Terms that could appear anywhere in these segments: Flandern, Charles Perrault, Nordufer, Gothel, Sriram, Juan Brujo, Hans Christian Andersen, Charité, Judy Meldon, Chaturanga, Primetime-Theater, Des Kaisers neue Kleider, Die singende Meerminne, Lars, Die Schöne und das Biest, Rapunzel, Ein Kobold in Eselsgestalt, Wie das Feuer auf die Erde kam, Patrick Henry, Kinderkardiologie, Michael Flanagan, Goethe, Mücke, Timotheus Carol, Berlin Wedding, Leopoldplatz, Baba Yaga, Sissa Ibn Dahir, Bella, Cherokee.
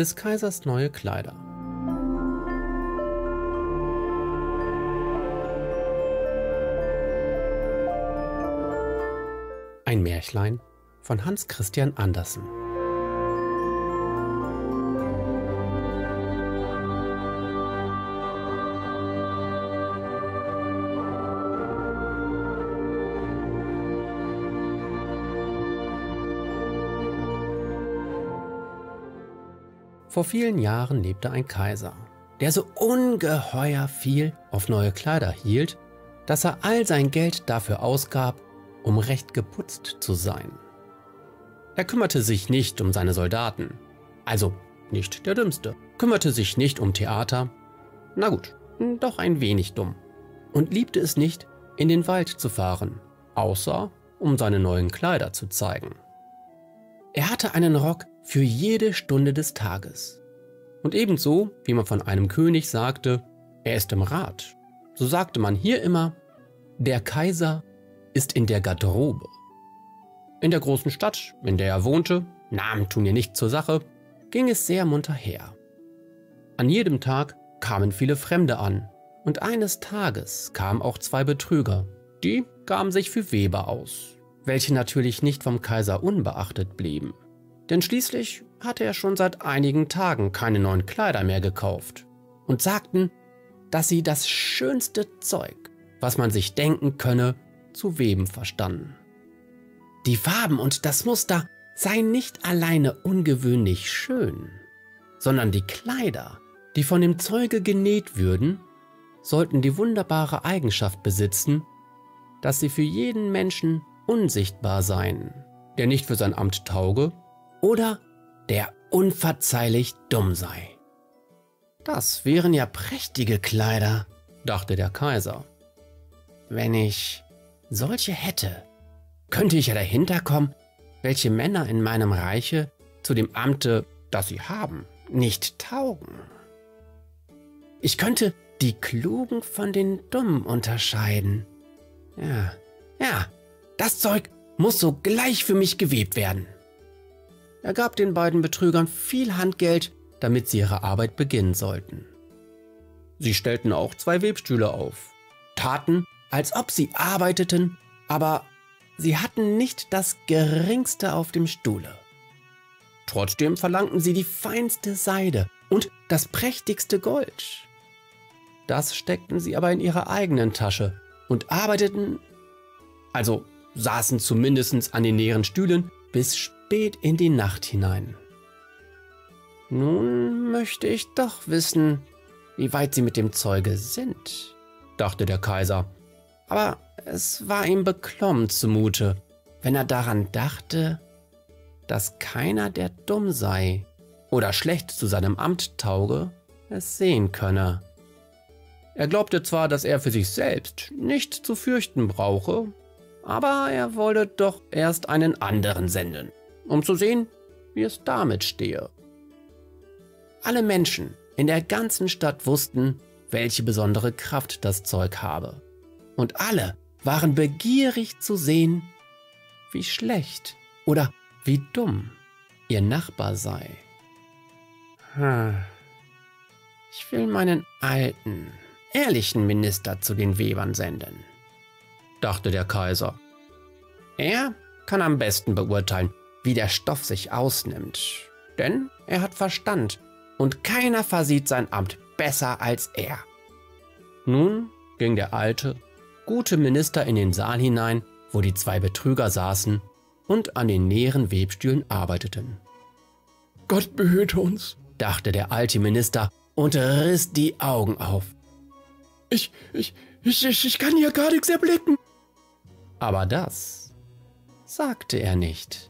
Des Kaisers neue Kleider. Ein Märchlein von Hans Christian Andersen. Vor vielen Jahren lebte ein Kaiser, der so ungeheuer viel auf neue Kleider hielt, dass er all sein Geld dafür ausgab, um recht geputzt zu sein. Er kümmerte sich nicht um seine Soldaten, also nicht der Dümmste, kümmerte sich nicht um Theater, na gut, doch ein wenig dumm, und liebte es nicht, in den Wald zu fahren, außer um seine neuen Kleider zu zeigen. Er hatte einen Rock für jede Stunde des Tages. Und ebenso, wie man von einem König sagte, er ist im Rat, so sagte man hier immer, der Kaiser ist in der Garderobe. In der großen Stadt, in der er wohnte, Namen tun hier nicht zur Sache, ging es sehr munter her. An jedem Tag kamen viele Fremde an, und eines Tages kamen auch zwei Betrüger, die gaben sich für Weber aus, welche natürlich nicht vom Kaiser unbeachtet blieben. Denn schließlich hatte er schon seit einigen Tagen keine neuen Kleider mehr gekauft und sagten, dass sie das schönste Zeug, was man sich denken könne, zu weben verstanden. Die Farben und das Muster seien nicht alleine ungewöhnlich schön, sondern die Kleider, die von dem Zeuge genäht würden, sollten die wunderbare Eigenschaft besitzen, dass sie für jeden Menschen unsichtbar seien, der nicht für sein Amt tauge, oder der unverzeihlich dumm sei. Das wären ja prächtige Kleider, dachte der Kaiser. Wenn ich solche hätte, könnte ich ja dahinter kommen, welche Männer in meinem Reiche zu dem Amte, das sie haben, nicht taugen. Ich könnte die Klugen von den Dummen unterscheiden. Ja, das Zeug muss sogleich für mich gewebt werden. Er gab den beiden Betrügern viel Handgeld, damit sie ihre Arbeit beginnen sollten. Sie stellten auch zwei Webstühle auf, taten, als ob sie arbeiteten, aber sie hatten nicht das Geringste auf dem Stuhle. Trotzdem verlangten sie die feinste Seide und das prächtigste Gold. Das steckten sie aber in ihre eigenen Tasche und arbeiteten, also saßen zumindest an den leeren Stühlen, bis spät in die Nacht hinein. Nun möchte ich doch wissen, wie weit sie mit dem Zeuge sind, dachte der Kaiser. Aber es war ihm beklommen zumute, wenn er daran dachte, dass keiner, der dumm sei oder schlecht zu seinem Amt tauge, es sehen könne. Er glaubte zwar, dass er für sich selbst nichts zu fürchten brauche, aber er wollte doch erst einen anderen senden, um zu sehen, wie es damit stehe. Alle Menschen in der ganzen Stadt wussten, welche besondere Kraft das Zeug habe. Und alle waren begierig zu sehen, wie schlecht oder wie dumm ihr Nachbar sei. Ich will meinen alten, ehrlichen Minister zu den Webern senden, dachte der Kaiser. Er kann am besten beurteilen, wie der Stoff sich ausnimmt, denn er hat Verstand und keiner versieht sein Amt besser als er. Nun ging der alte, gute Minister in den Saal hinein, wo die zwei Betrüger saßen und an den leeren Webstühlen arbeiteten. Gott behüte uns, dachte der alte Minister und riss die Augen auf. Ich kann hier gar nichts erblicken. Aber das sagte er nicht.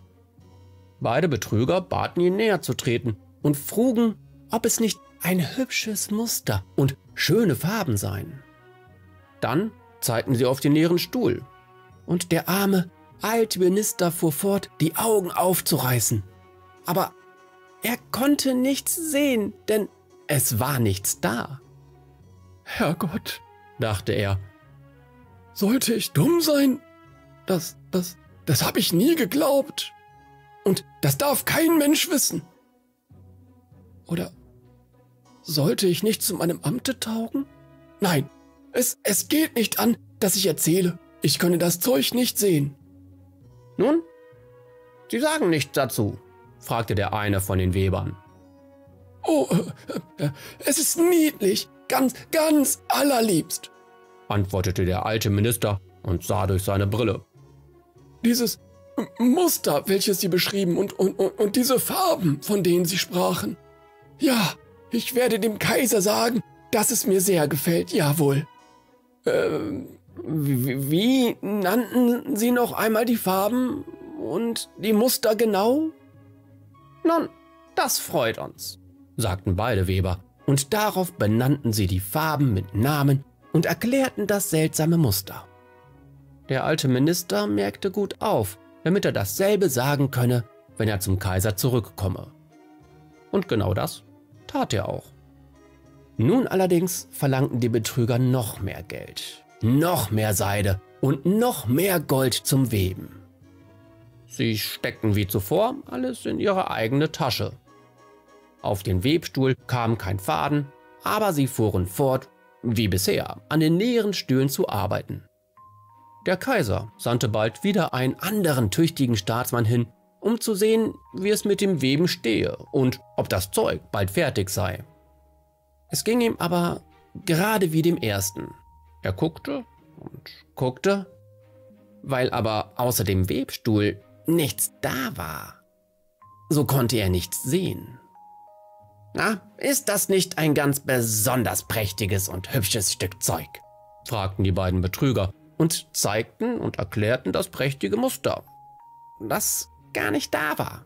Beide Betrüger baten ihn näher zu treten und frugen, ob es nicht ein hübsches Muster und schöne Farben seien. Dann zeigten sie auf den leeren Stuhl und der arme, alte Minister fuhr fort, die Augen aufzureißen. Aber er konnte nichts sehen, denn es war nichts da. Herrgott, dachte er, sollte ich dumm sein? Das habe ich nie geglaubt. Und das darf kein Mensch wissen. Oder sollte ich nicht zu meinem Amte taugen? Nein, es geht nicht an, dass ich erzähle. Ich könne das Zeug nicht sehen. Nun, Sie sagen nichts dazu, fragte der eine von den Webern. Oh, es ist niedlich, ganz, ganz allerliebst, antwortete der alte Minister und sah durch seine Brille. Dieses Muster, welches Sie beschrieben und diese Farben, von denen Sie sprachen. Ja, ich werde dem Kaiser sagen, dass es mir sehr gefällt, jawohl. Wie nannten Sie noch einmal die Farben und die Muster genau? Nun, das freut uns, sagten beide Weber, und darauf benannten sie die Farben mit Namen und erklärten das seltsame Muster. Der alte Minister merkte gut auf, damit er dasselbe sagen könne, wenn er zum Kaiser zurückkomme. Und genau das tat er auch. Nun allerdings verlangten die Betrüger noch mehr Geld, noch mehr Seide und noch mehr Gold zum Weben. Sie steckten wie zuvor alles in ihre eigene Tasche. Auf den Webstuhl kam kein Faden, aber sie fuhren fort, wie bisher, an den näheren Stühlen zu arbeiten. Der Kaiser sandte bald wieder einen anderen tüchtigen Staatsmann hin, um zu sehen, wie es mit dem Weben stehe und ob das Zeug bald fertig sei. Es ging ihm aber gerade wie dem ersten. Er guckte und guckte, weil aber außer dem Webstuhl nichts da war. So konnte er nichts sehen. Na, ist das nicht ein ganz besonders prächtiges und hübsches Stück Zeug? Fragten die beiden Betrüger und zeigten und erklärten das prächtige Muster, das gar nicht da war.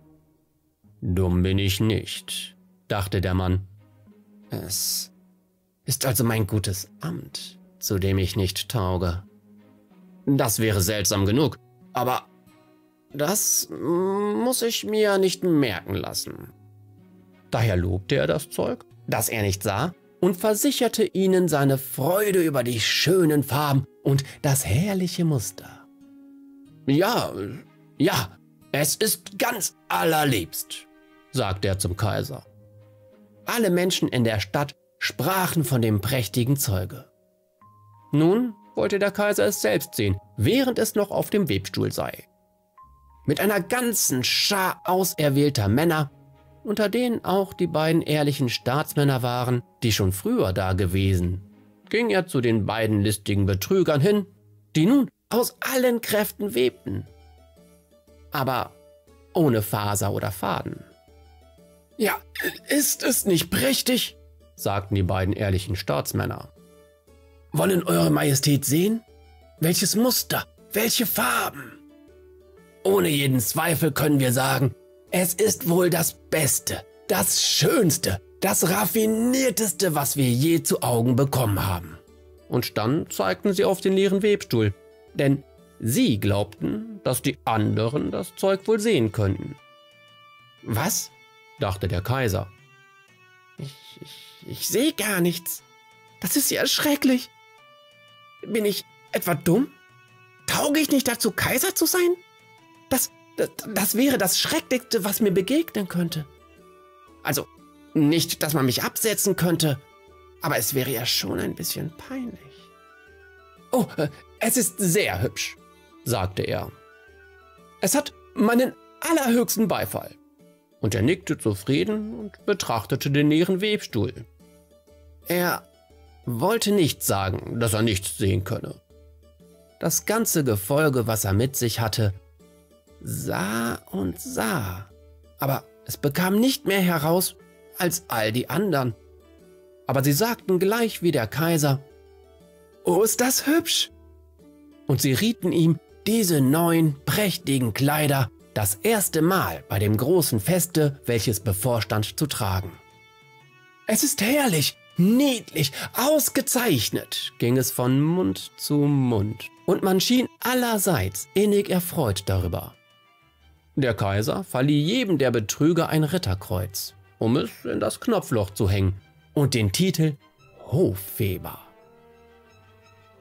Dumm bin ich nicht, dachte der Mann. Es ist also mein gutes Amt, zu dem ich nicht tauge. Das wäre seltsam genug, aber das muss ich mir nicht merken lassen. Daher lobte er das Zeug, das er nicht sah, und versicherte ihnen seine Freude über die schönen Farben und das herrliche Muster. Ja, ja, es ist ganz allerliebst, sagte er zum Kaiser. Alle Menschen in der Stadt sprachen von dem prächtigen Zeuge. Nun wollte der Kaiser es selbst sehen, während es noch auf dem Webstuhl sei. Mit einer ganzen Schar auserwählter Männer, unter denen auch die beiden ehrlichen Staatsmänner waren, die schon früher da gewesen, ging er zu den beiden listigen Betrügern hin, die nun aus allen Kräften webten, aber ohne Faser oder Faden. Ja, ist es nicht prächtig, sagten die beiden ehrlichen Staatsmänner. Wollen Eure Majestät sehen? Welches Muster, welche Farben? Ohne jeden Zweifel können wir sagen, es ist wohl das Beste, das Schönste, das Raffinierteste, was wir je zu Augen bekommen haben. Und dann zeigten sie auf den leeren Webstuhl, denn sie glaubten, dass die anderen das Zeug wohl sehen könnten. Was? Dachte der Kaiser. Ich sehe gar nichts. Das ist ja schrecklich. Bin ich etwa dumm? Tauge ich nicht dazu, Kaiser zu sein? Das wäre das Schrecklichste, was mir begegnen könnte. Also, nicht, dass man mich absetzen könnte, aber es wäre ja schon ein bisschen peinlich. Oh, es ist sehr hübsch, sagte er. Es hat meinen allerhöchsten Beifall. Und er nickte zufrieden und betrachtete den leeren Webstuhl. Er wollte nicht sagen, dass er nichts sehen könne. Das ganze Gefolge, was er mit sich hatte, sah und sah, aber es bekam nicht mehr heraus als all die anderen. Aber sie sagten gleich wie der Kaiser, »Oh, ist das hübsch!« Und sie rieten ihm, diese neuen, prächtigen Kleider das erste Mal bei dem großen Feste, welches bevorstand, zu tragen. »Es ist herrlich, niedlich, ausgezeichnet«, ging es von Mund zu Mund, und man schien allerseits innig erfreut darüber. Der Kaiser verlieh jedem der Betrüger ein Ritterkreuz, um es in das Knopfloch zu hängen, und den Titel Hofweber.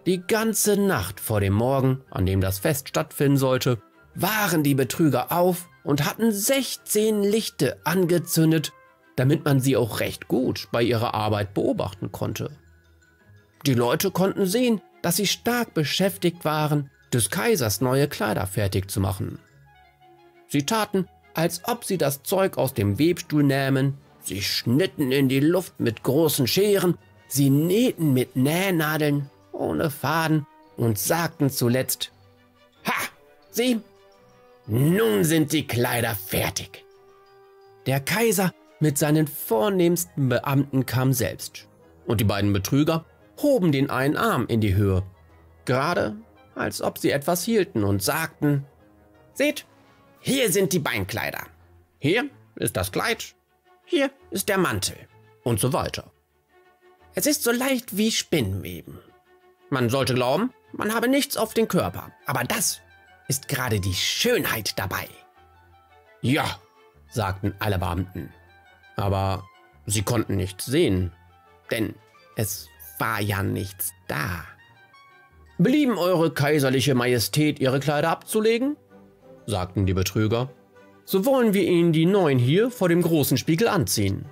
Die ganze Nacht vor dem Morgen, an dem das Fest stattfinden sollte, waren die Betrüger auf und hatten 16 Lichte angezündet damit man sie auch recht gut bei ihrer Arbeit beobachten konnte. Die Leute konnten sehen, dass sie stark beschäftigt waren, des Kaisers neue Kleider fertig zu machen. Sie taten, als ob sie das Zeug aus dem Webstuhl nähmen, sie schnitten in die Luft mit großen Scheren, sie nähten mit Nähnadeln ohne Faden und sagten zuletzt: »Ha! Sieh! Nun sind die Kleider fertig!« Der Kaiser mit seinen vornehmsten Beamten kam selbst, und die beiden Betrüger hoben den einen Arm in die Höhe, gerade als ob sie etwas hielten, und sagten: »Seht, hier sind die Beinkleider, hier ist das Kleid, hier ist der Mantel« und so weiter. Es ist so leicht wie Spinnweben. Man sollte glauben, man habe nichts auf den Körper, aber das ist gerade die Schönheit dabei. »Ja«, sagten alle Beamten, aber sie konnten nichts sehen, denn es war ja nichts da. »Belieben eure kaiserliche Majestät, ihre Kleider abzulegen?« sagten die Betrüger. »So wollen wir ihnen die neuen hier vor dem großen Spiegel anziehen.«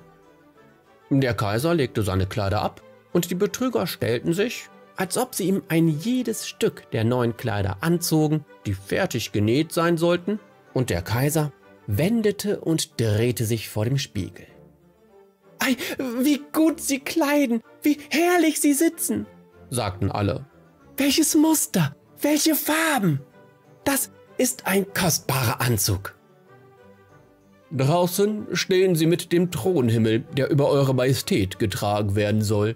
Der Kaiser legte seine Kleider ab und die Betrüger stellten sich, als ob sie ihm ein jedes Stück der neuen Kleider anzogen, die fertig genäht sein sollten, und der Kaiser wendete und drehte sich vor dem Spiegel. »Ei, wie gut sie kleiden, wie herrlich sie sitzen«, sagten alle. »Welches Muster, welche Farben! Das ist ein kostbarer Anzug.« »Draußen stehen sie mit dem Thronhimmel, der über eure Majestät getragen werden soll«,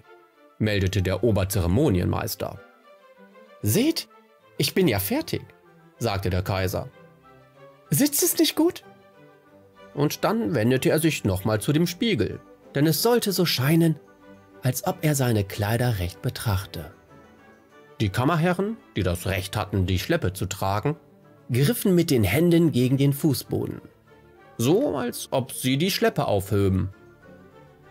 meldete der Oberzeremonienmeister. »Seht, ich bin ja fertig«, sagte der Kaiser. »Sitzt es nicht gut?« Und dann wendete er sich nochmal zu dem Spiegel, denn es sollte so scheinen, als ob er seine Kleider recht betrachte. Die Kammerherren, die das Recht hatten, die Schleppe zu tragen, griffen mit den Händen gegen den Fußboden, so als ob sie die Schleppe aufhöben.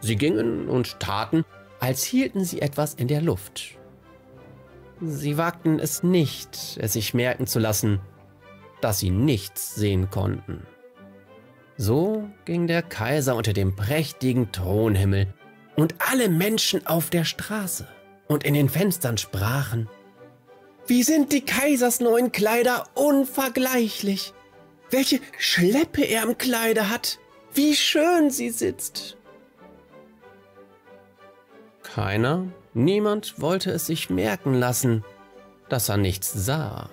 Sie gingen und taten, als hielten sie etwas in der Luft. Sie wagten es nicht, es sich merken zu lassen, dass sie nichts sehen konnten. So ging der Kaiser unter dem prächtigen Thronhimmel und alle Menschen auf der Straße und in den Fenstern sprachen: »Wie sind die Kaisers neuen Kleider unvergleichlich! Welche Schleppe er im Kleide hat! Wie schön sie sitzt!« Keiner, niemand wollte es sich merken lassen, dass er nichts sah.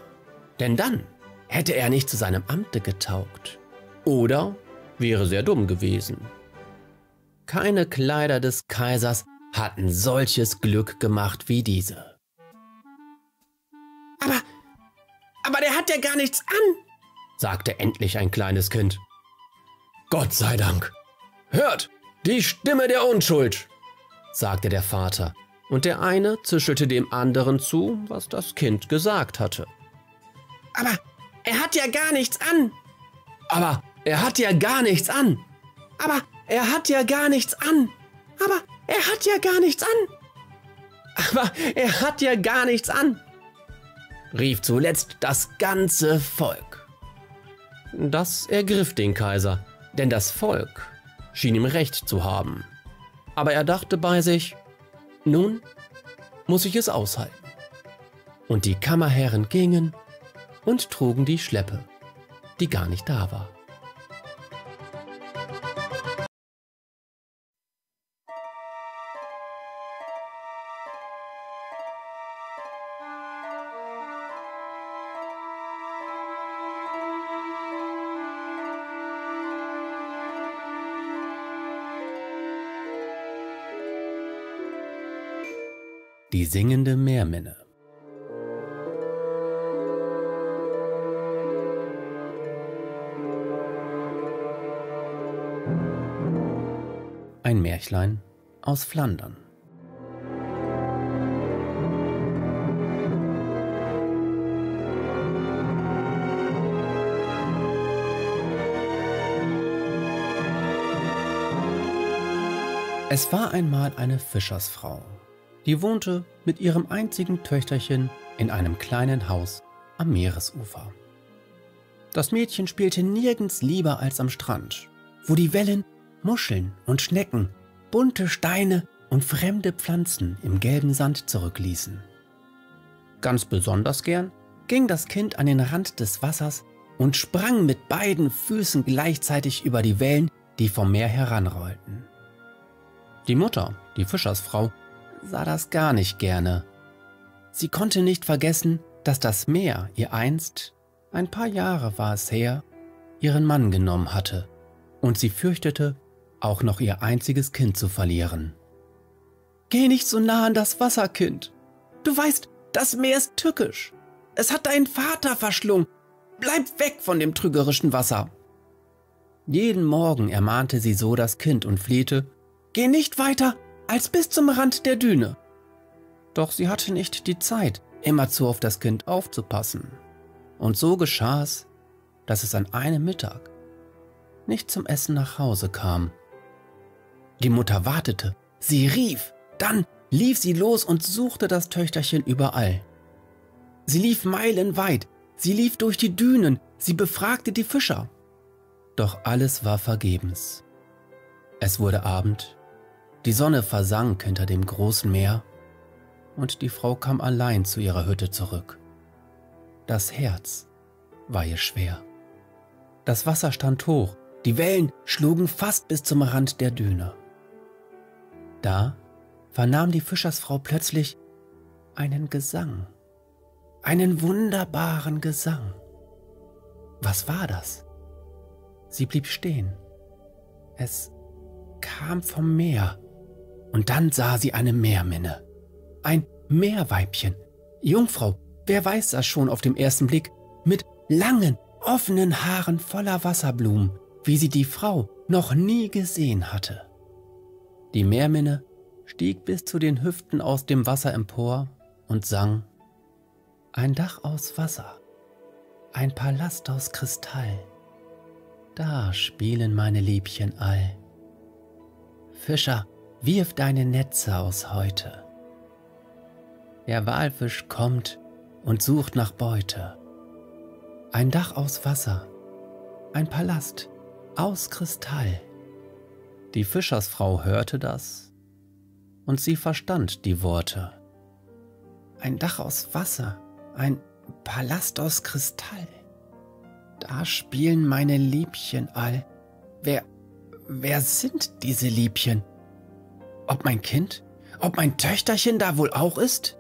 Denn dann hätte er nicht zu seinem Amte getaugt oder wäre sehr dumm gewesen. Keine Kleider des Kaisers hatten solches Glück gemacht wie diese. Aber der hat ja gar nichts an«, sagte endlich ein kleines Kind. »Gott sei Dank! Hört, die Stimme der Unschuld!« sagte der Vater, und der eine zischelte dem anderen zu, was das Kind gesagt hatte. »Aber er hat ja gar nichts an!« »Aber er hat ja gar nichts an!« »Aber er hat ja gar nichts an!« »Aber er hat ja gar nichts an!« »Aber er hat ja gar nichts an!« rief zuletzt das ganze Volk. Das ergriff den Kaiser, denn das Volk schien ihm recht zu haben. Aber er dachte bei sich: nun muss ich es aushalten. Und die Kammerherren gingen und trugen die Schleppe, die gar nicht da war. Die singende Meerminne. Ein Märchlein aus Flandern. Es war einmal eine Fischersfrau, die wohnte mit ihrem einzigen Töchterchen in einem kleinen Haus am Meeresufer. Das Mädchen spielte nirgends lieber als am Strand, wo die Wellen Muscheln und Schnecken, bunte Steine und fremde Pflanzen im gelben Sand zurückließen. Ganz besonders gern ging das Kind an den Rand des Wassers und sprang mit beiden Füßen gleichzeitig über die Wellen, die vom Meer heranrollten. Die Mutter, die Fischersfrau, sah das gar nicht gerne. Sie konnte nicht vergessen, dass das Meer ihr einst, ein paar Jahre war es her, ihren Mann genommen hatte, und sie fürchtete, auch noch ihr einziges Kind zu verlieren. »Geh nicht so nah an das Wasser, Kind. Du weißt, das Meer ist tückisch. Es hat deinen Vater verschlungen. Bleib weg von dem trügerischen Wasser.« Jeden Morgen ermahnte sie so das Kind und flehte, »Geh nicht weiter als bis zum Rand der Düne.« Doch sie hatte nicht die Zeit, immerzu auf das Kind aufzupassen. Und so geschah es, dass es an einem Mittag nicht zum Essen nach Hause kam. Die Mutter wartete, sie rief, dann lief sie los und suchte das Töchterchen überall. Sie lief meilenweit, sie lief durch die Dünen, sie befragte die Fischer. Doch alles war vergebens. Es wurde Abend, die Sonne versank hinter dem großen Meer und die Frau kam allein zu ihrer Hütte zurück. Das Herz war ihr schwer. Das Wasser stand hoch, die Wellen schlugen fast bis zum Rand der Düne. Da vernahm die Fischersfrau plötzlich einen Gesang, einen wunderbaren Gesang. Was war das? Sie blieb stehen. Es kam vom Meer und dann sah sie eine Meerminne, ein Meerweibchen, Jungfrau, wer weiß das schon auf dem ersten Blick, mit langen, offenen Haaren voller Wasserblumen, wie sie die Frau noch nie gesehen hatte. Die Meerminne stieg bis zu den Hüften aus dem Wasser empor und sang: Ein Dach aus Wasser, ein Palast aus Kristall, da spielen meine Liebchen all. Fischer, wirf deine Netze aus heute. Der Walfisch kommt und sucht nach Beute. Ein Dach aus Wasser, ein Palast aus Kristall. Die Fischersfrau hörte das und sie verstand die Worte. Ein Dach aus Wasser, ein Palast aus Kristall. Da spielen meine Liebchen all. Wer sind diese Liebchen? Ob mein Kind, ob mein Töchterchen da wohl auch ist?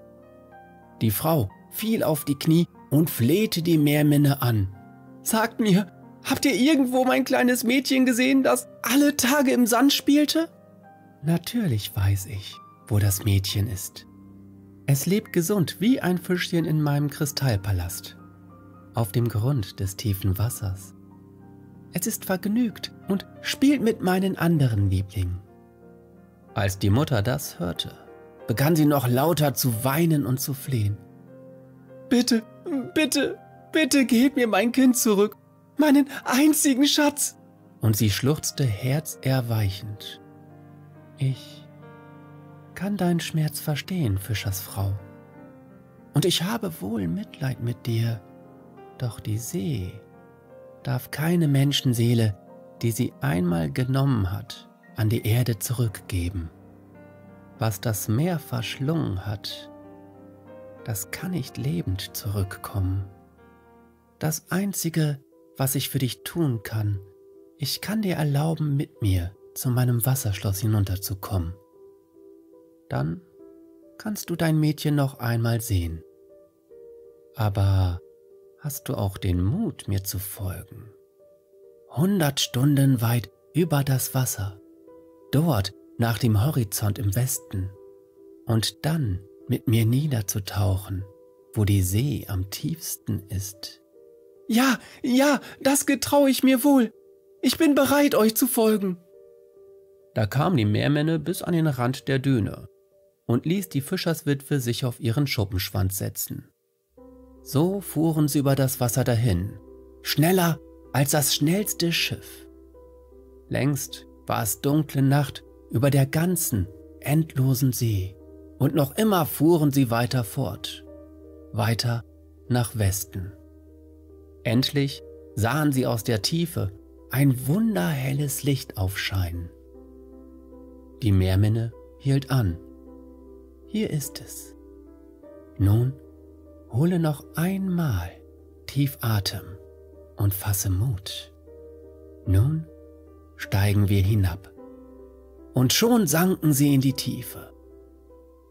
Die Frau fiel auf die Knie und flehte die Meerminne an. Sagt mir, habt ihr irgendwo mein kleines Mädchen gesehen, das alle Tage im Sand spielte? Natürlich weiß ich, wo das Mädchen ist. Es lebt gesund wie ein Fischchen in meinem Kristallpalast, auf dem Grund des tiefen Wassers. Es ist vergnügt und spielt mit meinen anderen Lieblingen. Als die Mutter das hörte, begann sie noch lauter zu weinen und zu flehen. Bitte, bitte, bitte gebt mir mein Kind zurück, meinen einzigen Schatz. Und sie schluchzte herzerweichend. Ich kann deinen Schmerz verstehen, Fischersfrau. Und ich habe wohl Mitleid mit dir, doch die See darf keine Menschenseele, die sie einmal genommen hat, an die Erde zurückgeben. Was das Meer verschlungen hat, das kann nicht lebend zurückkommen. Das Einzige, was ich für dich tun kann, ich kann dir erlauben, mit mir zu meinem Wasserschloss hinunterzukommen. Dann kannst du dein Mädchen noch einmal sehen. Aber hast du auch den Mut, mir zu folgen? 100 Stunden weit über das Wasser, dort nach dem Horizont im Westen, und dann mit mir niederzutauchen, wo die See am tiefsten ist. Ja, ja, das getraue ich mir wohl. Ich bin bereit, euch zu folgen. Da kam die Meerminne bis an den Rand der Düne und ließ die Fischerswitwe sich auf ihren Schuppenschwanz setzen. So fuhren sie über das Wasser dahin, schneller als das schnellste Schiff. Längst war es dunkle Nacht über der ganzen, endlosen See. Und noch immer fuhren sie weiter fort, weiter nach Westen. Endlich sahen sie aus der Tiefe ein wunderhelles Licht aufscheinen. Die Meerminne hielt an. Hier ist es. Nun hole noch einmal tief Atem und fasse Mut. Nun steigen wir hinab. Und schon sanken sie in die Tiefe.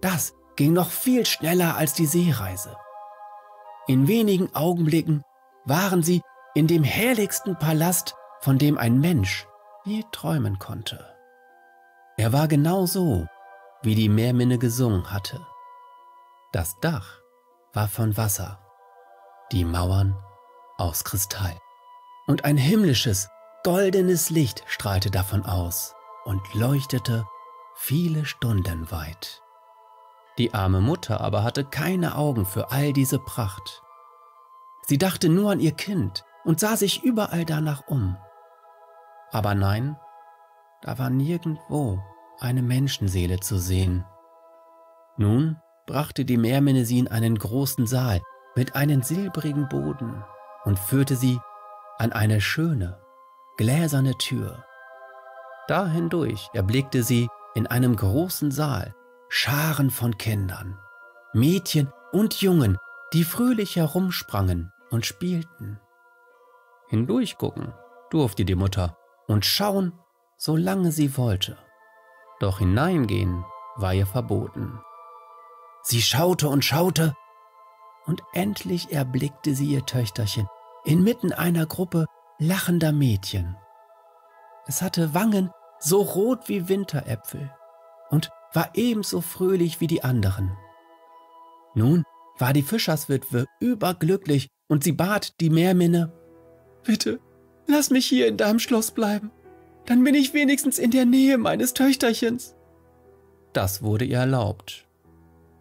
Das ging noch viel schneller als die Seereise. In wenigen Augenblicken waren sie in dem herrlichsten Palast, von dem ein Mensch je träumen konnte. Er war genau so, wie die Meerminne gesungen hatte. Das Dach war von Wasser, die Mauern aus Kristall. Und ein himmlisches, goldenes Licht strahlte davon aus und leuchtete viele Stunden weit. Die arme Mutter aber hatte keine Augen für all diese Pracht. Sie dachte nur an ihr Kind und sah sich überall danach um. Aber nein, da war nirgendwo eine Menschenseele zu sehen. Nun brachte die Meerminne sie in einen großen Saal mit einem silbrigen Boden und führte sie an eine schöne, gläserne Tür. Da hindurch erblickte sie in einem großen Saal Scharen von Kindern, Mädchen und Jungen, die fröhlich herumsprangen und spielten. Hindurchgucken durfte die Mutter und schauen, solange sie wollte. Doch hineingehen war ihr verboten. Sie schaute und schaute, und endlich erblickte sie ihr Töchterchen inmitten einer Gruppe lachender Mädchen. Es hatte Wangen so rot wie Winteräpfel und war ebenso fröhlich wie die anderen. Nun war die Fischerswitwe überglücklich und sie bat die Meerminne: »Bitte, lass mich hier in deinem Schloss bleiben, dann bin ich wenigstens in der Nähe meines Töchterchens.« Das wurde ihr erlaubt.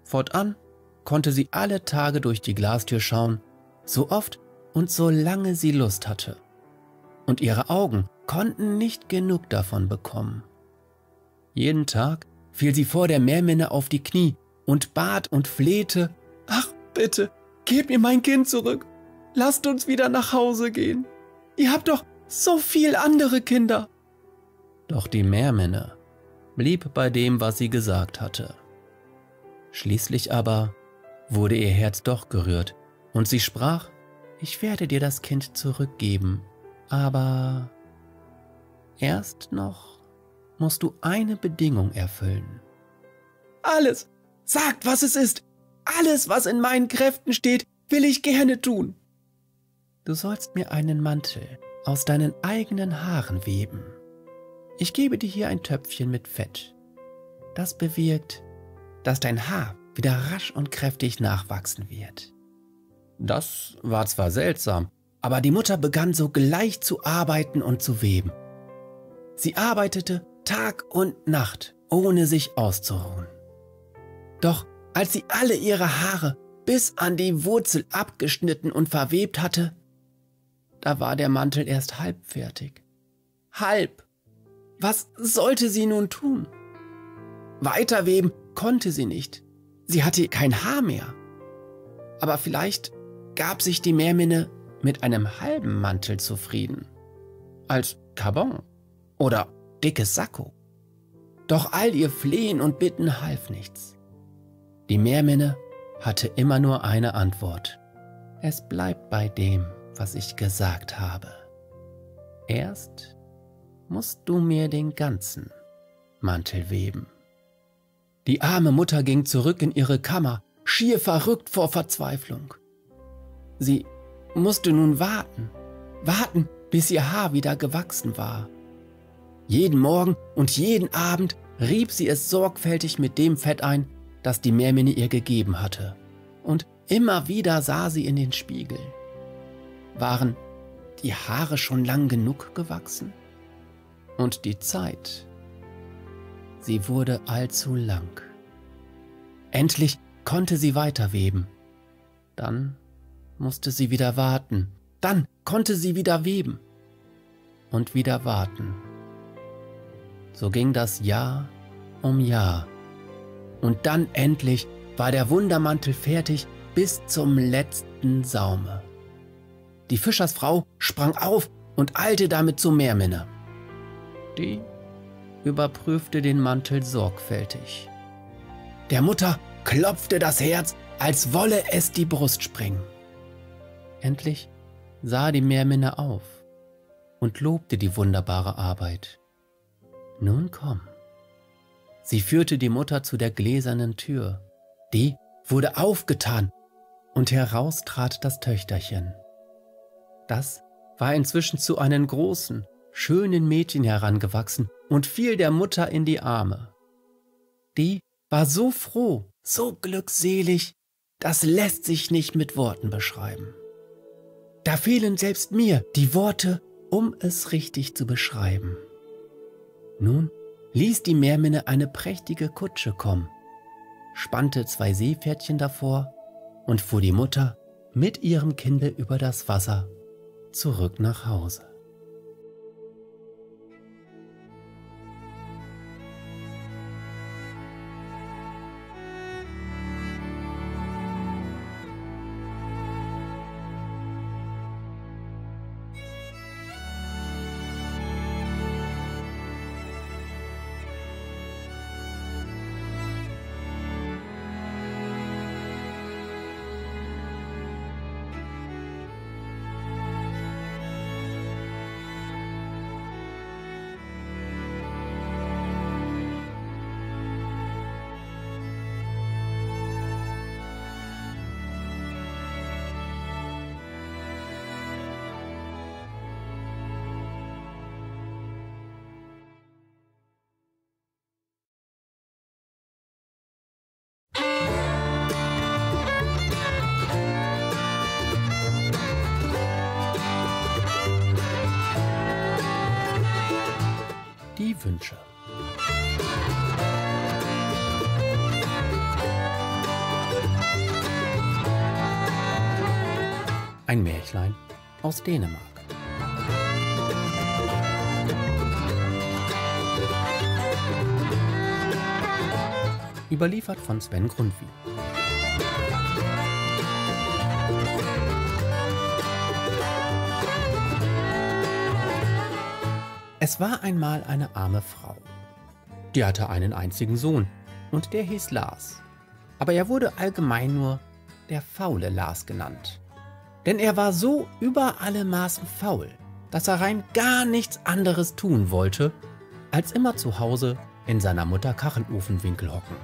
Fortan konnte sie alle Tage durch die Glastür schauen, so oft und so lange sie Lust hatte. Und ihre Augen konnten nicht genug davon bekommen. Jeden Tag fiel sie vor der Meerminne auf die Knie und bat und flehte: »Ach bitte, gebt mir mein Kind zurück, lasst uns wieder nach Hause gehen. Ihr habt doch so viel andere Kinder.« Doch die Meerminne blieb bei dem, was sie gesagt hatte. Schließlich aber wurde ihr Herz doch gerührt und sie sprach: »Ich werde dir das Kind zurückgeben, aber erst noch musst du eine Bedingung erfüllen.« »Alles, sagt, was es ist. Alles, was in meinen Kräften steht, will ich gerne tun.« »Du sollst mir einen Mantel aus deinen eigenen Haaren weben. Ich gebe dir hier ein Töpfchen mit Fett. Das bewirkt, dass dein Haar wieder rasch und kräftig nachwachsen wird.« Das war zwar seltsam, aber die Mutter begann sogleich zu arbeiten und zu weben. Sie arbeitete Tag und Nacht, ohne sich auszuruhen. Doch als sie alle ihre Haare bis an die Wurzel abgeschnitten und verwebt hatte, da war der Mantel erst halb fertig. Halb! Was sollte sie nun tun? Weiterweben konnte sie nicht. Sie hatte kein Haar mehr. Aber vielleicht gab sich die Meerminne mit einem halben Mantel zufrieden. Als Kabon oder dickes Sakko. Doch all ihr Flehen und Bitten half nichts. Die Meerminne hatte immer nur eine Antwort: »Es bleibt bei dem, was ich gesagt habe. Erst musst du mir den ganzen Mantel weben.« Die arme Mutter ging zurück in ihre Kammer, schier verrückt vor Verzweiflung. Sie musste nun warten, bis ihr Haar wieder gewachsen war. Jeden Morgen und jeden Abend rieb sie es sorgfältig mit dem Fett ein, das die Meerminne ihr gegeben hatte. Und immer wieder sah sie in den Spiegel. Waren die Haare schon lang genug gewachsen? Und die Zeit, sie wurde allzu lang. Endlich konnte sie weiterweben. Dann musste sie wieder warten. Dann konnte sie wieder weben. Und wieder warten. So ging das Jahr um Jahr. Und dann endlich war der Wundermantel fertig bis zum letzten Saume. Die Fischersfrau sprang auf und eilte damit zur Meerminne. Die überprüfte den Mantel sorgfältig. Der Mutter klopfte das Herz, als wolle es die Brust sprengen. Endlich sah die Meerminne auf und lobte die wunderbare Arbeit. Nun komm. Sie führte die Mutter zu der gläsernen Tür. Die wurde aufgetan und heraus trat das Töchterchen. Das war inzwischen zu einem großen, schönen Mädchen herangewachsen und fiel der Mutter in die Arme. Die war so froh, so glückselig, das lässt sich nicht mit Worten beschreiben. Da fehlen selbst mir die Worte, um es richtig zu beschreiben. Nun ließ die Meerminne eine prächtige Kutsche kommen, spannte zwei Seepferdchen davor und fuhr die Mutter mit ihrem Kinde über das Wasser zurück nach Hause. Wünsche. Ein Märchlein aus Dänemark. Überliefert von Sven Grundtvig. Es war einmal eine arme Frau. Die hatte einen einzigen Sohn und der hieß Lars. Aber er wurde allgemein nur der faule Lars genannt. Denn er war so über alle Maßen faul, dass er rein gar nichts anderes tun wollte, als immer zu Hause in seiner Mutter Kachelofenwinkel hocken.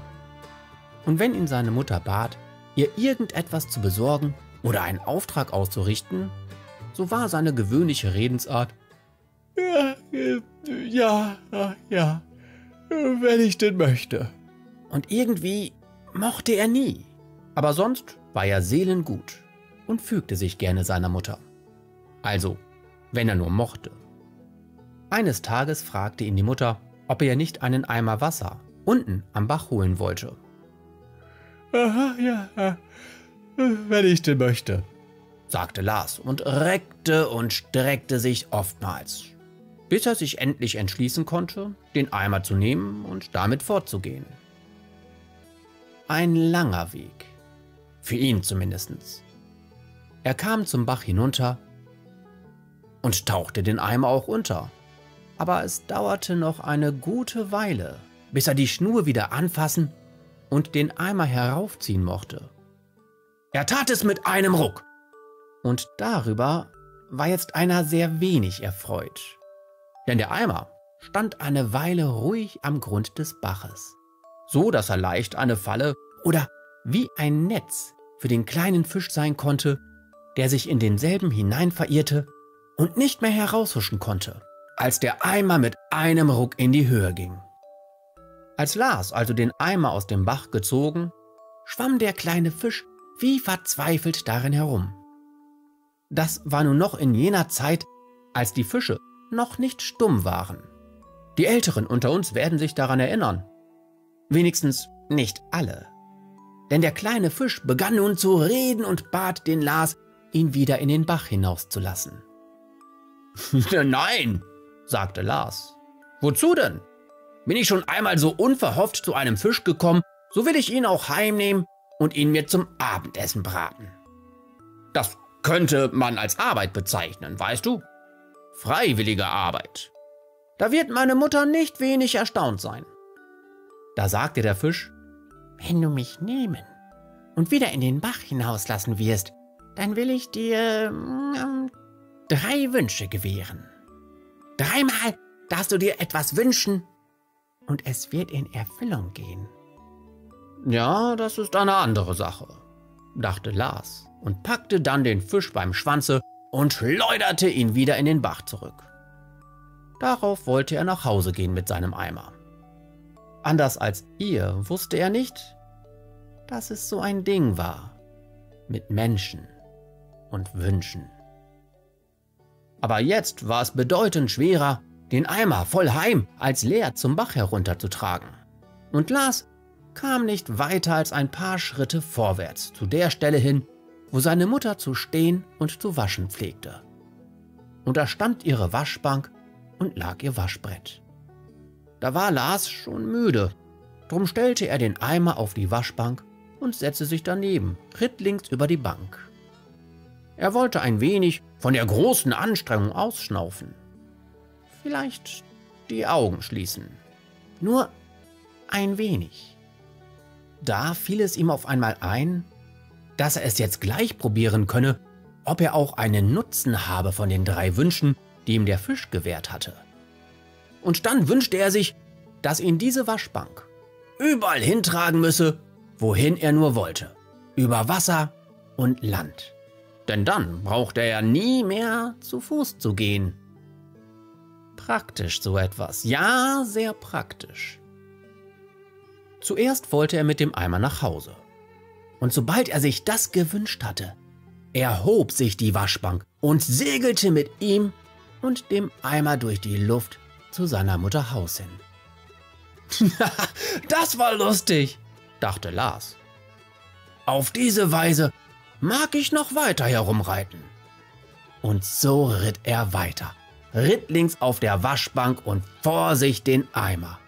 Und wenn ihn seine Mutter bat, ihr irgendetwas zu besorgen oder einen Auftrag auszurichten, so war seine gewöhnliche Redensart: Ja, wenn ich denn möchte. Und irgendwie mochte er nie. Aber sonst war er seelengut und fügte sich gerne seiner Mutter. Also, wenn er nur mochte. Eines Tages fragte ihn die Mutter, ob er nicht einen Eimer Wasser unten am Bach holen wollte. Ja, wenn ich denn möchte, sagte Lars und reckte und streckte sich oftmals, bis er sich endlich entschließen konnte, den Eimer zu nehmen und damit fortzugehen. Ein langer Weg, für ihn zumindest. Er kam zum Bach hinunter und tauchte den Eimer auch unter, aber es dauerte noch eine gute Weile, bis er die Schnur wieder anfassen und den Eimer heraufziehen mochte. Er tat es mit einem Ruck, und darüber war jetzt einer sehr wenig erfreut. Denn der Eimer stand eine Weile ruhig am Grund des Baches, so dass er leicht eine Falle oder wie ein Netz für den kleinen Fisch sein konnte, der sich in denselben hinein verirrte und nicht mehr heraushuschen konnte, als der Eimer mit einem Ruck in die Höhe ging. Als Lars also den Eimer aus dem Bach gezogen, schwamm der kleine Fisch wie verzweifelt darin herum. Das war nun noch in jener Zeit, als die Fische noch nicht stumm waren. Die Älteren unter uns werden sich daran erinnern. Wenigstens nicht alle. Denn der kleine Fisch begann nun zu reden und bat den Lars, ihn wieder in den Bach hinauszulassen. Nein, sagte Lars. Wozu denn? Bin ich schon einmal so unverhofft zu einem Fisch gekommen, so will ich ihn auch heimnehmen und ihn mir zum Abendessen braten. Das könnte man als Arbeit bezeichnen, weißt du? Freiwillige Arbeit. Da wird meine Mutter nicht wenig erstaunt sein." Da sagte der Fisch: "Wenn du mich nehmen und wieder in den Bach hinauslassen wirst, dann will ich dir 3 Wünsche gewähren. 3-mal darfst du dir etwas wünschen und es wird in Erfüllung gehen." "Ja, das ist eine andere Sache", dachte Lars und packte dann den Fisch beim Schwanze und schleuderte ihn wieder in den Bach zurück. Darauf wollte er nach Hause gehen mit seinem Eimer. Anders als ihr wusste er nicht, dass es so ein Ding war mit Menschen und Wünschen. Aber jetzt war es bedeutend schwerer, den Eimer voll heim als leer zum Bach herunterzutragen. Und Lars kam nicht weiter als ein paar Schritte vorwärts zu der Stelle hin, wo seine Mutter zu stehen und zu waschen pflegte. Und da stand ihre Waschbank und lag ihr Waschbrett. Da war Lars schon müde, drum stellte er den Eimer auf die Waschbank und setzte sich daneben, rittlings über die Bank. Er wollte ein wenig von der großen Anstrengung ausschnaufen, vielleicht die Augen schließen, nur ein wenig. Da fiel es ihm auf einmal ein, dass er es jetzt gleich probieren könne, ob er auch einen Nutzen habe von den 3 Wünschen, die ihm der Fisch gewährt hatte. Und dann wünschte er sich, dass ihn diese Waschbank überall hintragen müsse, wohin er nur wollte, über Wasser und Land. Denn dann brauchte er nie mehr zu Fuß zu gehen. Praktisch so etwas, ja, sehr praktisch. Zuerst wollte er mit dem Eimer nach Hause. Und sobald er sich das gewünscht hatte, erhob sich die Waschbank und segelte mit ihm und dem Eimer durch die Luft zu seiner Mutter Haus hin. Das war lustig, dachte Lars. Auf diese Weise mag ich noch weiter herumreiten. Und so ritt er weiter, rittlings auf der Waschbank und vor sich den Eimer.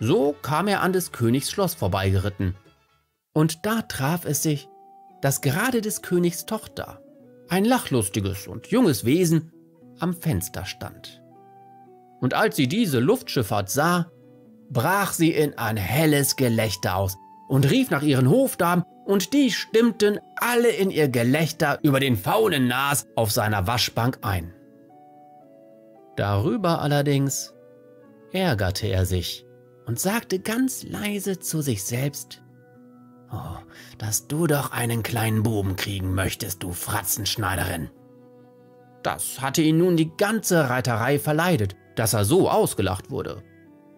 So kam er an des Königs Schloss vorbeigeritten. Und da traf es sich, dass gerade des Königs Tochter, ein lachlustiges und junges Wesen, am Fenster stand. Und als sie diese Luftschifffahrt sah, brach sie in ein helles Gelächter aus und rief nach ihren Hofdamen, und die stimmten alle in ihr Gelächter über den faulen Nas auf seiner Waschbank ein. Darüber allerdings ärgerte er sich und sagte ganz leise zu sich selbst: "Oh, dass du doch einen kleinen Buben kriegen möchtest, du Fratzenschneiderin." Das hatte ihn nun die ganze Reiterei verleidet, dass er so ausgelacht wurde.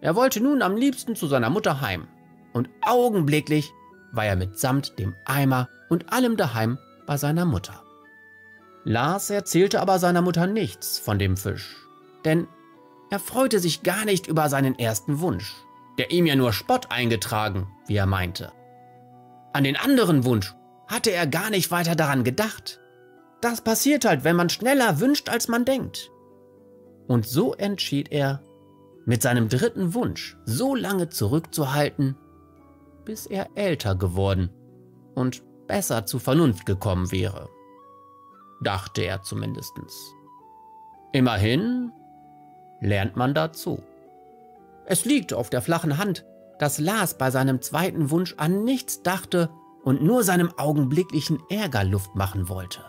Er wollte nun am liebsten zu seiner Mutter heim. Und augenblicklich war er mitsamt dem Eimer und allem daheim bei seiner Mutter. Lars erzählte aber seiner Mutter nichts von dem Fisch, denn er freute sich gar nicht über seinen ersten Wunsch, der ihm ja nur Spott eingetragen, wie er meinte. An den anderen Wunsch hatte er gar nicht weiter daran gedacht. Das passiert halt, wenn man schneller wünscht, als man denkt. Und so entschied er, mit seinem dritten Wunsch so lange zurückzuhalten, bis er älter geworden und besser zur Vernunft gekommen wäre. Dachte er zumindest. Immerhin lernt man dazu. Es liegt auf der flachen Hand, dass Lars bei seinem zweiten Wunsch an nichts dachte und nur seinem augenblicklichen Ärger Luft machen wollte.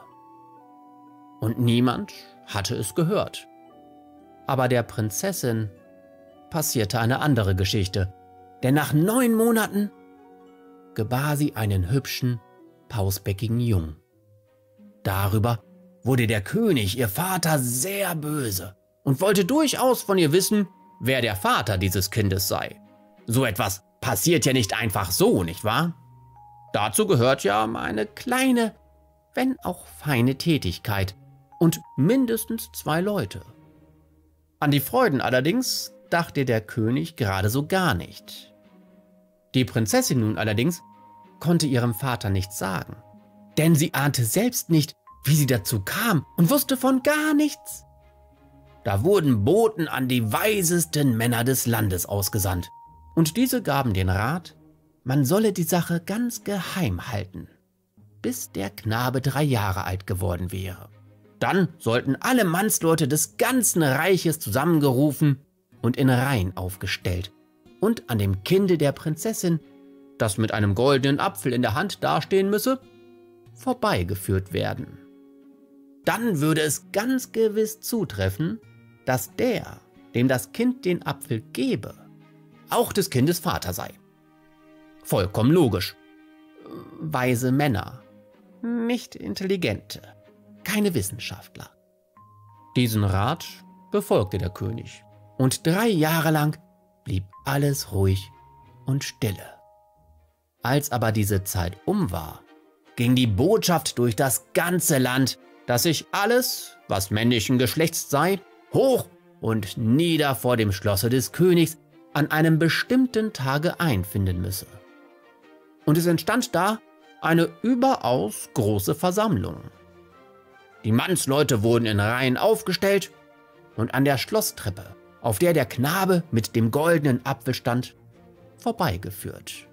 Und niemand hatte es gehört. Aber der Prinzessin passierte eine andere Geschichte, denn nach 9 Monaten gebar sie einen hübschen, pausbäckigen Jungen. Darüber wurde der König, ihr Vater, sehr böse und wollte durchaus von ihr wissen, wer der Vater dieses Kindes sei. So etwas passiert ja nicht einfach so, nicht wahr? Dazu gehört ja eine kleine, wenn auch feine Tätigkeit und mindestens 2 Leute. An die Freuden allerdings dachte der König gerade so gar nicht. Die Prinzessin nun allerdings konnte ihrem Vater nichts sagen, denn sie ahnte selbst nicht, wie sie dazu kam und wusste von gar nichts. Da wurden Boten an die weisesten Männer des Landes ausgesandt und diese gaben den Rat, man solle die Sache ganz geheim halten, bis der Knabe 3 Jahre alt geworden wäre. Dann sollten alle Mannsleute des ganzen Reiches zusammengerufen und in Reihen aufgestellt und an dem Kinde der Prinzessin, das mit einem goldenen Apfel in der Hand dastehen müsse, vorbeigeführt werden. Dann würde es ganz gewiss zutreffen, dass der, dem das Kind den Apfel gebe, auch des Kindes Vater sei. Vollkommen logisch. Weise Männer, nicht Intelligente, keine Wissenschaftler. Diesen Rat befolgte der König und 3 Jahre lang blieb alles ruhig und stille. Als aber diese Zeit um war, ging die Botschaft durch das ganze Land, dass sich alles, was männlichen Geschlechts sei, hoch und nieder vor dem Schlosse des Königs an einem bestimmten Tage einfinden müsse. Und es entstand da eine überaus große Versammlung. Die Mannsleute wurden in Reihen aufgestellt und an der Schlosstreppe, auf der der Knabe mit dem goldenen Apfel stand, vorbeigeführt.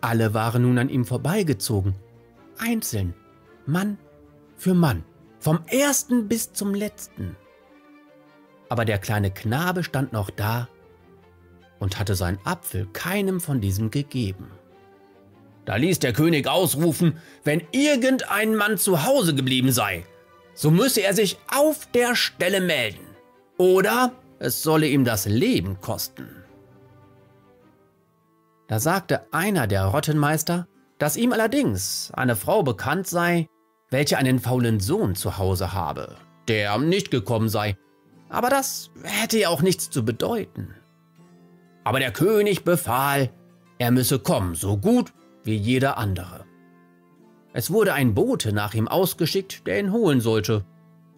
Alle waren nun an ihm vorbeigezogen, einzeln, Mann für Mann, vom ersten bis zum letzten. Aber der kleine Knabe stand noch da und hatte seinen Apfel keinem von diesem gegeben. Da ließ der König ausrufen, wenn irgendein Mann zu Hause geblieben sei, so müsse er sich auf der Stelle melden oder es solle ihm das Leben kosten. Da sagte einer der Rottenmeister, dass ihm allerdings eine Frau bekannt sei, welche einen faulen Sohn zu Hause habe, der nicht gekommen sei, aber das hätte ja auch nichts zu bedeuten. Aber der König befahl, er müsse kommen, so gut wie jeder andere. Es wurde ein Bote nach ihm ausgeschickt, der ihn holen sollte,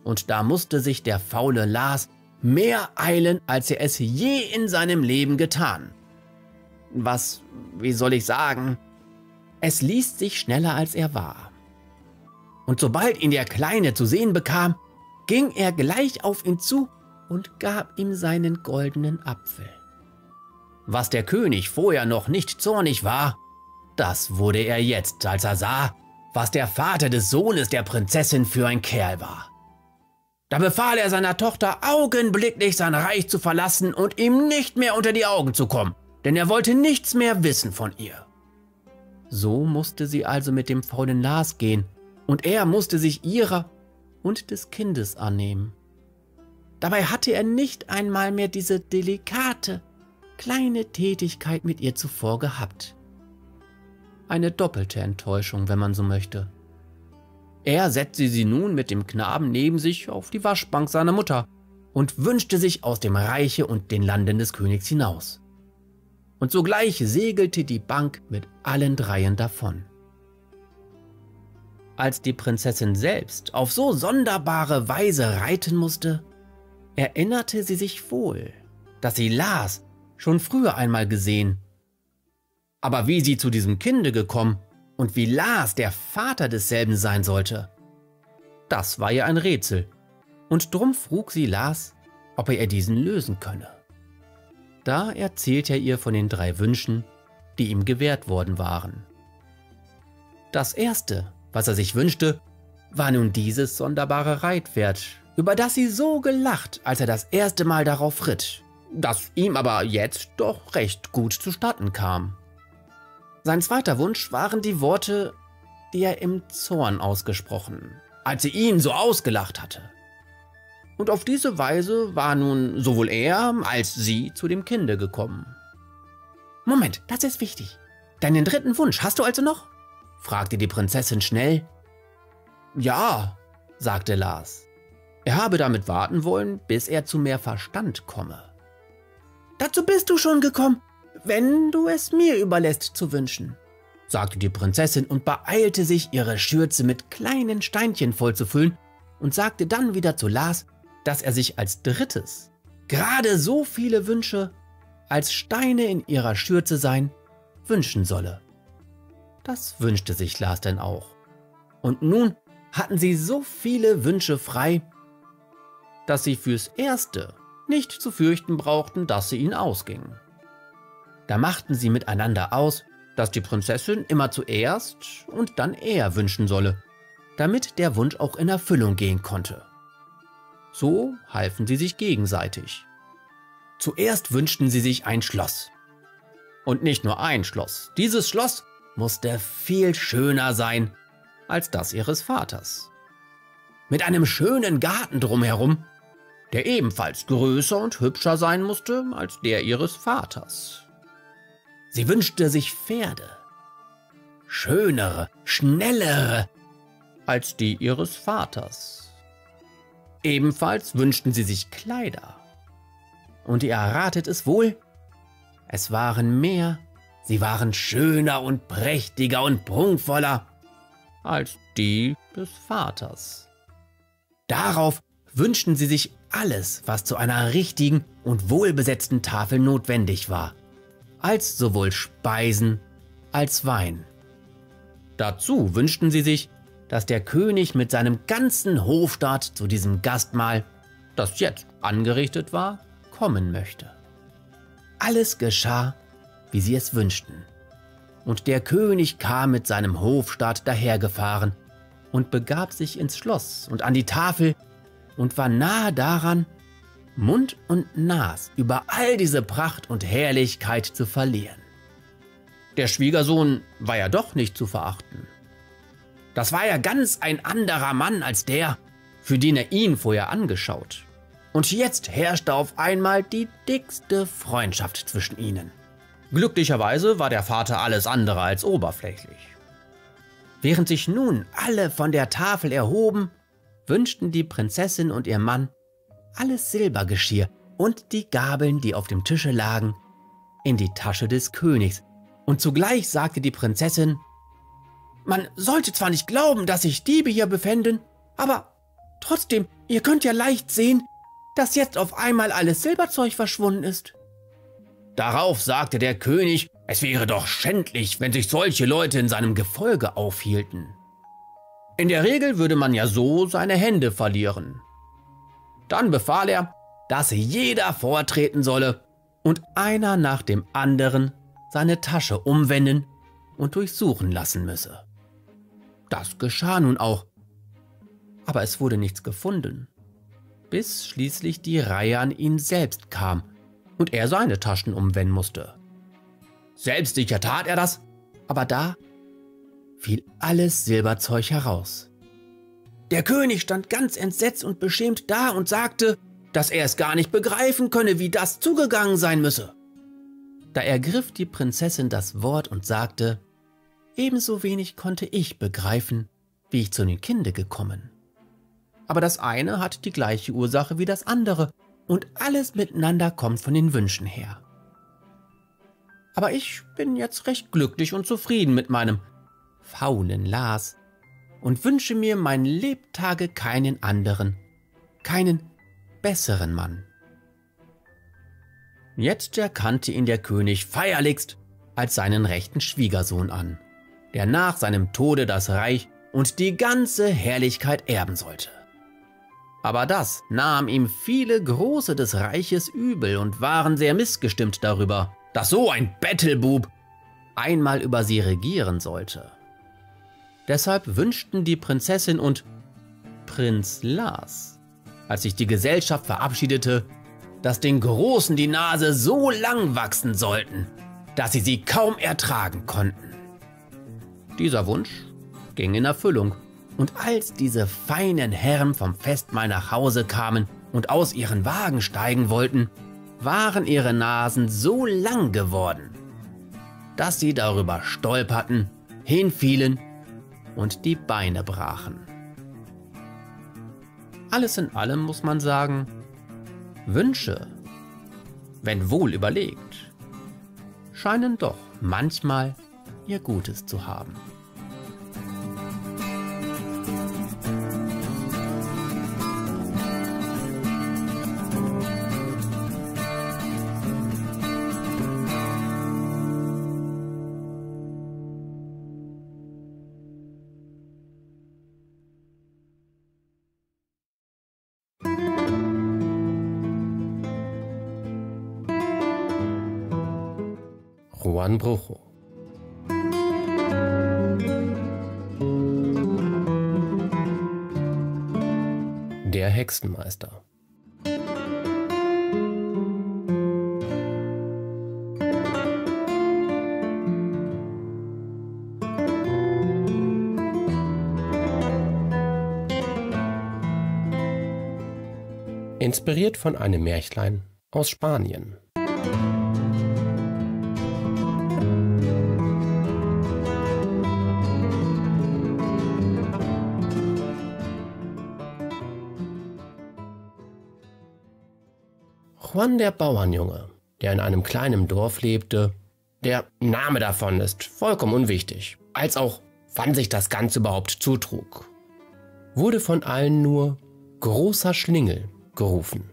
und da musste sich der faule Lars mehr eilen, als er es je in seinem Leben getan. Was, wie soll ich sagen, es liest sich schneller, als er war. Und sobald ihn der Kleine zu sehen bekam, ging er gleich auf ihn zu und gab ihm seinen goldenen Apfel. Was der König vorher noch nicht zornig war, das wurde er jetzt, als er sah, was der Vater des Sohnes der Prinzessin für ein Kerl war. Da befahl er seiner Tochter, augenblicklich sein Reich zu verlassen und ihm nicht mehr unter die Augen zu kommen, denn er wollte nichts mehr wissen von ihr. So musste sie also mit dem faulen Lars gehen, und er musste sich ihrer und des Kindes annehmen. Dabei hatte er nicht einmal mehr diese delikate, kleine Tätigkeit mit ihr zuvor gehabt. Eine doppelte Enttäuschung, wenn man so möchte. Er setzte sie nun mit dem Knaben neben sich auf die Waschbank seiner Mutter und wünschte sich aus dem Reiche und den Landen des Königs hinaus. Und sogleich segelte die Bank mit allen 3 davon. Als die Prinzessin selbst auf so sonderbare Weise reiten musste, erinnerte sie sich wohl, dass sie Lars schon früher einmal gesehen. Aber wie sie zu diesem Kinde gekommen und wie Lars der Vater desselben sein sollte, das war ihr ein Rätsel, und drum frug sie Lars, ob er ihr diesen lösen könne. Da erzählte er ihr von den 3 Wünschen, die ihm gewährt worden waren. Das erste, was er sich wünschte, war nun dieses sonderbare Reitpferd, über das sie so gelacht, als er das erste Mal darauf ritt, das ihm aber jetzt doch recht gut zustatten kam. Sein zweiter Wunsch waren die Worte, die er im Zorn ausgesprochen, als sie ihn so ausgelacht hatte. Und auf diese Weise war nun sowohl er als sie zu dem Kinde gekommen. Moment, das ist wichtig. Deinen 3. Wunsch hast du also noch? Fragte die Prinzessin schnell. Ja, sagte Lars. Er habe damit warten wollen, bis er zu mehr Verstand komme. Dazu bist du schon gekommen, wenn du es mir überlässt zu wünschen, sagte die Prinzessin und beeilte sich, ihre Schürze mit kleinen Steinchen vollzufüllen und sagte dann wieder zu Lars, dass er sich als 3. gerade so viele Wünsche, als Steine in ihrer Schürze sein, wünschen solle. Das wünschte sich Lars denn auch. Und nun hatten sie so viele Wünsche frei, dass sie fürs Erste nicht zu fürchten brauchten, dass sie ihnen ausgingen. Da machten sie miteinander aus, dass die Prinzessin immer zuerst und dann er wünschen solle, damit der Wunsch auch in Erfüllung gehen konnte. So halfen sie sich gegenseitig. Zuerst wünschten sie sich ein Schloss. Und nicht nur ein Schloss, dieses Schloss musste viel schöner sein als das ihres Vaters. Mit einem schönen Garten drumherum, der ebenfalls größer und hübscher sein musste als der ihres Vaters. Sie wünschte sich Pferde, schönere, schnellere als die ihres Vaters. Ebenfalls wünschten sie sich Kleider. Und ihr erratet es wohl, es waren mehr, sie waren schöner und prächtiger und prunkvoller als die des Vaters. Darauf wünschten sie sich alles, was zu einer richtigen und wohlbesetzten Tafel notwendig war, als sowohl Speisen als Wein. Dazu wünschten sie sich, dass der König mit seinem ganzen Hofstaat zu diesem Gastmahl, das jetzt angerichtet war, kommen möchte. Alles geschah, wie sie es wünschten. Und der König kam mit seinem Hofstaat dahergefahren und begab sich ins Schloss und an die Tafel und war nahe daran, Mund und Nas über all diese Pracht und Herrlichkeit zu verlieren. Der Schwiegersohn war ja doch nicht zu verachten. Das war ja ganz ein anderer Mann als der, für den er ihn vorher angeschaut. Und jetzt herrschte auf einmal die dickste Freundschaft zwischen ihnen. Glücklicherweise war der Vater alles andere als oberflächlich. Während sich nun alle von der Tafel erhoben, wünschten die Prinzessin und ihr Mann alles Silbergeschirr und die Gabeln, die auf dem Tische lagen, in die Tasche des Königs. Und zugleich sagte die Prinzessin, man sollte zwar nicht glauben, dass sich Diebe hier befänden, aber trotzdem, ihr könnt ja leicht sehen, dass jetzt auf einmal alles Silberzeug verschwunden ist. Darauf sagte der König, es wäre doch schändlich, wenn sich solche Leute in seinem Gefolge aufhielten. In der Regel würde man ja so seine Hände verlieren. Dann befahl er, dass jeder vortreten solle und einer nach dem anderen seine Tasche umwenden und durchsuchen lassen müsse. Das geschah nun auch, aber es wurde nichts gefunden, bis schließlich die Reihe an ihn selbst kam und er seine Taschen umwenden musste. Selbstsicher tat er das, aber da fiel alles Silberzeug heraus. Der König stand ganz entsetzt und beschämt da und sagte, dass er es gar nicht begreifen könne, wie das zugegangen sein müsse. Da ergriff die Prinzessin das Wort und sagte, ebenso wenig konnte ich begreifen, wie ich zu den Kindern gekommen. Aber das eine hat die gleiche Ursache wie das andere und alles miteinander kommt von den Wünschen her. Aber ich bin jetzt recht glücklich und zufrieden mit meinem faulen Lars und wünsche mir mein Lebtage keinen anderen, keinen besseren Mann. Jetzt erkannte ihn der König feierlichst als seinen rechten Schwiegersohn an, der nach seinem Tode das Reich und die ganze Herrlichkeit erben sollte. Aber das nahm ihm viele Große des Reiches übel und waren sehr missgestimmt darüber, dass so ein Bettelbub einmal über sie regieren sollte. Deshalb wünschten die Prinzessin und Prinz Lars, als sich die Gesellschaft verabschiedete, dass den Großen die Nase so lang wachsen sollten, dass sie sie kaum ertragen konnten. Dieser Wunsch ging in Erfüllung. Und als diese feinen Herren vom Festmahl nach Hause kamen und aus ihren Wagen steigen wollten, waren ihre Nasen so lang geworden, dass sie darüber stolperten, hinfielen und die Beine brachen. Alles in allem muss man sagen, Wünsche, wenn wohl überlegt, scheinen doch manchmal ihr Gutes zu haben. Juan Brujo. Der Hexenmeister. Inspiriert von einem Märchlein aus Spanien. Juan der Bauernjunge, der in einem kleinen Dorf lebte, der Name davon ist vollkommen unwichtig, als auch wann sich das Ganze überhaupt zutrug, wurde von allen nur großer Schlingel gerufen.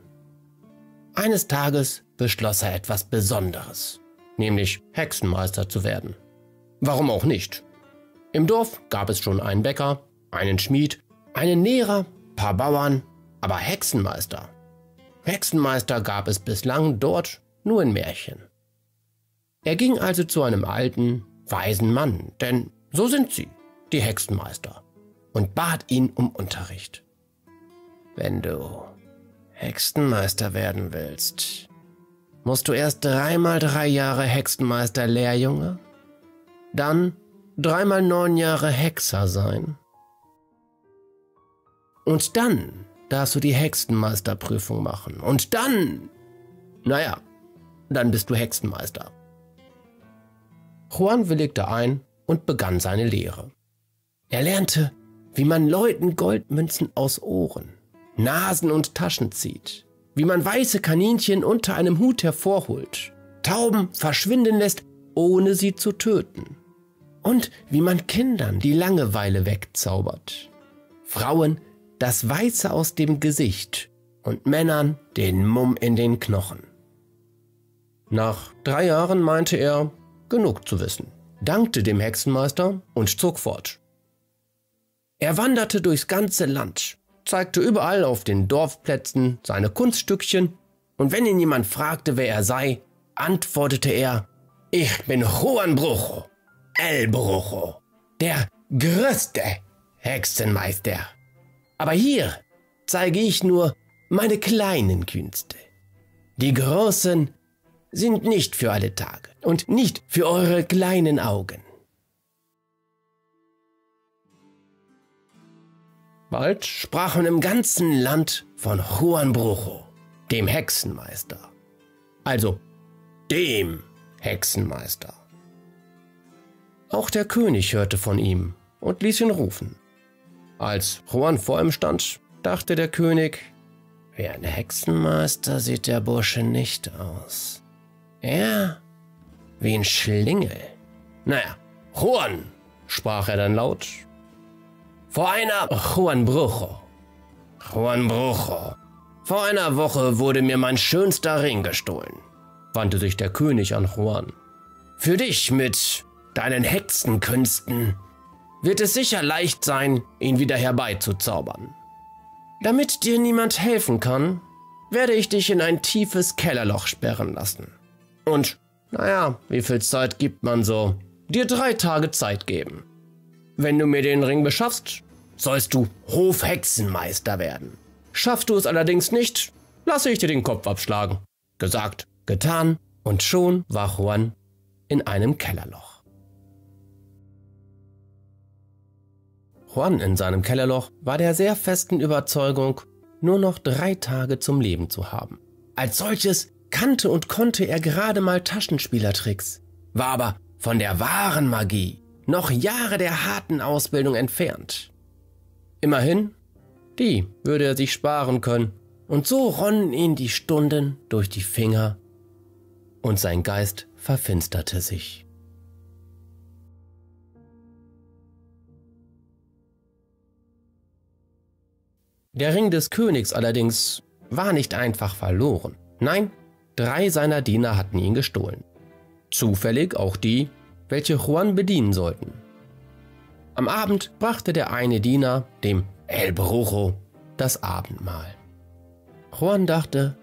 Eines Tages beschloss er etwas Besonderes, nämlich Hexenmeister zu werden. Warum auch nicht? Im Dorf gab es schon einen Bäcker, einen Schmied, einen Näher, paar Bauern, aber Hexenmeister. Hexenmeister gab es bislang dort nur in Märchen. Er ging also zu einem alten, weisen Mann, denn so sind sie, die Hexenmeister, und bat ihn um Unterricht. Wenn du Hexenmeister werden willst, musst du erst 3 mal 3 Jahre Hexenmeister-Lehrjunge, dann 3 mal 9 Jahre Hexer sein. Und dann darfst du die Hexenmeisterprüfung machen. Und dann, naja, dann bist du Hexenmeister. Juan willigte ein und begann seine Lehre. Er lernte, wie man Leuten Goldmünzen aus Ohren, Nasen und Taschen zieht, wie man weiße Kaninchen unter einem Hut hervorholt, Tauben verschwinden lässt, ohne sie zu töten, und wie man Kindern die Langeweile wegzaubert, Frauen das Weiße aus dem Gesicht und Männern den Mumm in den Knochen. Nach 3 Jahren meinte er, genug zu wissen, dankte dem Hexenmeister und zog fort. Er wanderte durchs ganze Land, zeigte überall auf den Dorfplätzen seine Kunststückchen, und wenn ihn jemand fragte, wer er sei, antwortete er, ich bin Juan Brujo, El Brujo, der größte Hexenmeister. Aber hier zeige ich nur meine kleinen Künste. Die großen sind nicht für alle Tage und nicht für eure kleinen Augen. Bald sprach man im ganzen Land von Juan Brujo, dem Hexenmeister. Also dem Hexenmeister. Auch der König hörte von ihm und ließ ihn rufen. Als Juan vor ihm stand, dachte der König, wie ein Hexenmeister sieht der Bursche nicht aus. Er wie ein Schlingel. Naja, Juan, sprach er dann laut. Vor einer Juan Brujo. Juan Brujo. Vor einer Woche wurde mir mein schönster Ring gestohlen, wandte sich der König an Juan. Für dich mit deinen Hexenkünsten wird es sicher leicht sein, ihn wieder herbeizuzaubern. Damit dir niemand helfen kann, werde ich dich in ein tiefes Kellerloch sperren lassen. Und, naja, wie viel Zeit gibt man so? Dir 3 Tage Zeit geben. Wenn du mir den Ring beschaffst, sollst du Hofhexenmeister werden. Schaffst du es allerdings nicht, lasse ich dir den Kopf abschlagen. Gesagt, getan, und schon war Juan in einem Kellerloch. Juan in seinem Kellerloch war der sehr festen Überzeugung, nur noch 3 Tage zum Leben zu haben. Als solches kannte und konnte er gerade mal Taschenspielertricks, war aber von der wahren Magie noch Jahre der harten Ausbildung entfernt. Immerhin, die würde er sich sparen können, und so ronnen ihn die Stunden durch die Finger und sein Geist verfinsterte sich. Der Ring des Königs allerdings war nicht einfach verloren. Nein, 3 seiner Diener hatten ihn gestohlen. Zufällig auch die, welche Juan bedienen sollten. Am Abend brachte der eine Diener, dem El Brujo, das Abendmahl. Juan dachte,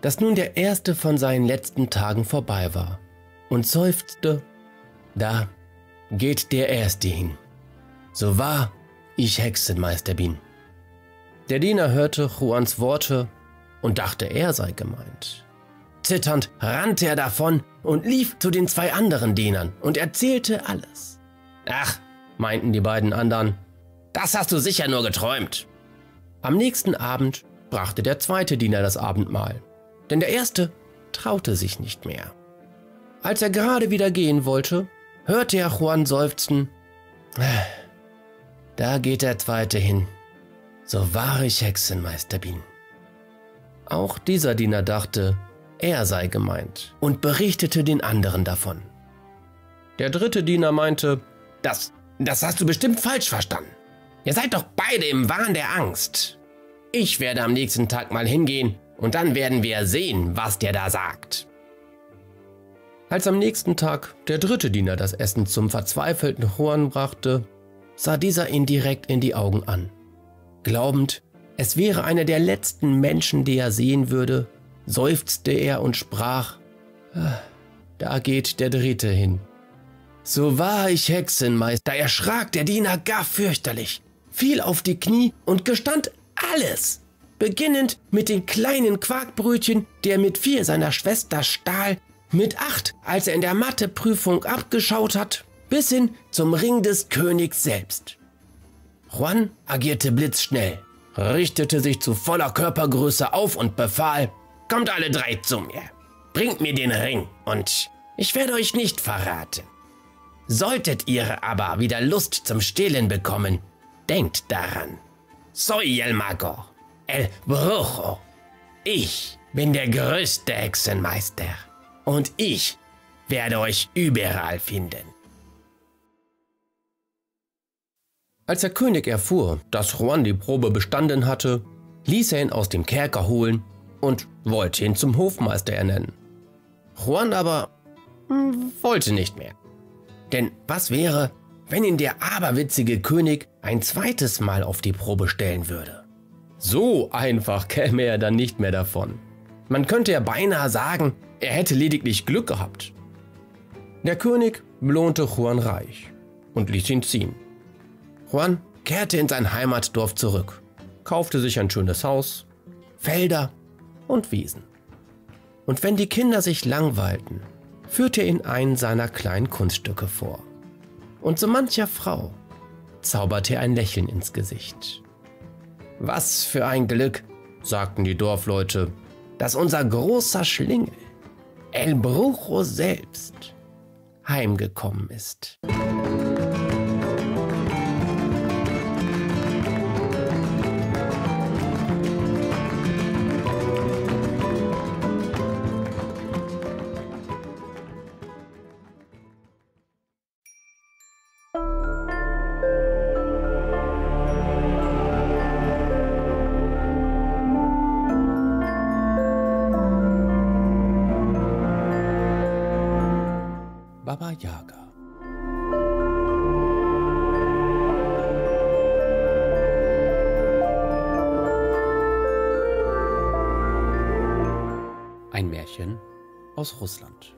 dass nun der erste von seinen letzten Tagen vorbei war und seufzte, da geht der Erste hin, so wahr ich Hexenmeister bin. Der Diener hörte Juans Worte und dachte, er sei gemeint. Zitternd rannte er davon und lief zu den zwei anderen Dienern und erzählte alles. »Ach«, meinten die beiden anderen, »das hast du sicher nur geträumt.« Am nächsten Abend brachte der zweite Diener das Abendmahl, denn der erste traute sich nicht mehr. Als er gerade wieder gehen wollte, hörte er Juan seufzen, »Da geht der zweite hin, so wahr ich Hexenmeister bin.« Auch dieser Diener dachte, er sei gemeint und berichtete den anderen davon. Der dritte Diener meinte, »Das hast du bestimmt falsch verstanden. Ihr seid doch beide im Wahn der Angst. Ich werde am nächsten Tag mal hingehen und dann werden wir sehen, was der da sagt.« Als am nächsten Tag der dritte Diener das Essen zum verzweifelten Juan brachte, sah dieser ihn direkt in die Augen an. Glaubend, es wäre einer der letzten Menschen, die er sehen würde, seufzte er und sprach, »Da geht der Dritte hin.« »So wahr ich Hexenmeister«, erschrak der Diener gar fürchterlich, fiel auf die Knie und gestand alles, beginnend mit den kleinen Quarkbrötchen, die er mit 4 seiner Schwester stahl, mit 8, als er in der Matheprüfung abgeschaut hat, bis hin zum Ring des Königs selbst. Juan agierte blitzschnell, richtete sich zu voller Körpergröße auf und befahl, »Kommt alle 3 zu mir, bringt mir den Ring und ich werde euch nicht verraten. Solltet ihr aber wieder Lust zum Stehlen bekommen, denkt daran. Soy el mago, el brujo. Ich bin der größte Hexenmeister und ich werde euch überall finden.« Als der König erfuhr, dass Juan die Probe bestanden hatte, ließ er ihn aus dem Kerker holen und wollte ihn zum Hofmeister ernennen. Juan aber wollte nicht mehr. Denn was wäre, wenn ihn der aberwitzige König ein zweites Mal auf die Probe stellen würde? So einfach käme er dann nicht mehr davon. Man könnte ja beinahe sagen, er hätte lediglich Glück gehabt. Der König belohnte Juan reich und ließ ihn ziehen. Juan kehrte in sein Heimatdorf zurück, kaufte sich ein schönes Haus, Felder und Wiesen. Und wenn die Kinder sich langweilten, führte er ihnen einen seiner kleinen Kunststücke vor. Und so mancher Frau zauberte er ein Lächeln ins Gesicht. »Was für ein Glück«, sagten die Dorfleute, »dass unser großer Schlingel, El Brujo selbst, heimgekommen ist.« Baba Yaga. Ein Märchen aus Russland.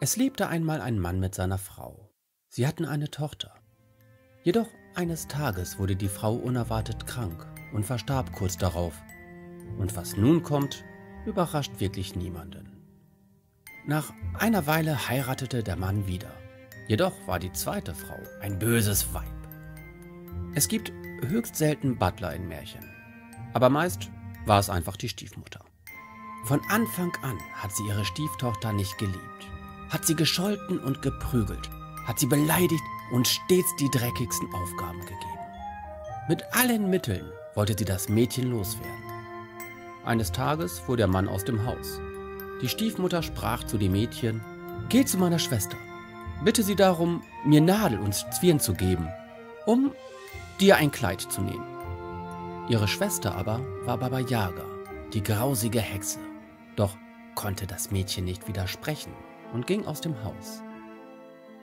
Es lebte einmal ein Mann mit seiner Frau. Sie hatten eine Tochter. Jedoch eines Tages wurde die Frau unerwartet krank und verstarb kurz darauf. Und was nun kommt, überrascht wirklich niemanden. Nach einer Weile heiratete der Mann wieder. Jedoch war die zweite Frau ein böses Weib. Es gibt höchst selten Butler in Märchen. Aber meist war es einfach die Stiefmutter. Von Anfang an hat sie ihre Stieftochter nicht geliebt. Hat sie gescholten und geprügelt, hat sie beleidigt und stets die dreckigsten Aufgaben gegeben. Mit allen Mitteln wollte sie das Mädchen loswerden. Eines Tages fuhr der Mann aus dem Haus. Die Stiefmutter sprach zu dem Mädchen, »Geh zu meiner Schwester, bitte sie darum, mir Nadel und Zwirn zu geben, um dir ein Kleid zu nähen.« Ihre Schwester aber war Baba Yaga, die grausige Hexe. Doch konnte das Mädchen nicht widersprechen und ging aus dem Haus.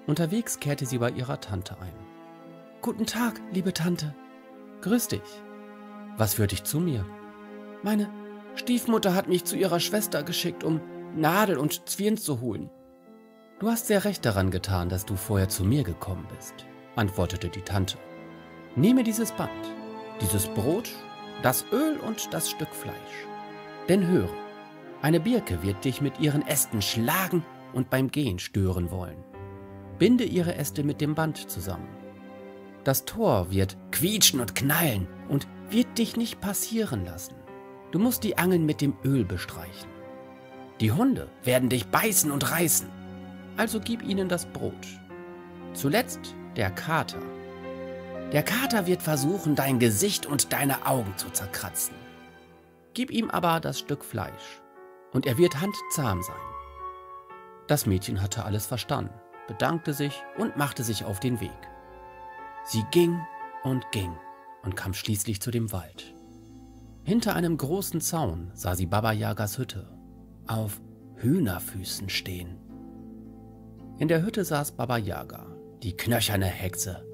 Unterwegs kehrte sie bei ihrer Tante ein. »Guten Tag, liebe Tante.« »Grüß dich.« Was führt dich zu mir? Meine Stiefmutter hat mich zu ihrer Schwester geschickt, um Nadel und Zwirn zu holen. Du hast sehr recht daran getan, dass du vorher zu mir gekommen bist, antwortete die Tante. Nehme dieses Band, dieses Brot, das Öl und das Stück Fleisch. Denn höre, eine Birke wird dich mit ihren Ästen schlagen und beim Gehen stören wollen. Binde ihre Äste mit dem Band zusammen. Das Tor wird quietschen und knallen und wird dich nicht passieren lassen. Du musst die Angeln mit dem Öl bestreichen. Die Hunde werden dich beißen und reißen, also gib ihnen das Brot. Zuletzt der Kater. Der Kater wird versuchen, dein Gesicht und deine Augen zu zerkratzen. Gib ihm aber das Stück Fleisch und er wird handzahm sein. Das Mädchen hatte alles verstanden, bedankte sich und machte sich auf den Weg. Sie ging und kam schließlich zu dem Wald. Hinter einem großen Zaun sah sie Baba Yagas Hütte auf Hühnerfüßen stehen. In der Hütte saß Baba Yaga, die knöcherne Hexe,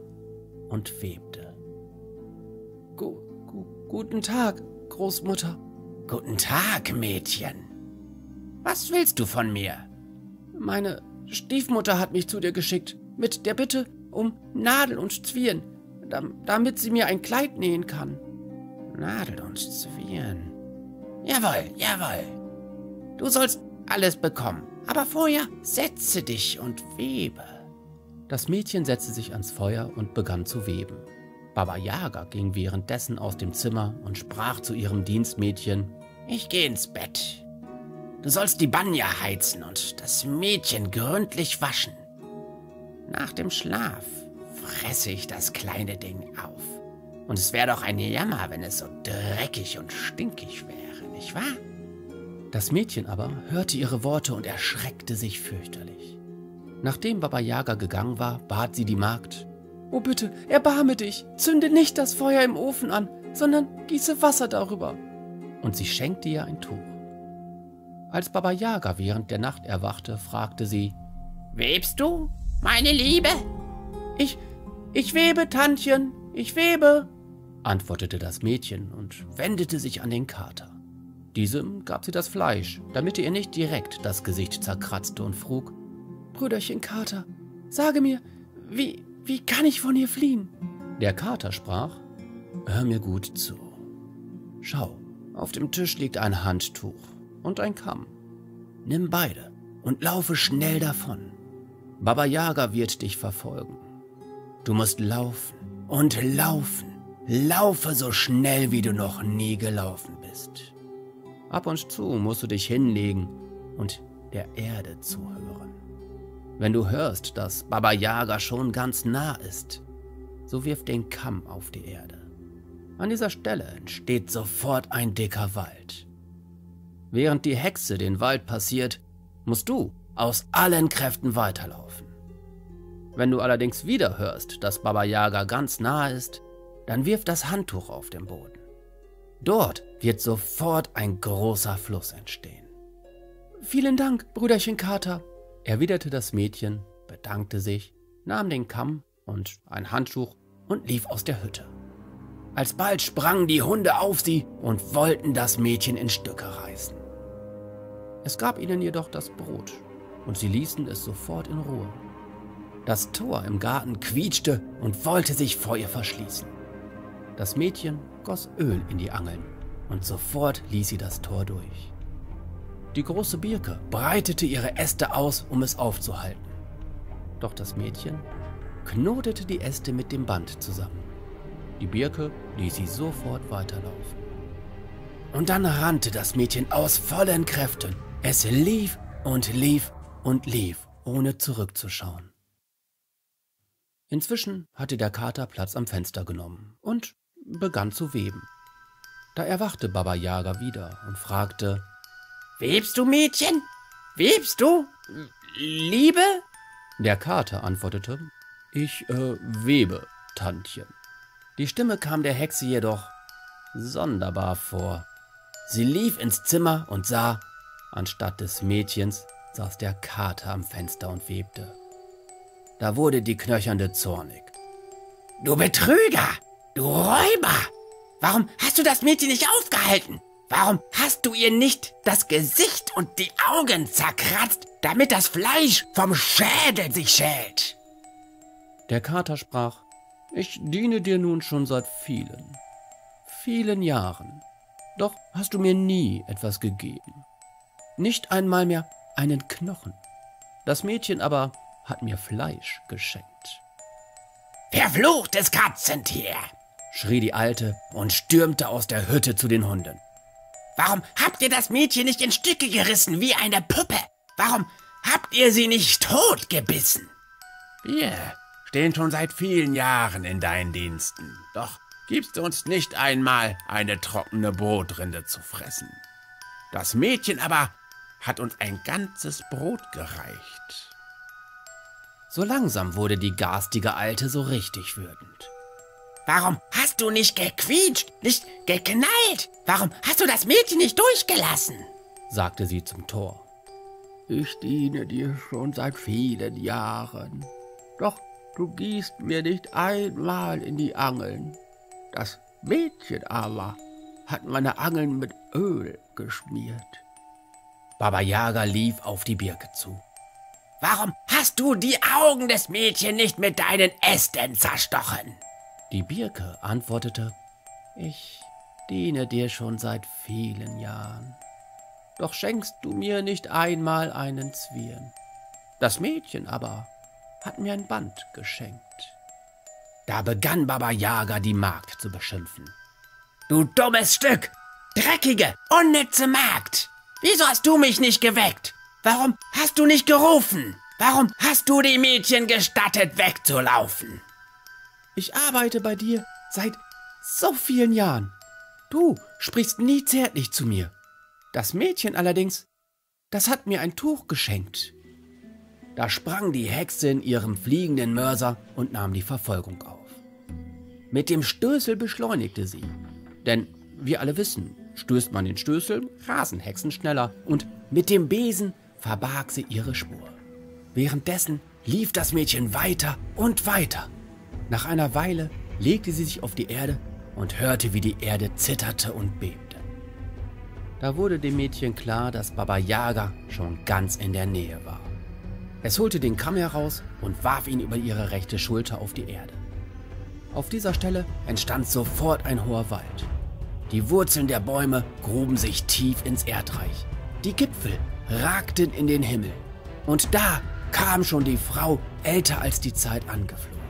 und webte. Guten Tag, Großmutter. Guten Tag, Mädchen. Was willst du von mir? Meine Stiefmutter hat mich zu dir geschickt, mit der Bitte um Nadel und Zwirn, damit sie mir ein Kleid nähen kann. Nadel und Zwirn. Jawohl, jawohl. Du sollst alles bekommen, aber vorher setze dich und webe. Das Mädchen setzte sich ans Feuer und begann zu weben. Baba Yaga ging währenddessen aus dem Zimmer und sprach zu ihrem Dienstmädchen: Ich gehe ins Bett. Du sollst die Banja heizen und das Mädchen gründlich waschen. Nach dem Schlaf fresse ich das kleine Ding auf. Und es wäre doch ein Jammer, wenn es so dreckig und stinkig wäre, nicht wahr? Das Mädchen aber hörte ihre Worte und erschreckte sich fürchterlich. Nachdem Baba Yaga gegangen war, bat sie die Magd: Oh bitte, erbarme dich, zünde nicht das Feuer im Ofen an, sondern gieße Wasser darüber. Und sie schenkte ihr ein Tuch. Als Baba Yaga während der Nacht erwachte, fragte sie: Webst du, meine Liebe? Ich webe, Tantchen, ich webe, antwortete das Mädchen und wendete sich an den Kater. Diesem gab sie das Fleisch, damit er ihr nicht direkt das Gesicht zerkratzte, und frug: Brüderchen Kater, sage mir, wie kann ich von hier fliehen? Der Kater sprach: Hör mir gut zu. Schau, auf dem Tisch liegt ein Handtuch und ein Kamm. Nimm beide und laufe schnell davon. Baba Yaga wird dich verfolgen. Du musst laufen und laufen. Laufe so schnell, wie du noch nie gelaufen bist. Ab und zu musst du dich hinlegen und der Erde zuhören. Wenn du hörst, dass Baba Yaga schon ganz nah ist, so wirf den Kamm auf die Erde. An dieser Stelle entsteht sofort ein dicker Wald. Während die Hexe den Wald passiert, musst du aus allen Kräften weiterlaufen. Wenn du allerdings wieder hörst, dass Baba Yaga ganz nah ist, dann wirf das Handtuch auf den Boden. Dort wird sofort ein großer Fluss entstehen. Vielen Dank, Brüderchen Kater, erwiderte das Mädchen, bedankte sich, nahm den Kamm und ein Handtuch und lief aus der Hütte. Alsbald sprangen die Hunde auf sie und wollten das Mädchen in Stücke reißen. Es gab ihnen jedoch das Brot und sie ließen es sofort in Ruhe. Das Tor im Garten quietschte und wollte sich vor ihr verschließen. Das Mädchen goss Öl in die Angeln und sofort ließ sie das Tor durch. Die große Birke breitete ihre Äste aus, um es aufzuhalten. Doch das Mädchen knotete die Äste mit dem Band zusammen. Die Birke ließ sie sofort weiterlaufen. Und dann rannte das Mädchen aus vollen Kräften. Es lief und lief und lief, ohne zurückzuschauen. Inzwischen hatte der Kater Platz am Fenster genommen und begann zu weben. Da erwachte Baba Yaga wieder und fragte: Webst du, Mädchen? Webst du, Liebe? Der Kater antwortete: Ich webe, Tantchen. Die Stimme kam der Hexe jedoch sonderbar vor. Sie lief ins Zimmer und sah, anstatt des Mädchens saß der Kater am Fenster und webte. Da wurde die Knöchernde zornig. Du Betrüger! Du Räuber! Warum hast du das Mädchen nicht aufgehalten? Warum hast du ihr nicht das Gesicht und die Augen zerkratzt, damit das Fleisch vom Schädel sich schält? Der Kater sprach, ich diene dir nun schon seit vielen, vielen Jahren. Doch hast du mir nie etwas gegeben. Nicht einmal mehr einen Knochen. Das Mädchen aber hat mir Fleisch geschenkt. Verfluchtes Katzentier! Schrie die Alte und stürmte aus der Hütte zu den Hunden. Warum habt ihr das Mädchen nicht in Stücke gerissen wie eine Puppe? Warum habt ihr sie nicht tot gebissen? Wir stehen schon seit vielen Jahren in deinen Diensten. Doch gibst du uns nicht einmal eine trockene Brotrinde zu fressen. Das Mädchen aber hat uns ein ganzes Brot gereicht. So langsam wurde die garstige Alte so richtig wütend. Warum hast du nicht gequietscht, nicht geknallt? Warum hast du das Mädchen nicht durchgelassen? Sagte sie zum Tor. Ich diene dir schon seit vielen Jahren. Doch du gießt mir nicht einmal in die Angeln. Das Mädchen aber hat meine Angeln mit Öl geschmiert. Baba Yaga lief auf die Birke zu. Warum hast du die Augen des Mädchens nicht mit deinen Ästen zerstochen? Die Birke antwortete, ich diene dir schon seit vielen Jahren, doch schenkst du mir nicht einmal einen Zwirn. Das Mädchen aber hat mir ein Band geschenkt. Da begann Baba Yaga die Magd zu beschimpfen. Du dummes Stück, dreckige, unnütze Magd, wieso hast du mich nicht geweckt? Warum hast du nicht gerufen? Warum hast du dem Mädchen gestattet, wegzulaufen? Ich arbeite bei dir seit so vielen Jahren. Du sprichst nie zärtlich zu mir. Das Mädchen allerdings, das hat mir ein Tuch geschenkt. Da sprang die Hexe in ihrem fliegenden Mörser und nahm die Verfolgung auf. Mit dem Stößel beschleunigte sie. Denn wir alle wissen, stößt man den Stößel, rasen Hexen schneller. Und mit dem Besen verbarg sie ihre Spur. Währenddessen lief das Mädchen weiter und weiter. Nach einer Weile legte sie sich auf die Erde und hörte, wie die Erde zitterte und bebte. Da wurde dem Mädchen klar, dass Baba Yaga schon ganz in der Nähe war. Es holte den Kamm heraus und warf ihn über ihre rechte Schulter auf die Erde. Auf dieser Stelle entstand sofort ein hoher Wald. Die Wurzeln der Bäume gruben sich tief ins Erdreich. Die Gipfel ragten in den Himmel. Und da kam schon die Frau, älter als die Zeit, angeflogen.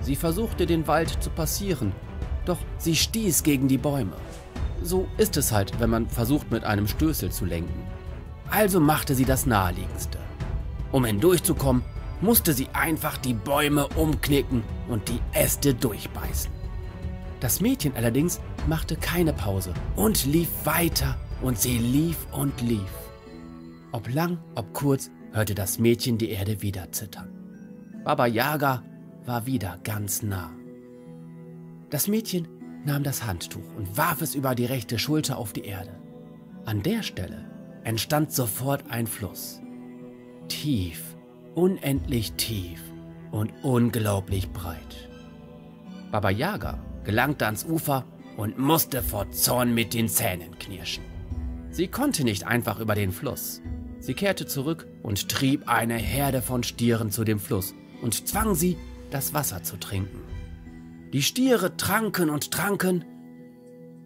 Sie versuchte, den Wald zu passieren, doch sie stieß gegen die Bäume. So ist es halt, wenn man versucht, mit einem Stößel zu lenken. Also machte sie das Naheliegendste. Um hindurchzukommen, musste sie einfach die Bäume umknicken und die Äste durchbeißen. Das Mädchen allerdings machte keine Pause und lief weiter, und sie lief und lief. Ob lang, ob kurz, hörte das Mädchen die Erde wieder zittern. Baba Yaga war wieder ganz nah. Das Mädchen nahm das Handtuch und warf es über die rechte Schulter auf die Erde. An der Stelle entstand sofort ein Fluss. Tief, unendlich tief und unglaublich breit. Baba Yaga gelangte ans Ufer und musste vor Zorn mit den Zähnen knirschen. Sie konnte nicht einfach über den Fluss. Sie kehrte zurück und trieb eine Herde von Stieren zu dem Fluss und zwang sie, das Wasser zu trinken. Die Stiere tranken und tranken.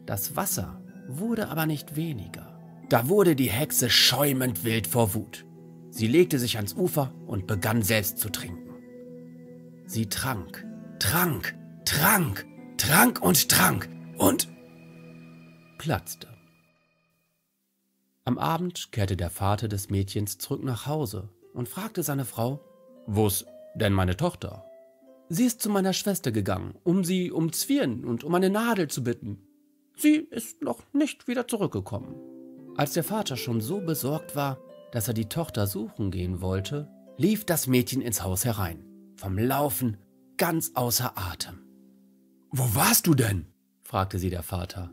Das Wasser wurde aber nicht weniger. Da wurde die Hexe schäumend wild vor Wut. Sie legte sich ans Ufer und begann selbst zu trinken. Sie trank, trank, trank, trank und platzte. Am Abend kehrte der Vater des Mädchens zurück nach Hause und fragte seine Frau, wo ist denn meine Tochter? Sie ist zu meiner Schwester gegangen, um sie um Zwirn und um eine Nadel zu bitten. Sie ist noch nicht wieder zurückgekommen. Als der Vater schon so besorgt war, dass er die Tochter suchen gehen wollte, lief das Mädchen ins Haus herein, vom Laufen ganz außer Atem. »Wo warst du denn?« fragte sie der Vater.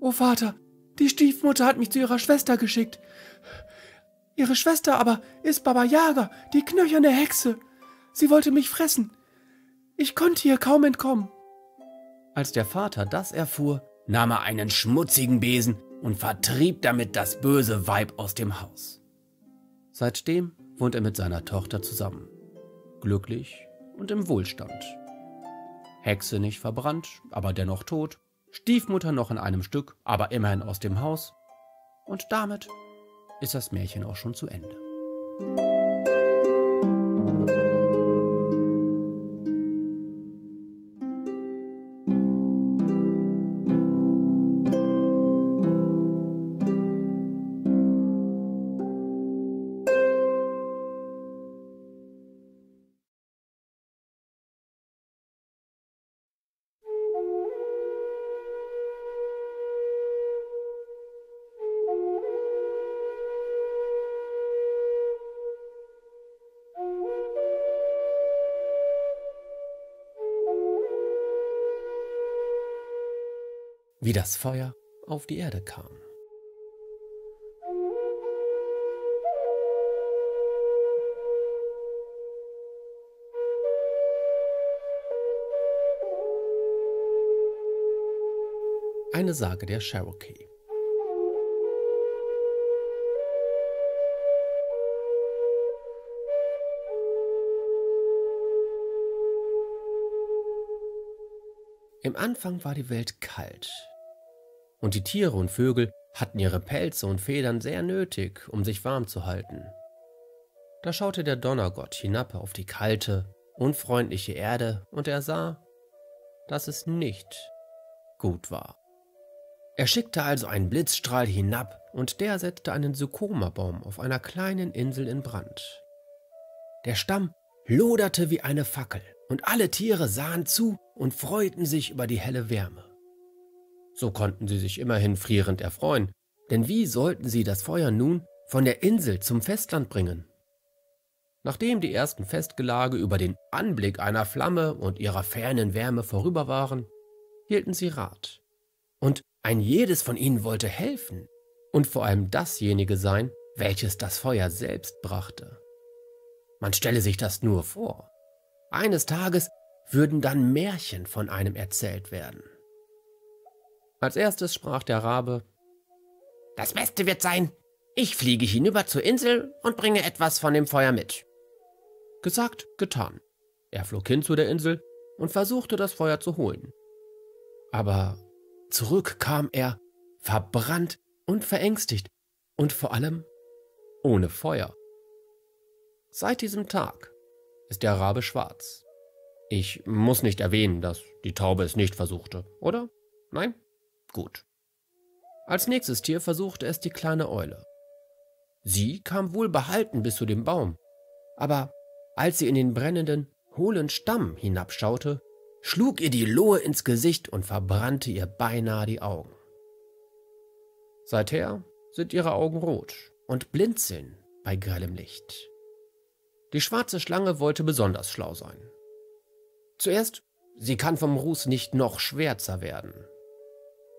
»Oh Vater, die Stiefmutter hat mich zu ihrer Schwester geschickt. Ihre Schwester aber ist Baba Yaga, die knöcherne Hexe. Sie wollte mich fressen. Ich konnte hier kaum entkommen.« Als der Vater das erfuhr, nahm er einen schmutzigen Besen und vertrieb damit das böse Weib aus dem Haus. Seitdem wohnt er mit seiner Tochter zusammen, glücklich und im Wohlstand. Hexe nicht verbrannt, aber dennoch tot, Stiefmutter noch in einem Stück, aber immerhin aus dem Haus. Und damit ist das Märchen auch schon zu Ende. Wie das Feuer auf die Erde kam. Eine Sage der Cherokee. Im Anfang war die Welt kalt. Und die Tiere und Vögel hatten ihre Pelze und Federn sehr nötig, um sich warm zu halten. Da schaute der Donnergott hinab auf die kalte, unfreundliche Erde und er sah, dass es nicht gut war. Er schickte also einen Blitzstrahl hinab und der setzte einen Sykomerbaum auf einer kleinen Insel in Brand. Der Stamm loderte wie eine Fackel und alle Tiere sahen zu und freuten sich über die helle Wärme. So konnten sie sich immerhin frierend erfreuen, denn wie sollten sie das Feuer nun von der Insel zum Festland bringen? Nachdem die ersten Festgelage über den Anblick einer Flamme und ihrer fernen Wärme vorüber waren, hielten sie Rat. Und ein jedes von ihnen wollte helfen und vor allem dasjenige sein, welches das Feuer selbst brachte. Man stelle sich das nur vor. Eines Tages würden dann Märchen von einem erzählt werden. Als erstes sprach der Rabe, »Das Beste wird sein, ich fliege hinüber zur Insel und bringe etwas von dem Feuer mit.« Gesagt, getan. Er flog hin zu der Insel und versuchte, das Feuer zu holen. Aber zurück kam er, verbrannt und verängstigt und vor allem ohne Feuer. Seit diesem Tag ist der Rabe schwarz. Ich muss nicht erwähnen, dass die Taube es nicht versuchte, oder? Nein? Gut. Als nächstes Tier versuchte es die kleine Eule. Sie kam wohlbehalten bis zu dem Baum, aber als sie in den brennenden, hohlen Stamm hinabschaute, schlug ihr die Lohe ins Gesicht und verbrannte ihr beinahe die Augen. Seither sind ihre Augen rot und blinzeln bei grellem Licht. Die schwarze Schlange wollte besonders schlau sein. Zuerst, sie kann vom Ruß nicht noch schwärzer werden.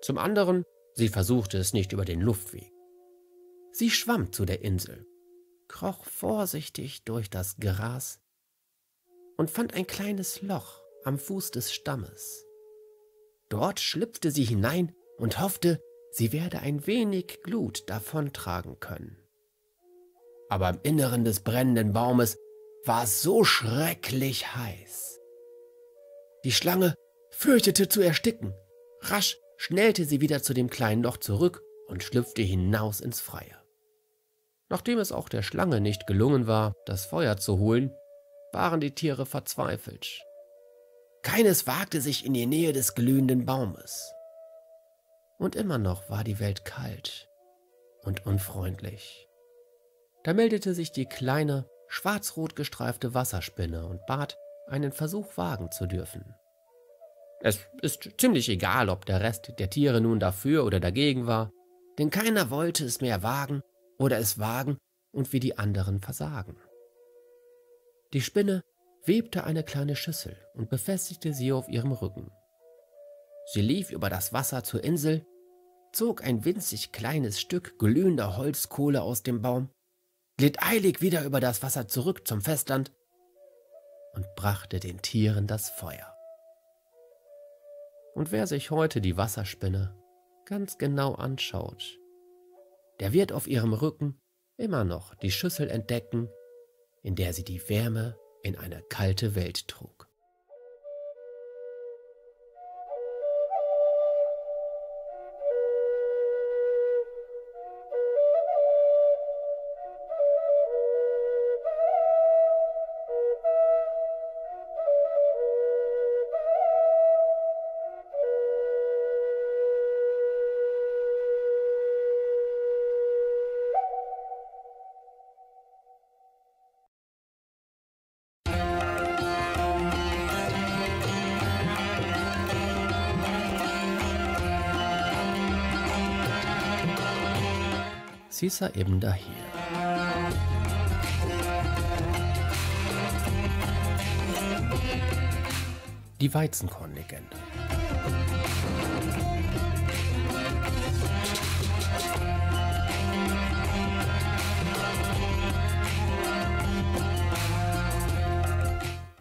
Zum anderen, sie versuchte es nicht über den Luftweg. Sie schwamm zu der Insel, kroch vorsichtig durch das Gras und fand ein kleines Loch am Fuß des Stammes. Dort schlüpfte sie hinein und hoffte, sie werde ein wenig Glut davontragen können. Aber im Inneren des brennenden Baumes war es so schrecklich heiß. Die Schlange fürchtete zu ersticken. Rasch schnellte sie wieder zu dem kleinen Loch zurück und schlüpfte hinaus ins Freie. Nachdem es auch der Schlange nicht gelungen war, das Feuer zu holen, waren die Tiere verzweifelt. Keines wagte sich in die Nähe des glühenden Baumes. Und immer noch war die Welt kalt und unfreundlich. Da meldete sich die kleine, schwarz-rot gestreifte Wasserspinne und bat, einen Versuch wagen zu dürfen. Es ist ziemlich egal, ob der Rest der Tiere nun dafür oder dagegen war, denn keiner wollte es mehr wagen oder es wagen und wie die anderen versagen. Die Spinne webte eine kleine Schüssel und befestigte sie auf ihrem Rücken. Sie lief über das Wasser zur Insel, zog ein winzig kleines Stück glühender Holzkohle aus dem Baum, glitt eilig wieder über das Wasser zurück zum Festland und brachte den Tieren das Feuer. Und wer sich heute die Wasserspinne ganz genau anschaut, der wird auf ihrem Rücken immer noch die Schüssel entdecken, in der sie die Wärme in eine kalte Welt trug. Sissa Ibn Dahir. Die Weizenkornlegende.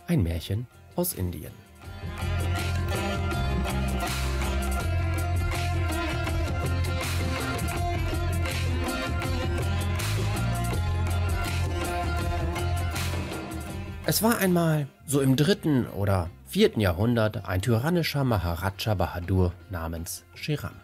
Ein Märchen aus Indien. Es war einmal, so im 3. oder 4. Jahrhundert, ein tyrannischer Maharaja Bahadur namens Sriram.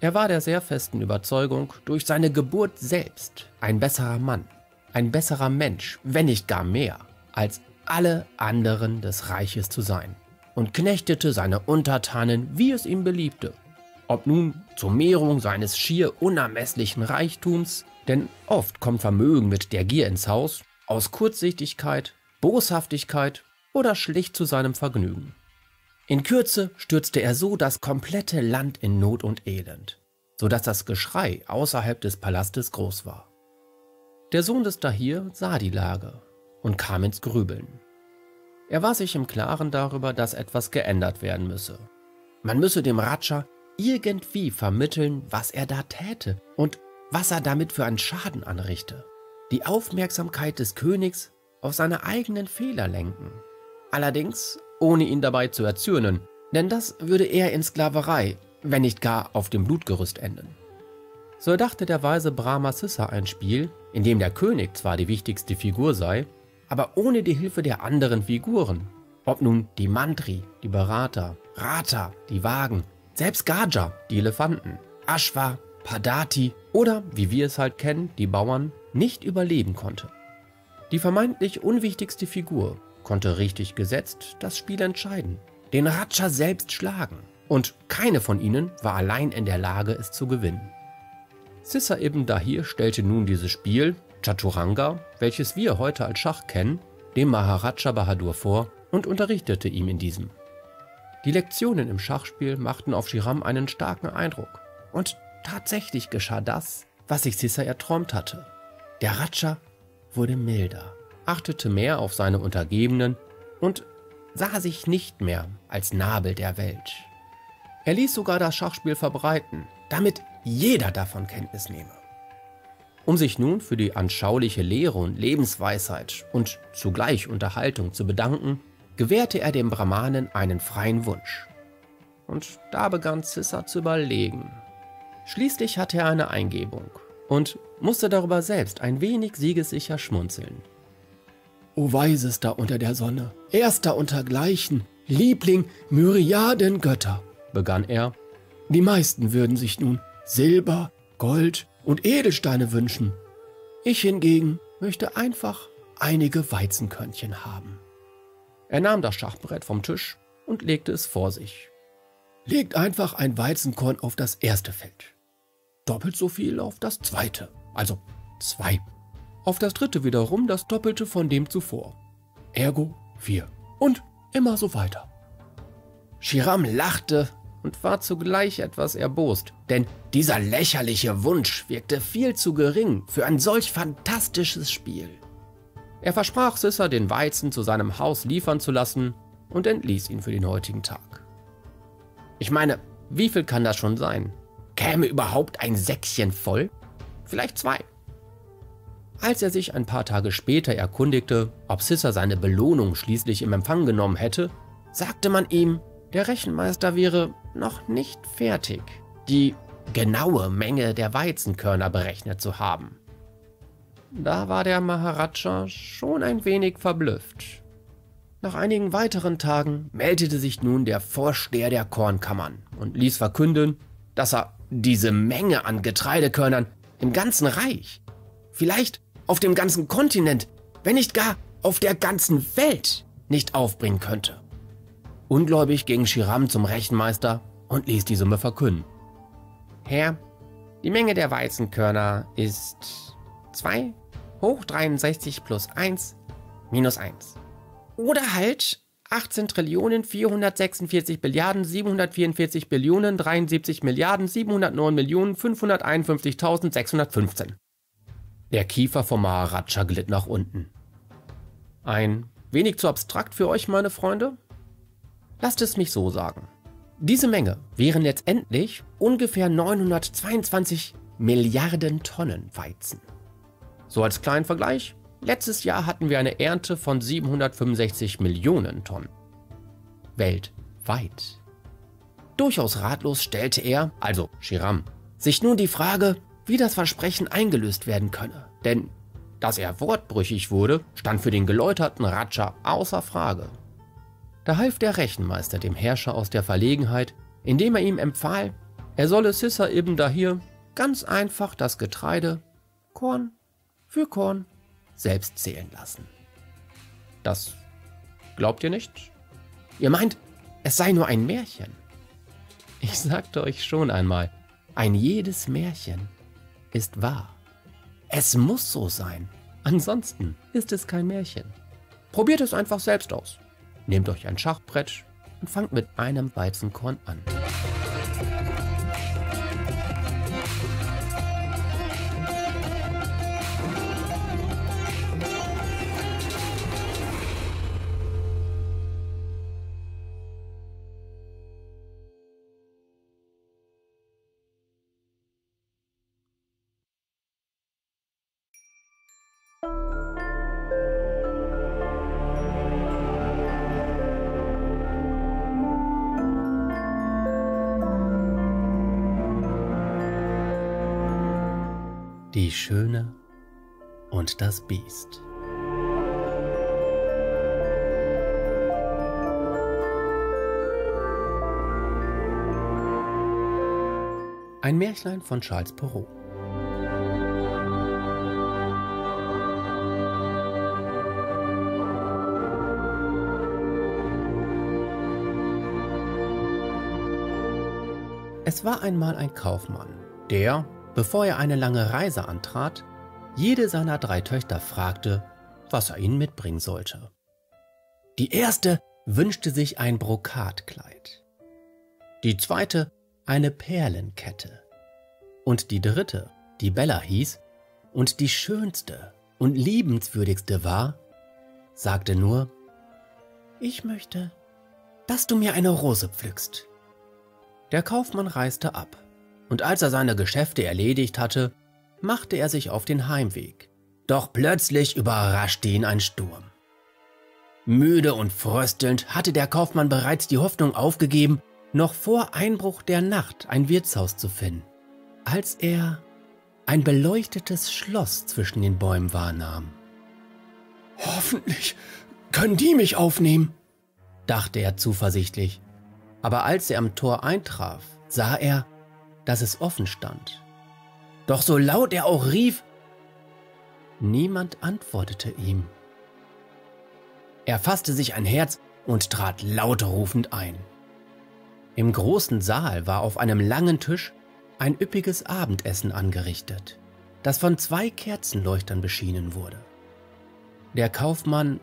Er war der sehr festen Überzeugung, durch seine Geburt selbst ein besserer Mann, ein besserer Mensch, wenn nicht gar mehr, als alle anderen des Reiches zu sein, und knechtete seine Untertanen, wie es ihm beliebte. Ob nun zur Mehrung seines schier unermesslichen Reichtums, denn oft kommt Vermögen mit der Gier ins Haus, aus Kurzsichtigkeit, Boshaftigkeit oder schlicht zu seinem Vergnügen. In Kürze stürzte er so das komplette Land in Not und Elend, sodass das Geschrei außerhalb des Palastes groß war. Der Sohn des Dahir sah die Lage und kam ins Grübeln. Er war sich im Klaren darüber, dass etwas geändert werden müsse. Man müsse dem Raja irgendwie vermitteln, was er da täte und was er damit für einen Schaden anrichte. Die Aufmerksamkeit des Königs auf seine eigenen Fehler lenken. Allerdings ohne ihn dabei zu erzürnen, denn das würde eher in Sklaverei, wenn nicht gar auf dem Blutgerüst enden. So erdachte der weise Brahma Sissa ein Spiel, in dem der König zwar die wichtigste Figur sei, aber ohne die Hilfe der anderen Figuren. Ob nun die Mantri, die Berater, Rata, die Wagen, selbst Gaja, die Elefanten, Ashwa, Padati oder, wie wir es halt kennen, die Bauern, nicht überleben konnte. Die vermeintlich unwichtigste Figur konnte richtig gesetzt das Spiel entscheiden, den Raja selbst schlagen, und keine von ihnen war allein in der Lage, es zu gewinnen. Sissa Ibn Dahir stellte nun dieses Spiel, Chaturanga, welches wir heute als Schach kennen, dem Maharaja Bahadur vor und unterrichtete ihm in diesem. Die Lektionen im Schachspiel machten auf Sriram einen starken Eindruck und tatsächlich geschah das, was sich Sissa erträumt hatte. Der Raja wurde milder, achtete mehr auf seine Untergebenen und sah sich nicht mehr als Nabel der Welt. Er ließ sogar das Schachspiel verbreiten, damit jeder davon Kenntnis nehme. Um sich nun für die anschauliche Lehre und Lebensweisheit und zugleich Unterhaltung zu bedanken, gewährte er dem Brahmanen einen freien Wunsch. Und da begann Sissa zu überlegen. Schließlich hatte er eine Eingebung und musste darüber selbst ein wenig siegessicher schmunzeln. O Weisester unter der Sonne, Erster untergleichen, Liebling Myriaden Götter, begann er. Die meisten würden sich nun Silber, Gold und Edelsteine wünschen. Ich hingegen möchte einfach einige Weizenkörnchen haben. Er nahm das Schachbrett vom Tisch und legte es vor sich. Legt einfach ein Weizenkorn auf das erste Feld. Doppelt so viel auf das zweite, also 2. Auf das dritte wiederum das Doppelte von dem zuvor, ergo 4. Und immer so weiter. Sriram lachte und war zugleich etwas erbost, denn dieser lächerliche Wunsch wirkte viel zu gering für ein solch fantastisches Spiel. Er versprach Sissa, den Weizen zu seinem Haus liefern zu lassen und entließ ihn für den heutigen Tag. Ich meine, wie viel kann das schon sein? Käme überhaupt ein Säckchen voll? Vielleicht 2. Als er sich ein paar Tage später erkundigte, ob Sissa seine Belohnung schließlich im Empfang genommen hätte, sagte man ihm, Der Rechenmeister wäre noch nicht fertig, die genaue Menge der Weizenkörner berechnet zu haben. Da war der Maharaja schon ein wenig verblüfft. Nach einigen weiteren Tagen meldete sich nun der Vorsteher der Kornkammern und ließ verkünden, dass er diese Menge an Getreidekörnern im ganzen Reich, vielleicht auf dem ganzen Kontinent, wenn nicht gar auf der ganzen Welt, nicht aufbringen könnte. Ungläubig ging Schiram zum Rechenmeister und ließ die Summe verkünden. Herr, die Menge der Weizenkörner ist 2 hoch 63 plus 1 minus 1. Oder halt 18.446.744.073.709.551.615. Der Kiefer vom Maharaja glitt nach unten. Ein wenig zu abstrakt für euch, meine Freunde? Lasst es mich so sagen. Diese Menge wären letztendlich ungefähr 922 Milliarden Tonnen Weizen. So als kleinen Vergleich, letztes Jahr hatten wir eine Ernte von 765 Millionen Tonnen. Weltweit. Durchaus ratlos stellte er, also Schiram, sich nun die Frage, wie das Versprechen eingelöst werden könne. Denn, dass er wortbrüchig wurde, stand für den geläuterten Raja außer Frage. Da half der Rechenmeister dem Herrscher aus der Verlegenheit, indem er ihm empfahl, er solle Sissa Ibn Dahir ganz einfach das Getreide, Korn für Korn, selbst zählen lassen. Das glaubt ihr nicht? Ihr meint, es sei nur ein Märchen. Ich sagte euch schon einmal, ein jedes Märchen ist wahr. Es muss so sein, ansonsten ist es kein Märchen. Probiert es einfach selbst aus. Nehmt euch ein Schachbrett und fangt mit einem Weizenkorn an. Die Schöne und das Biest. Ein Märchlein von Charles Perrault. Es war einmal ein Kaufmann, der, bevor er eine lange Reise antrat, jede seiner 3 Töchter fragte, was er ihnen mitbringen sollte. Die erste wünschte sich ein Brokatkleid, die zweite eine Perlenkette und die dritte, die Bella hieß und die schönste und liebenswürdigste war, sagte nur, ich möchte, dass du mir eine Rose pflückst. Der Kaufmann reiste ab. Und als er seine Geschäfte erledigt hatte, machte er sich auf den Heimweg. Doch plötzlich überraschte ihn ein Sturm. Müde und fröstelnd hatte der Kaufmann bereits die Hoffnung aufgegeben, noch vor Einbruch der Nacht ein Wirtshaus zu finden, als er ein beleuchtetes Schloss zwischen den Bäumen wahrnahm. Hoffentlich können die mich aufnehmen, dachte er zuversichtlich. Aber als er am Tor eintraf, sah er, dass es offen stand. Doch so laut er auch rief, niemand antwortete ihm. Er fasste sich ein Herz und trat laut rufend ein. Im großen Saal war auf einem langen Tisch ein üppiges Abendessen angerichtet, das von 2 Kerzenleuchtern beschienen wurde. Der Kaufmann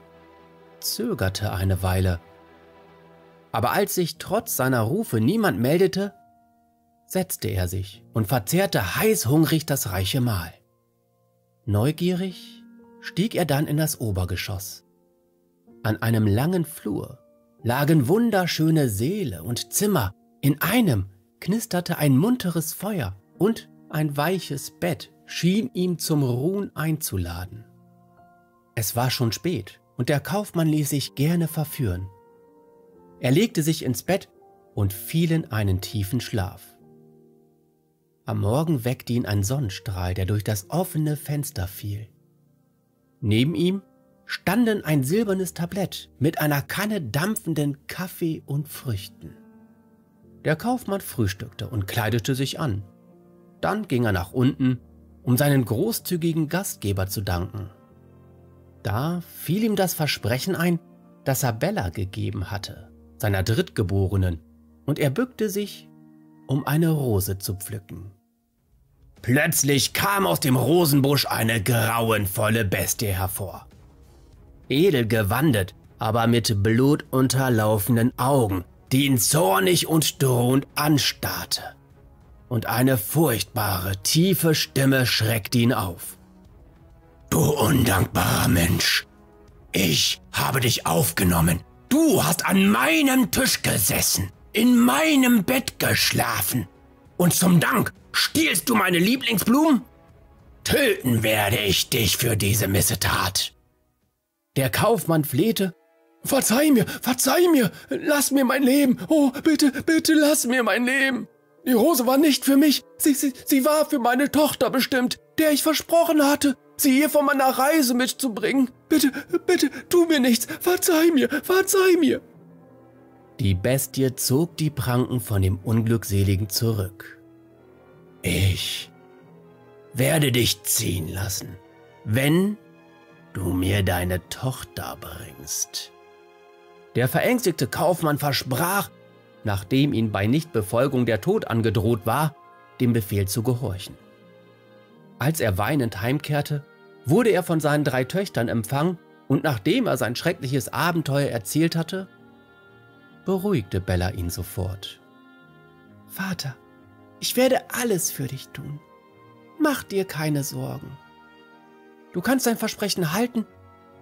zögerte eine Weile, aber als sich trotz seiner Rufe niemand meldete, setzte er sich und verzehrte heißhungrig das reiche Mahl. Neugierig stieg er dann in das Obergeschoss. An einem langen Flur lagen wunderschöne Säle und Zimmer, in einem knisterte ein munteres Feuer und ein weiches Bett schien ihm zum Ruhen einzuladen. Es war schon spät und der Kaufmann ließ sich gerne verführen. Er legte sich ins Bett und fiel in einen tiefen Schlaf. Am Morgen weckte ihn ein Sonnenstrahl, der durch das offene Fenster fiel. Neben ihm standen ein silbernes Tablett mit einer Kanne dampfenden Kaffee und Früchten. Der Kaufmann frühstückte und kleidete sich an. Dann ging er nach unten, um seinen großzügigen Gastgeber zu danken. Da fiel ihm das Versprechen ein, das er Bella gegeben hatte, seiner Drittgeborenen, und er bückte sich, um eine Rose zu pflücken. Plötzlich kam aus dem Rosenbusch eine grauenvolle Bestie hervor. Edel gewandet, aber mit blutunterlaufenen Augen, die ihn zornig und drohend anstarrte. Und eine furchtbare, tiefe Stimme schreckte ihn auf. Du undankbarer Mensch, ich habe dich aufgenommen. Du hast an meinem Tisch gesessen, in meinem Bett geschlafen. Und zum Dank stiehlst du meine Lieblingsblumen? Töten werde ich dich für diese Missetat. Der Kaufmann flehte, verzeih mir, lass mir mein Leben. Oh, bitte, bitte lass mir mein Leben. Die Rose war nicht für mich, sie war für meine Tochter bestimmt, der ich versprochen hatte, sie hier von meiner Reise mitzubringen. Bitte, bitte, tu mir nichts, verzeih mir, verzeih mir. Die Bestie zog die Pranken von dem Unglückseligen zurück. Ich werde dich ziehen lassen, wenn du mir deine Tochter bringst. Der verängstigte Kaufmann versprach, nachdem ihn bei Nichtbefolgung der Tod angedroht war, dem Befehl zu gehorchen. Als er weinend heimkehrte, wurde er von seinen 3 Töchtern empfangen und nachdem er sein schreckliches Abenteuer erzählt hatte, beruhigte Bella ihn sofort. Vater, ich werde alles für dich tun. Mach dir keine Sorgen. Du kannst dein Versprechen halten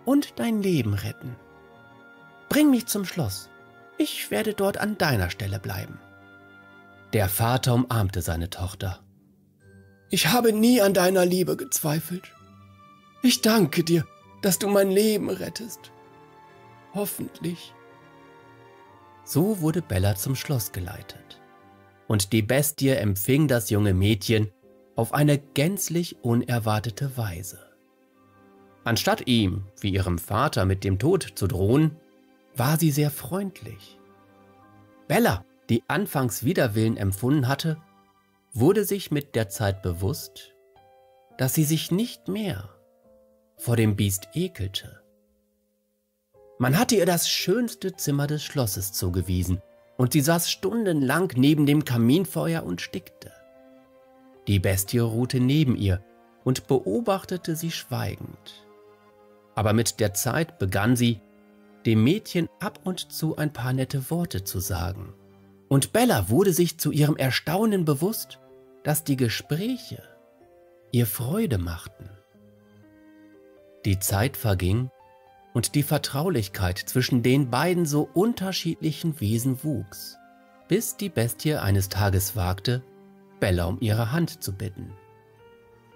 und dein Leben retten. Bring mich zum Schloss. Ich werde dort an deiner Stelle bleiben. Der Vater umarmte seine Tochter. Ich habe nie an deiner Liebe gezweifelt. Ich danke dir, dass du mein Leben rettest. Hoffentlich. So wurde Bella zum Schloss geleitet. Und die Bestie empfing das junge Mädchen auf eine gänzlich unerwartete Weise. Anstatt ihm, wie ihrem Vater, mit dem Tod zu drohen, war sie sehr freundlich. Bella, die anfangs Widerwillen empfunden hatte, wurde sich mit der Zeit bewusst, dass sie sich nicht mehr vor dem Biest ekelte. Man hatte ihr das schönste Zimmer des Schlosses zugewiesen und sie saß stundenlang neben dem Kaminfeuer und stickte. Die Bestie ruhte neben ihr und beobachtete sie schweigend. Aber mit der Zeit begann sie, dem Mädchen ab und zu ein paar nette Worte zu sagen. Und Bella wurde sich zu ihrem Erstaunen bewusst, dass die Gespräche ihr Freude machten. Die Zeit verging und die Vertraulichkeit zwischen den beiden so unterschiedlichen Wesen wuchs, bis die Bestie eines Tages wagte, Bella um ihre Hand zu bitten.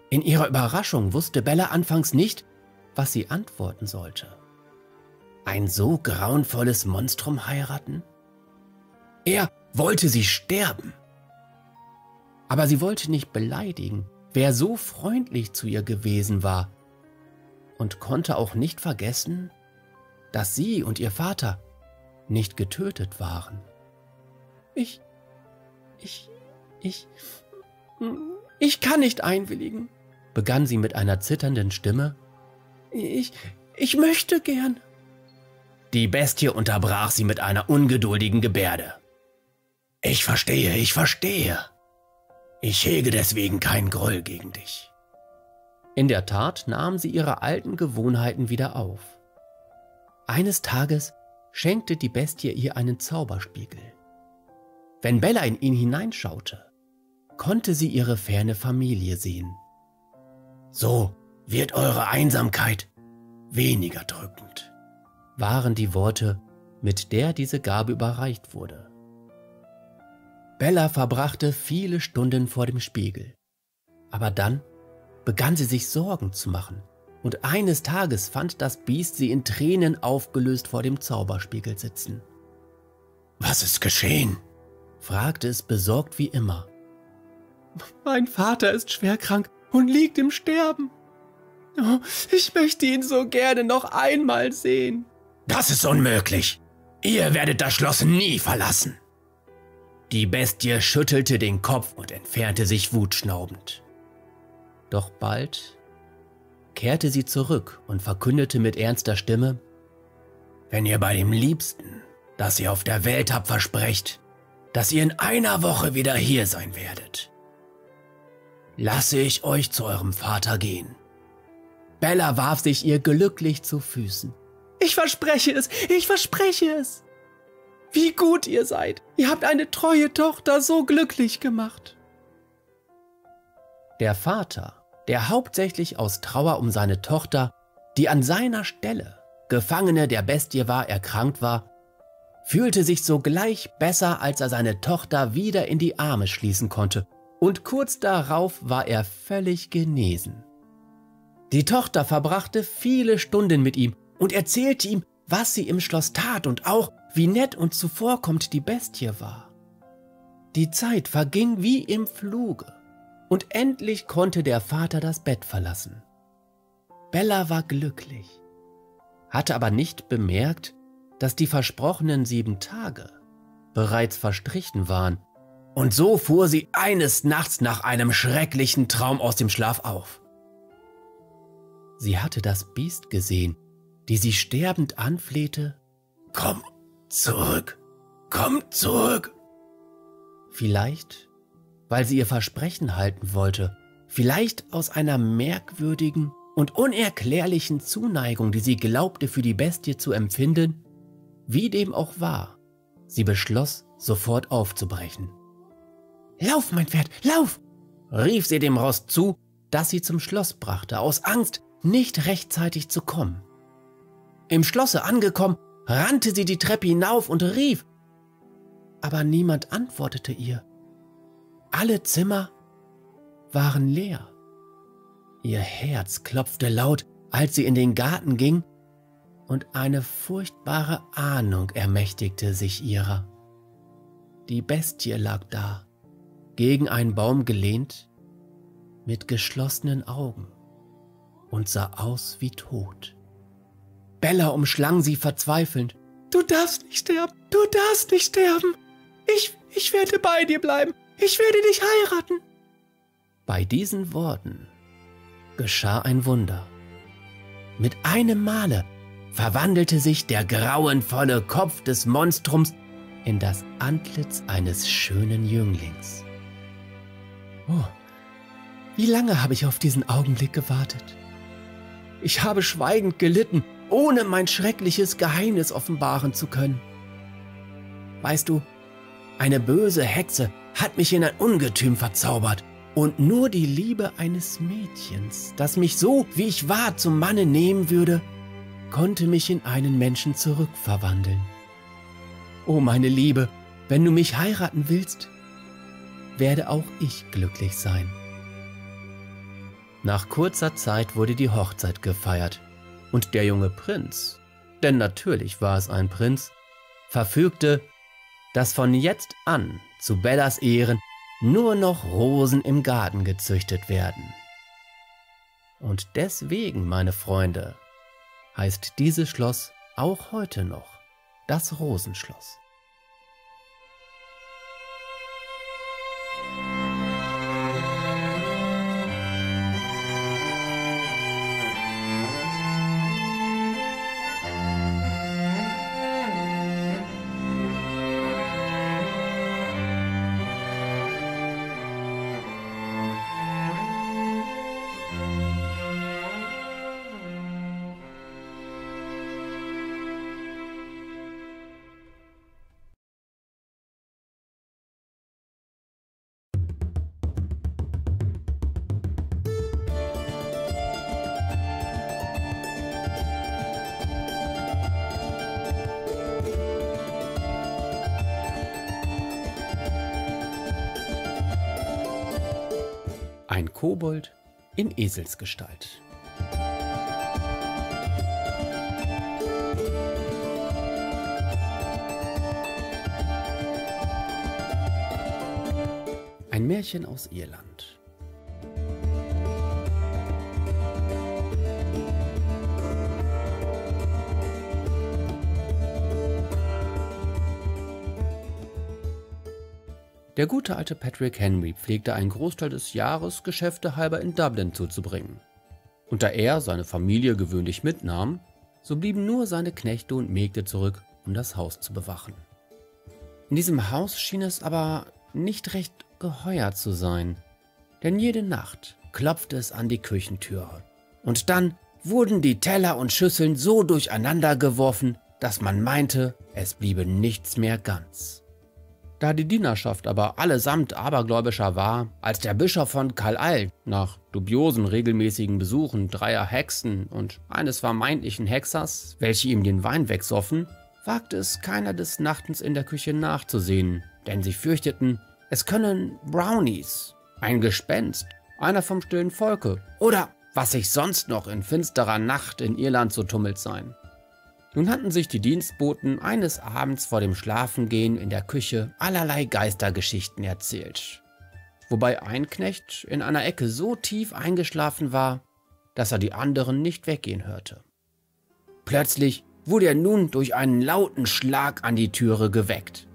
In ihrer Überraschung wusste Bella anfangs nicht, was sie antworten sollte. Ein so grauenvolles Monstrum heiraten? Er wollte sie sterben. Aber sie wollte nicht beleidigen, wer so freundlich zu ihr gewesen war, und konnte auch nicht vergessen, dass sie und ihr Vater nicht getötet waren. Ich kann nicht einwilligen, begann sie mit einer zitternden Stimme. Ich möchte gern. Die Bestie unterbrach sie mit einer ungeduldigen Gebärde. Ich verstehe, ich verstehe. Ich hege deswegen keinen Groll gegen dich. In der Tat nahm sie ihre alten Gewohnheiten wieder auf. Eines Tages schenkte die Bestie ihr einen Zauberspiegel. Wenn Bella in ihn hineinschaute, konnte sie ihre ferne Familie sehen. So wird eure Einsamkeit weniger drückend, waren die Worte, mit der diese Gabe überreicht wurde. Bella verbrachte viele Stunden vor dem Spiegel. Aber dann begann sie sich Sorgen zu machen. Und eines Tages fand das Biest sie in Tränen aufgelöst vor dem Zauberspiegel sitzen. Was ist geschehen?« fragte es besorgt wie immer. »Mein Vater ist schwerkrank und liegt im Sterben. Oh, ich möchte ihn so gerne noch einmal sehen.« »Das ist unmöglich. Ihr werdet das Schloss nie verlassen.« Die Bestie schüttelte den Kopf und entfernte sich wutschnaubend. Doch bald kehrte sie zurück und verkündete mit ernster Stimme: »Wenn ihr bei dem Liebsten, das ihr auf der Welt habt, versprecht, dass ihr in einer Woche wieder hier sein werdet, lasse ich euch zu eurem Vater gehen.« Bella warf sich ihr glücklich zu Füßen. »Ich verspreche es, ich verspreche es! Wie gut ihr seid! Ihr habt eine treue Tochter so glücklich gemacht!« Der Vater, der hauptsächlich aus Trauer um seine Tochter, die an seiner Stelle Gefangene der Bestie war, erkrankt war, fühlte sich sogleich besser, als er seine Tochter wieder in die Arme schließen konnte, und kurz darauf war er völlig genesen. Die Tochter verbrachte viele Stunden mit ihm und erzählte ihm, was sie im Schloss tat und auch, wie nett und zuvorkommend die Bestie war. Die Zeit verging wie im Fluge und endlich konnte der Vater das Bett verlassen. Bella war glücklich, hatte aber nicht bemerkt, dass die versprochenen 7 Tage bereits verstrichen waren, und so fuhr sie eines Nachts nach einem schrecklichen Traum aus dem Schlaf auf. Sie hatte das Biest gesehen, die sie sterbend anflehte: »Komm zurück, komm zurück!« Vielleicht, weil sie ihr Versprechen halten wollte, vielleicht aus einer merkwürdigen und unerklärlichen Zuneigung, die sie glaubte, für die Bestie zu empfinden. Wie dem auch war, sie beschloss, sofort aufzubrechen. »Lauf, mein Pferd, lauf!« rief sie dem Ross zu, das sie zum Schloss brachte, aus Angst, nicht rechtzeitig zu kommen. Im Schlosse angekommen, rannte sie die Treppe hinauf und rief, aber niemand antwortete ihr. Alle Zimmer waren leer. Ihr Herz klopfte laut, als sie in den Garten ging, und eine furchtbare Ahnung ermächtigte sich ihrer. Die Bestie lag da, gegen einen Baum gelehnt, mit geschlossenen Augen und sah aus wie tot. Bella umschlang sie verzweifelnd. »Du darfst nicht sterben! Du darfst nicht sterben! Ich werde bei dir bleiben! Ich werde dich heiraten!« Bei diesen Worten geschah ein Wunder. Mit einem Male verwandelte sich der grauenvolle Kopf des Monstrums in das Antlitz eines schönen Jünglings. »Oh, wie lange habe ich auf diesen Augenblick gewartet? Ich habe schweigend gelitten, ohne mein schreckliches Geheimnis offenbaren zu können. Weißt du, eine böse Hexe hat mich in ein Ungetüm verzaubert, und nur die Liebe eines Mädchens, das mich so, wie ich war, zum Manne nehmen würde, konnte mich in einen Menschen zurückverwandeln. Oh, meine Liebe, wenn du mich heiraten willst, werde auch ich glücklich sein.« Nach kurzer Zeit wurde die Hochzeit gefeiert, und der junge Prinz, denn natürlich war es ein Prinz, verfügte, dass von jetzt an zu Bellas Ehren nur noch Rosen im Garten gezüchtet werden. Und deswegen, meine Freunde, heißt dieses Schloss auch heute noch das Rosenschloss. Ein Kobold in Eselsgestalt. Ein Märchen aus Irland. Der gute alte Patrick Henry pflegte einen Großteil des Jahres Geschäfte halber in Dublin zuzubringen. Und da er seine Familie gewöhnlich mitnahm, so blieben nur seine Knechte und Mägde zurück, um das Haus zu bewachen. In diesem Haus schien es aber nicht recht geheuer zu sein, denn jede Nacht klopfte es an die Küchentüre. Und dann wurden die Teller und Schüsseln so durcheinander geworfen, dass man meinte, es bliebe nichts mehr ganz. Da die Dienerschaft aber allesamt abergläubischer war, als der Bischof von Carlisle nach dubiosen regelmäßigen Besuchen dreier Hexen und eines vermeintlichen Hexers, welche ihm den Wein wegsoffen, wagte es keiner des Nachtens in der Küche nachzusehen, denn sie fürchteten, es können Brownies, ein Gespenst, einer vom stillen Volke oder was sich sonst noch in finsterer Nacht in Irland so tummelt sein. Nun hatten sich die Dienstboten eines Abends vor dem Schlafengehen in der Küche allerlei Geistergeschichten erzählt, wobei ein Knecht in einer Ecke so tief eingeschlafen war, dass er die anderen nicht weggehen hörte. Plötzlich wurde er nun durch einen lauten Schlag an die Türe geweckt,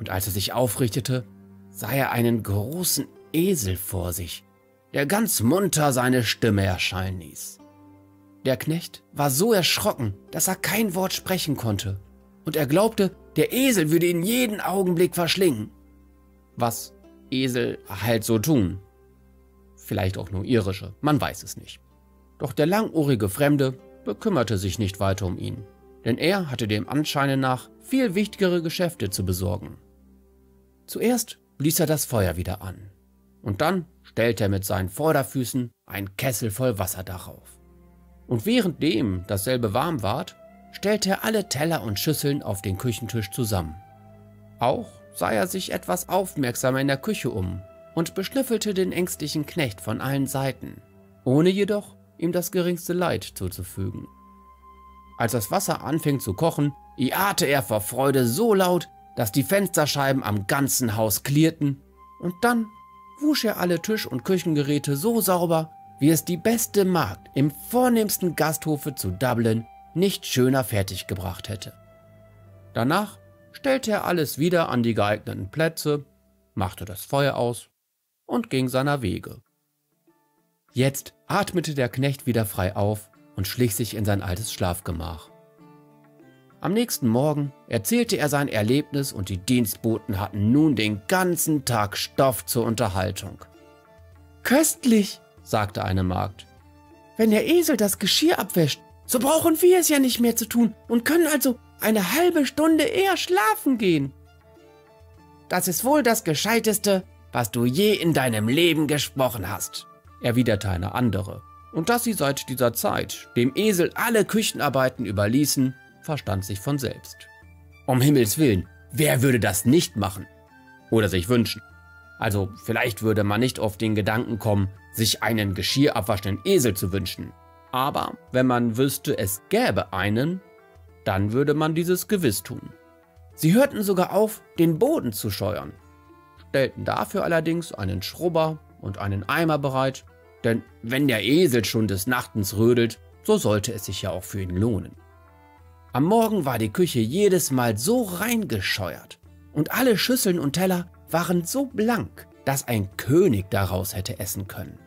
und als er sich aufrichtete, sah er einen großen Esel vor sich, der ganz munter seine Stimme erscheinen ließ. Der Knecht war so erschrocken, dass er kein Wort sprechen konnte, und er glaubte, der Esel würde ihn jeden Augenblick verschlingen. Was Esel halt so tun. Vielleicht auch nur irische, man weiß es nicht. Doch der langohrige Fremde bekümmerte sich nicht weiter um ihn, denn er hatte dem Anschein nach viel wichtigere Geschäfte zu besorgen. Zuerst blies er das Feuer wieder an, und dann stellte er mit seinen Vorderfüßen einen Kessel voll Wasser darauf. Und währenddem dasselbe warm ward, stellte er alle Teller und Schüsseln auf den Küchentisch zusammen. Auch sah er sich etwas aufmerksamer in der Küche um und beschnüffelte den ängstlichen Knecht von allen Seiten, ohne jedoch ihm das geringste Leid zuzufügen. Als das Wasser anfing zu kochen, iahte er vor Freude so laut, dass die Fensterscheiben am ganzen Haus klirrten, und dann wusch er alle Tisch- und Küchengeräte so sauber, wie es die beste Magd im vornehmsten Gasthofe zu Dublin nicht schöner fertiggebracht hätte. Danach stellte er alles wieder an die geeigneten Plätze, machte das Feuer aus und ging seiner Wege. Jetzt atmete der Knecht wieder frei auf und schlich sich in sein altes Schlafgemach. Am nächsten Morgen erzählte er sein Erlebnis, und die Dienstboten hatten nun den ganzen Tag Stoff zur Unterhaltung. »Köstlich«, sagte eine Magd. »Wenn der Esel das Geschirr abwäscht, so brauchen wir es ja nicht mehr zu tun und können also eine halbe Stunde eher schlafen gehen.« »Das ist wohl das Gescheiteste, was du je in deinem Leben gesprochen hast«, erwiderte eine andere. Und dass sie seit dieser Zeit dem Esel alle Küchenarbeiten überließen, verstand sich von selbst. Um Himmels Willen, wer würde das nicht machen? Oder sich wünschen? Also vielleicht würde man nicht auf den Gedanken kommen, sich einen geschirrabwaschenden Esel zu wünschen. Aber wenn man wüsste, es gäbe einen, dann würde man dieses gewiss tun. Sie hörten sogar auf, den Boden zu scheuern, stellten dafür allerdings einen Schrubber und einen Eimer bereit, denn wenn der Esel schon des Nachtens rödelt, so sollte es sich ja auch für ihn lohnen. Am Morgen war die Küche jedes Mal so reingescheuert, und alle Schüsseln und Teller waren so blank, dass ein König daraus hätte essen können.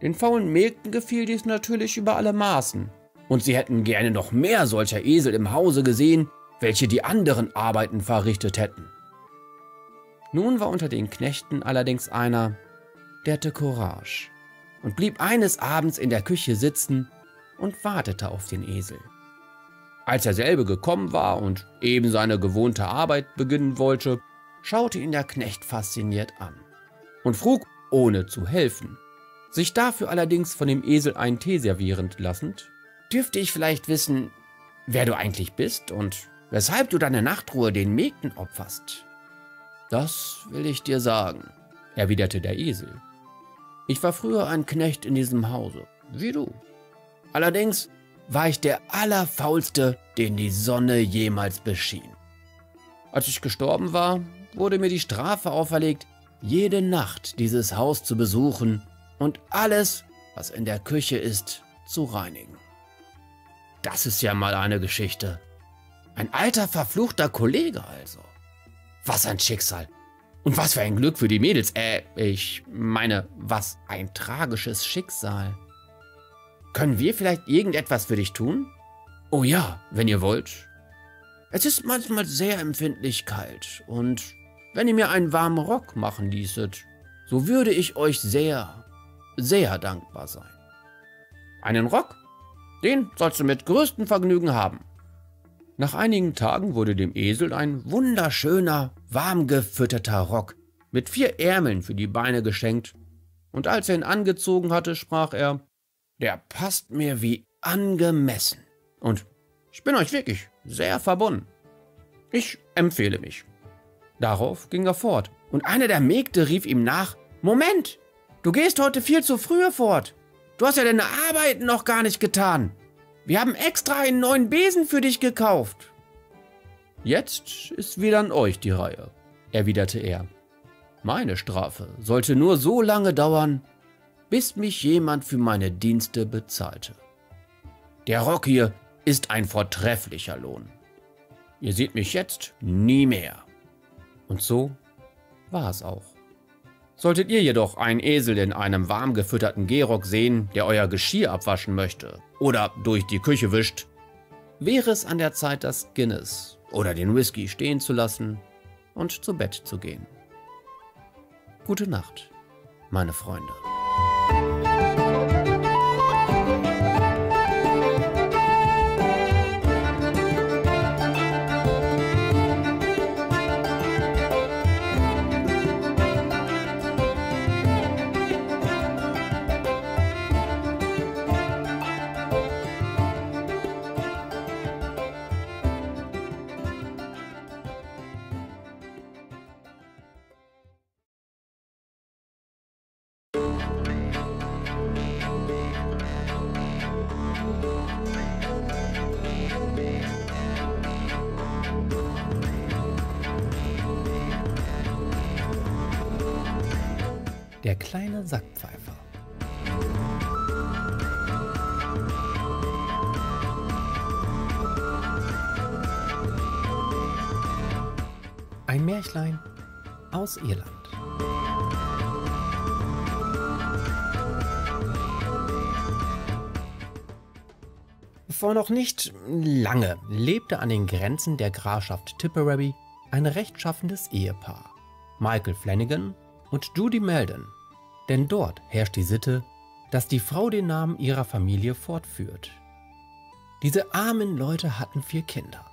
Den faulen Mägden gefiel dies natürlich über alle Maßen, und sie hätten gerne noch mehr solcher Esel im Hause gesehen, welche die anderen Arbeiten verrichtet hätten. Nun war unter den Knechten allerdings einer, der hatte Courage und blieb eines Abends in der Küche sitzen und wartete auf den Esel. Als derselbe gekommen war und eben seine gewohnte Arbeit beginnen wollte, schaute ihn der Knecht fasziniert an und frug, ohne zu helfen, sich dafür allerdings von dem Esel einen Tee servieren lassend: »Dürfte ich vielleicht wissen, wer du eigentlich bist und weshalb du deine Nachtruhe den Mägden opferst?« »Das will ich dir sagen«, erwiderte der Esel. »Ich war früher ein Knecht in diesem Hause, wie du. Allerdings war ich der allerfaulste, den die Sonne jemals beschien. Als ich gestorben war, wurde mir die Strafe auferlegt, jede Nacht dieses Haus zu besuchen und alles, was in der Küche ist, zu reinigen. Das ist ja mal eine Geschichte. Ein alter, verfluchter Kollege also. Was ein Schicksal. Und was für ein Glück für die Mädels. Ich meine, was ein tragisches Schicksal. Können wir vielleicht irgendetwas für dich tun? Oh ja, wenn ihr wollt. Es ist manchmal sehr empfindlich kalt und wenn ihr mir einen warmen Rock machen ließet, so würde ich euch sehr, sehr dankbar sein. Einen Rock? Den sollst du mit größtem Vergnügen haben. Nach einigen Tagen wurde dem Esel ein wunderschöner, warm gefütterter Rock mit 4 Ärmeln für die Beine geschenkt, und als er ihn angezogen hatte, sprach er, der passt mir wie angemessen und ich bin euch wirklich sehr verbunden. Ich empfehle mich. Darauf ging er fort und eine der Mägde rief ihm nach, Moment, du gehst heute viel zu früh fort. Du hast ja deine Arbeiten noch gar nicht getan. Wir haben extra einen neuen Besen für dich gekauft. Jetzt ist wieder an euch die Reihe, erwiderte er. Meine Strafe sollte nur so lange dauern, bis mich jemand für meine Dienste bezahlte. Der Rock hier ist ein vortrefflicher Lohn. Ihr seht mich jetzt nie mehr. Und so war es auch. Solltet ihr jedoch einen Esel in einem warm gefütterten Gehrock sehen, der euer Geschirr abwaschen möchte oder durch die Küche wischt, wäre es an der Zeit, das Guinness oder den Whisky stehen zu lassen und zu Bett zu gehen. Gute Nacht, meine Freunde. Der kleine Sackpfeifer. Ein Märchlein aus Irland. Vor noch nicht lange lebte an den Grenzen der Grafschaft Tipperary ein rechtschaffendes Ehepaar, Michael Flanagan und Judy Meldon, denn dort herrscht die Sitte, dass die Frau den Namen ihrer Familie fortführt. Diese armen Leute hatten 4 Kinder.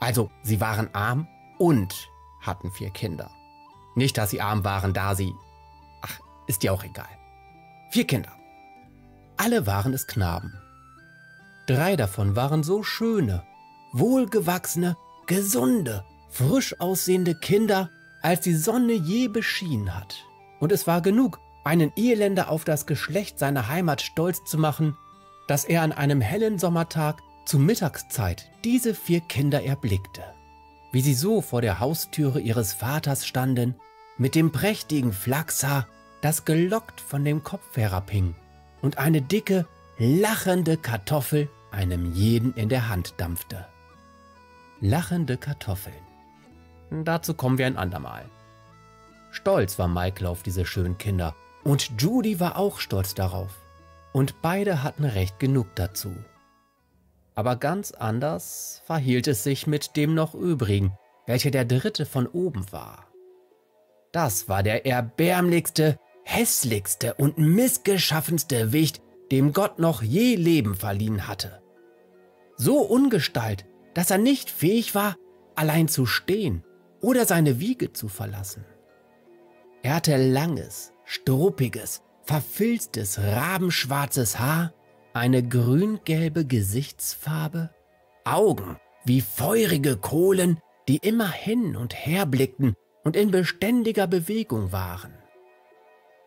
Also, sie waren arm und hatten 4 Kinder. Nicht, dass sie arm waren, da sie... Ach, ist ja auch egal. 4 Kinder. Alle waren es Knaben. 3 davon waren so schöne, wohlgewachsene, gesunde, frisch aussehende Kinder, als die Sonne je beschienen hat. Und es war genug, einen Irländer auf das Geschlecht seiner Heimat stolz zu machen, dass er an einem hellen Sommertag zur Mittagszeit diese 4 Kinder erblickte, wie sie so vor der Haustüre ihres Vaters standen, mit dem prächtigen Flachshaar, das gelockt von dem Kopf herabhing, und eine dicke, lachende Kartoffel einem jeden in der Hand dampfte. Lachende Kartoffeln. Dazu kommen wir ein andermal. Stolz war Michael auf diese schönen Kinder und Judy war auch stolz darauf. Und beide hatten recht genug dazu. Aber ganz anders verhielt es sich mit dem noch übrigen, welcher der 3. von oben war. Das war der erbärmlichste, hässlichste und missgeschaffenste Wicht, dem Gott noch je Leben verliehen hatte. So ungestalt, dass er nicht fähig war, allein zu stehen oder seine Wiege zu verlassen. Er hatte langes, struppiges, verfilztes, rabenschwarzes Haar, eine grüngelbe Gesichtsfarbe, Augen wie feurige Kohlen, die immer hin und her blickten und in beständiger Bewegung waren.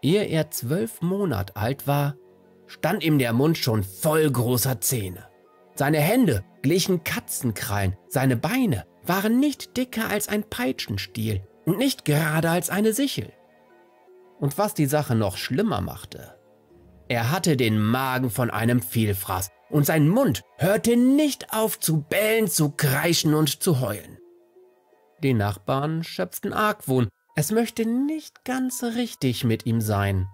Ehe er 12 Monate alt war, stand ihm der Mund schon voll großer Zähne. Seine Hände glichen Katzenkrallen, seine Beine waren nicht dicker als ein Peitschenstiel und nicht gerade als eine Sichel. Und was die Sache noch schlimmer machte: Er hatte den Magen von einem Vielfraß und sein Mund hörte nicht auf zu bellen, zu kreischen und zu heulen. Die Nachbarn schöpften Argwohn, es möchte nicht ganz richtig mit ihm sein.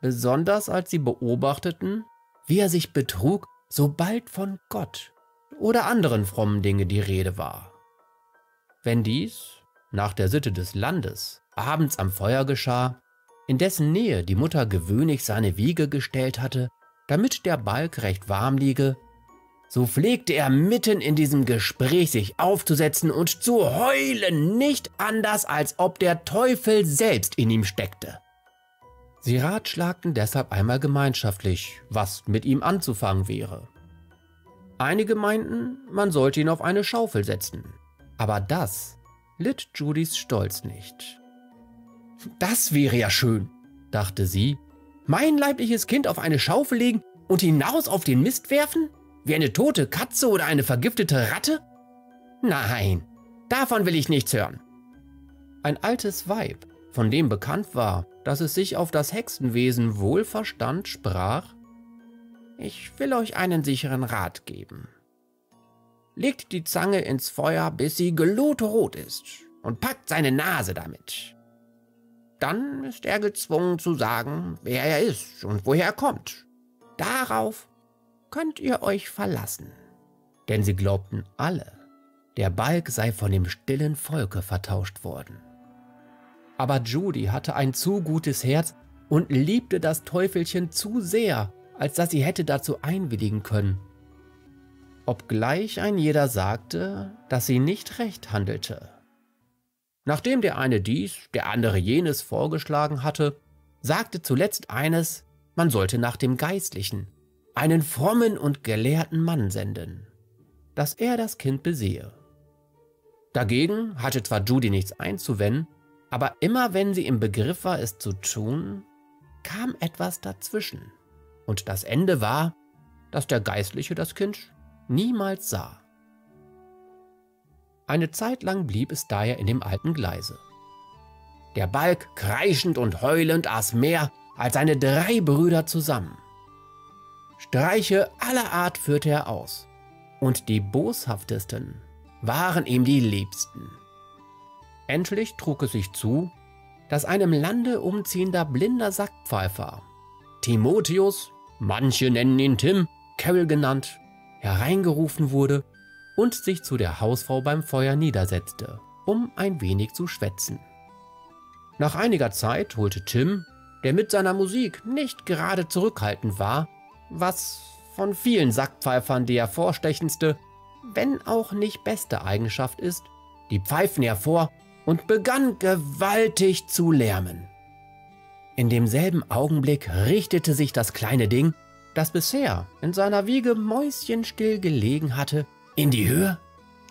Besonders als sie beobachteten, wie er sich betrug, sobald von Gott oder anderen frommen Dingen die Rede war. Wenn dies, nach der Sitte des Landes, abends am Feuer geschah, in dessen Nähe die Mutter gewöhnlich seine Wiege gestellt hatte, damit der Balg recht warm liege, so pflegte er mitten in diesem Gespräch sich aufzusetzen und zu heulen, nicht anders, als ob der Teufel selbst in ihm steckte. Sie ratschlagten deshalb einmal gemeinschaftlich, was mit ihm anzufangen wäre. Einige meinten, man sollte ihn auf eine Schaufel setzen, aber das litt Judys Stolz nicht. »Das wäre ja schön«, dachte sie, »mein leibliches Kind auf eine Schaufel legen und hinaus auf den Mist werfen? Wie eine tote Katze oder eine vergiftete Ratte? Nein, davon will ich nichts hören.« Ein altes Weib, von dem bekannt war, dass es sich auf das Hexenwesen wohl verstand, sprach: »Ich will euch einen sicheren Rat geben. Legt die Zange ins Feuer, bis sie glutrot ist, und packt seine Nase damit. Dann ist er gezwungen zu sagen, wer er ist und woher er kommt. Darauf könnt ihr euch verlassen.« Denn sie glaubten alle, der Balg sei von dem stillen Volke vertauscht worden. Aber Judy hatte ein zu gutes Herz und liebte das Teufelchen zu sehr, als dass sie hätte dazu einwilligen können. Obgleich ein jeder sagte, dass sie nicht recht handelte. Nachdem der eine dies, der andere jenes vorgeschlagen hatte, sagte zuletzt eines, man sollte nach dem Geistlichen, einen frommen und gelehrten Mann senden, dass er das Kind besehe. Dagegen hatte zwar Judy nichts einzuwenden, aber immer wenn sie im Begriff war, es zu tun, kam etwas dazwischen. Und das Ende war, dass der Geistliche das Kind niemals sah. Eine Zeit lang blieb es daher in dem alten Gleise. Der Balg, kreischend und heulend, aß mehr als seine 3 Brüder zusammen. Streiche aller Art führte er aus, und die boshaftesten waren ihm die liebsten. Endlich trug es sich zu, dass ein im Lande umziehender blinder Sackpfeifer, Timotheus, manche nennen ihn Tim, Carol genannt, hereingerufen wurde und sich zu der Hausfrau beim Feuer niedersetzte, um ein wenig zu schwätzen. Nach einiger Zeit holte Tim, der mit seiner Musik nicht gerade zurückhaltend war, was von vielen Sackpfeifern die hervorstechendste, wenn auch nicht beste Eigenschaft ist, die Pfeifen hervor und begann gewaltig zu lärmen. In demselben Augenblick richtete sich das kleine Ding, das bisher in seiner Wiege mäuschenstill gelegen hatte, in die Höhe,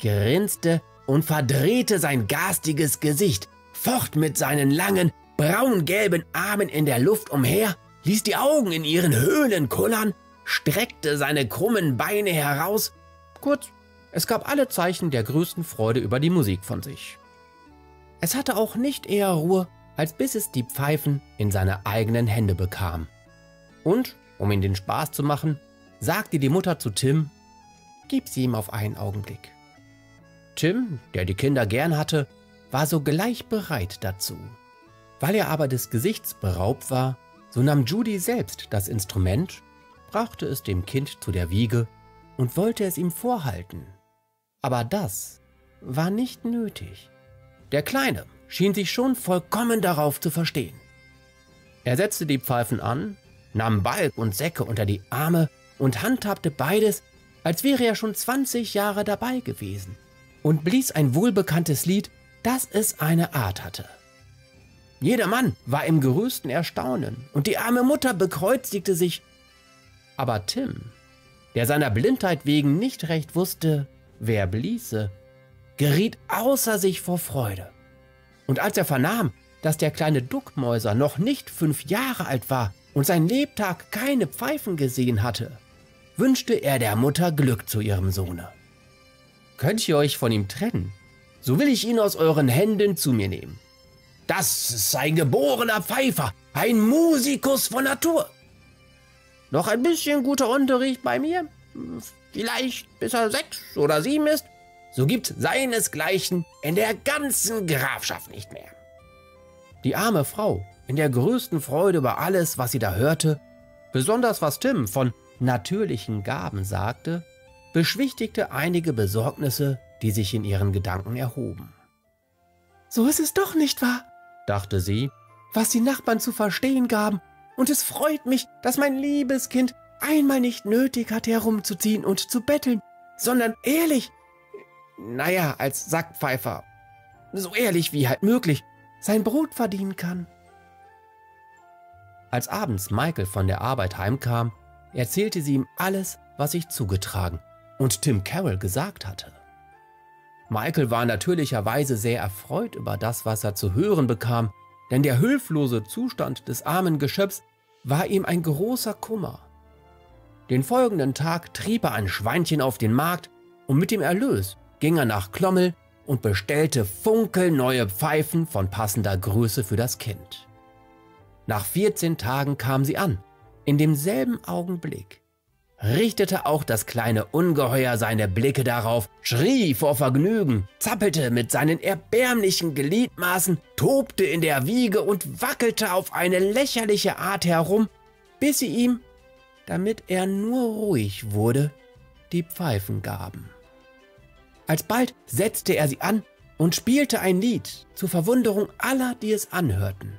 grinste und verdrehte sein garstiges Gesicht, focht mit seinen langen, braungelben Armen in der Luft umher, ließ die Augen in ihren Höhlen kullern, streckte seine krummen Beine heraus. Kurz, es gab alle Zeichen der größten Freude über die Musik von sich. Es hatte auch nicht eher Ruhe, als bis es die Pfeifen in seine eigenen Hände bekam. Und, um ihm den Spaß zu machen, sagte die Mutter zu Tim: „Gib sie ihm auf einen Augenblick.“ Tim, der die Kinder gern hatte, war sogleich bereit dazu. Weil er aber des Gesichts beraubt war, so nahm Judy selbst das Instrument, brachte es dem Kind zu der Wiege und wollte es ihm vorhalten. Aber das war nicht nötig. Der Kleine schien sich schon vollkommen darauf zu verstehen. Er setzte die Pfeifen an, nahm Balg und Säcke unter die Arme und handhabte beides, als wäre er schon 20 Jahre dabei gewesen, und blies ein wohlbekanntes Lied, das es eine Art hatte. Jedermann war im größten Erstaunen und die arme Mutter bekreuzigte sich. Aber Tim, der seiner Blindheit wegen nicht recht wusste, wer bliese, geriet außer sich vor Freude. Und als er vernahm, dass der kleine Duckmäuser noch nicht 5 Jahre alt war und sein Lebtag keine Pfeifen gesehen hatte, wünschte er der Mutter Glück zu ihrem Sohne. „Könnt ihr euch von ihm trennen, so will ich ihn aus euren Händen zu mir nehmen. Das ist ein geborener Pfeifer, Ein Musikus von Natur. Noch ein bisschen guter Unterricht bei mir, vielleicht bis er 6 oder 7 ist, so gibt seinesgleichen in der ganzen Grafschaft nicht mehr. Die arme Frau, in der größten Freude über alles, was sie da hörte, besonders was Tim von natürlichen Gaben sagte, beschwichtigte einige Besorgnisse, die sich in ihren Gedanken erhoben. »So ist es doch nicht wahr«, dachte sie, »was die Nachbarn zu verstehen gaben, und es freut mich, dass mein liebes Kind einmal nicht nötig hat, herumzuziehen und zu betteln, sondern ehrlich, naja, als Sackpfeifer, so ehrlich wie halt möglich, sein Brot verdienen kann.« Als abends Michael von der Arbeit heimkam, erzählte sie ihm alles, was sich zugetragen und Tim Carol gesagt hatte. Michael war natürlicherweise sehr erfreut über das, was er zu hören bekam, denn der hilflose Zustand des armen Geschöpfs war ihm ein großer Kummer. Den folgenden Tag trieb er ein Schweinchen auf den Markt und mit dem Erlös ging er nach Klommel und bestellte funkelneue Pfeifen von passender Größe für das Kind. Nach 14 Tagen kam sie an. In demselben Augenblick richtete auch das kleine Ungeheuer seine Blicke darauf, schrie vor Vergnügen, zappelte mit seinen erbärmlichen Gliedmaßen, tobte in der Wiege und wackelte auf eine lächerliche Art herum, bis sie ihm, damit er nur ruhig wurde, die Pfeifen gaben. Alsbald setzte er sie an und spielte ein Lied zur Verwunderung aller, die es anhörten.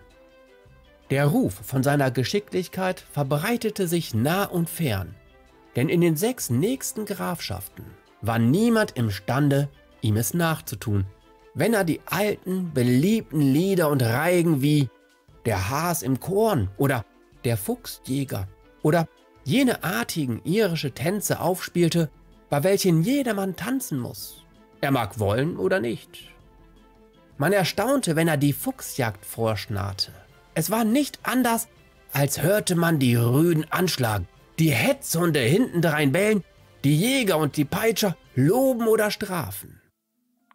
Der Ruf von seiner Geschicklichkeit verbreitete sich nah und fern, denn in den 6 nächsten Grafschaften war niemand imstande, ihm es nachzutun, wenn er die alten, beliebten Lieder und Reigen wie »Der Has im Korn« oder »Der Fuchsjäger« oder jene artigen irische Tänze aufspielte, bei welchen jedermann tanzen muss, er mag wollen oder nicht. Man erstaunte, wenn er die Fuchsjagd vorschnarrte. Es war nicht anders, als hörte man die Rüden anschlagen, die Hetzhunde hintendrein bellen, die Jäger und die Peitscher loben oder strafen.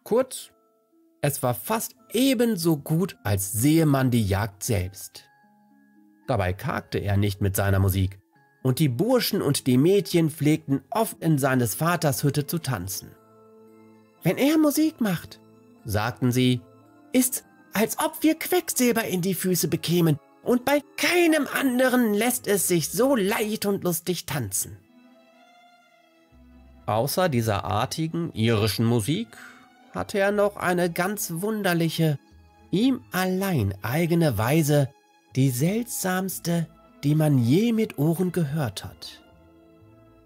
Kurz, es war fast ebenso gut, als sehe man die Jagd selbst. Dabei kargte er nicht mit seiner Musik, und die Burschen und die Mädchen pflegten oft in seines Vaters Hütte zu tanzen. »Wenn er Musik macht«, sagten sie, »ist's, als ob wir Quecksilber in die Füße bekämen, und bei keinem anderen lässt es sich so leicht und lustig tanzen.« Außer dieser artigen irischen Musik hatte er noch eine ganz wunderliche, ihm allein eigene Weise, die seltsamste, die man je mit Ohren gehört hat.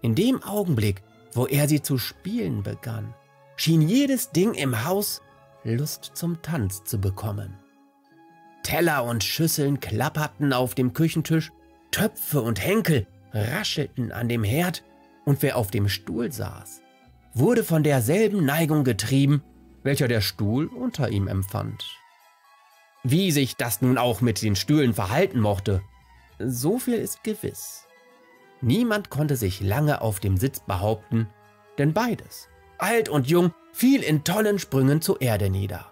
In dem Augenblick, wo er sie zu spielen begann, schien jedes Ding im Haus Lust zum Tanz zu bekommen. Teller und Schüsseln klapperten auf dem Küchentisch, Töpfe und Henkel raschelten an dem Herd, und wer auf dem Stuhl saß, wurde von derselben Neigung getrieben, welcher der Stuhl unter ihm empfand. Wie sich das nun auch mit den Stühlen verhalten mochte, so viel ist gewiss. Niemand konnte sich lange auf dem Sitz behaupten, denn beides, alt und jung, fiel in tollen Sprüngen zur Erde nieder.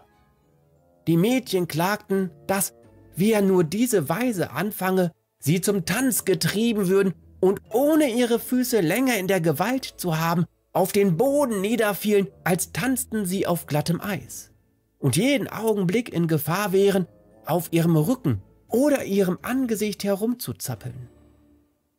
Die Mädchen klagten, dass, wie er nur diese Weise anfange, sie zum Tanz getrieben würden und ohne ihre Füße länger in der Gewalt zu haben, auf den Boden niederfielen, als tanzten sie auf glattem Eis und jeden Augenblick in Gefahr wären, auf ihrem Rücken oder ihrem Angesicht herumzuzappeln.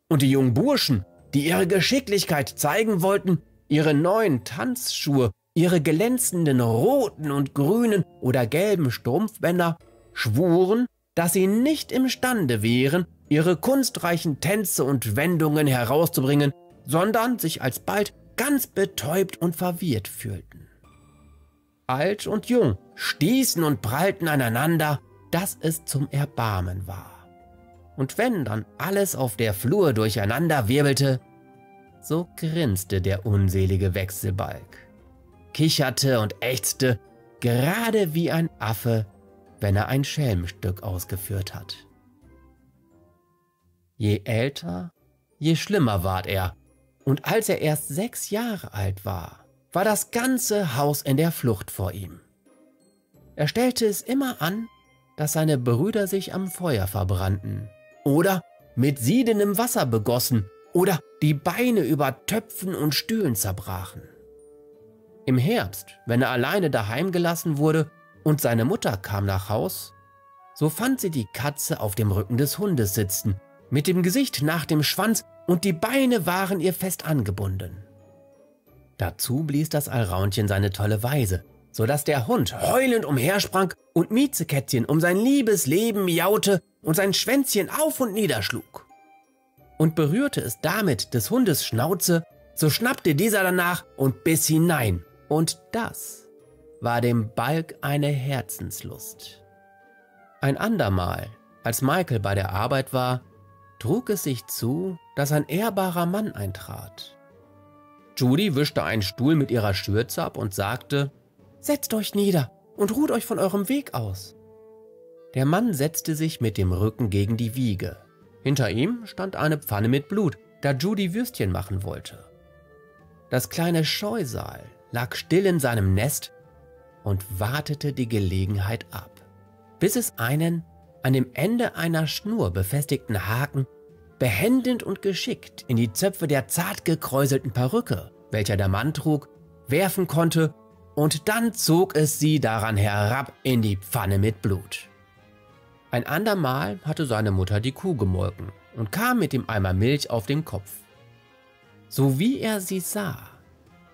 Und die jungen Burschen, die ihre Geschicklichkeit zeigen wollten, ihre neuen Tanzschuhe, ihre glänzenden roten und grünen oder gelben Strumpfbänder, schwuren, dass sie nicht imstande wären, ihre kunstreichen Tänze und Wendungen herauszubringen, sondern sich alsbald ganz betäubt und verwirrt fühlten. Alt und jung stießen und prallten aneinander, dass es zum Erbarmen war. Und wenn dann alles auf der Flur durcheinander wirbelte, so grinste der unselige Wechselbalg, kicherte und ächzte, gerade wie ein Affe, wenn er ein Schelmstück ausgeführt hat. Je älter, je schlimmer ward er, und als er erst 6 Jahre alt war, war das ganze Haus in der Flucht vor ihm. Er stellte es immer an, dass seine Brüder sich am Feuer verbrannten oder mit siedendem Wasser begossen oder die Beine über Töpfen und Stühlen zerbrachen. Im Herbst, wenn er alleine daheim gelassen wurde und seine Mutter kam nach Haus, so fand sie die Katze auf dem Rücken des Hundes sitzen, mit dem Gesicht nach dem Schwanz und die Beine waren ihr fest angebunden. Dazu blies das Alraunchen seine tolle Weise, sodass der Hund heulend umhersprang und Miezekätzchen um sein liebes Leben miaute und sein Schwänzchen auf und niederschlug. Und berührte es damit des Hundes Schnauze, so schnappte dieser danach und biss hinein. Und das war dem Balg eine Herzenslust. Ein andermal, als Michael bei der Arbeit war, trug es sich zu, dass ein ehrbarer Mann eintrat. Judy wischte einen Stuhl mit ihrer Schürze ab und sagte, »Setzt euch nieder und ruht euch von eurem Weg aus.« Der Mann setzte sich mit dem Rücken gegen die Wiege. Hinter ihm stand eine Pfanne mit Blut, da Judy Würstchen machen wollte. Das kleine Scheusal lag still in seinem Nest und wartete die Gelegenheit ab, bis es einen an dem Ende einer Schnur befestigten Haken behändend und geschickt in die Zöpfe der zart gekräuselten Perücke, welche der Mann trug, werfen konnte, und dann zog es sie daran herab in die Pfanne mit Blut. Ein andermal hatte seine Mutter die Kuh gemolken und kam mit dem Eimer Milch auf den Kopf. So wie er sie sah,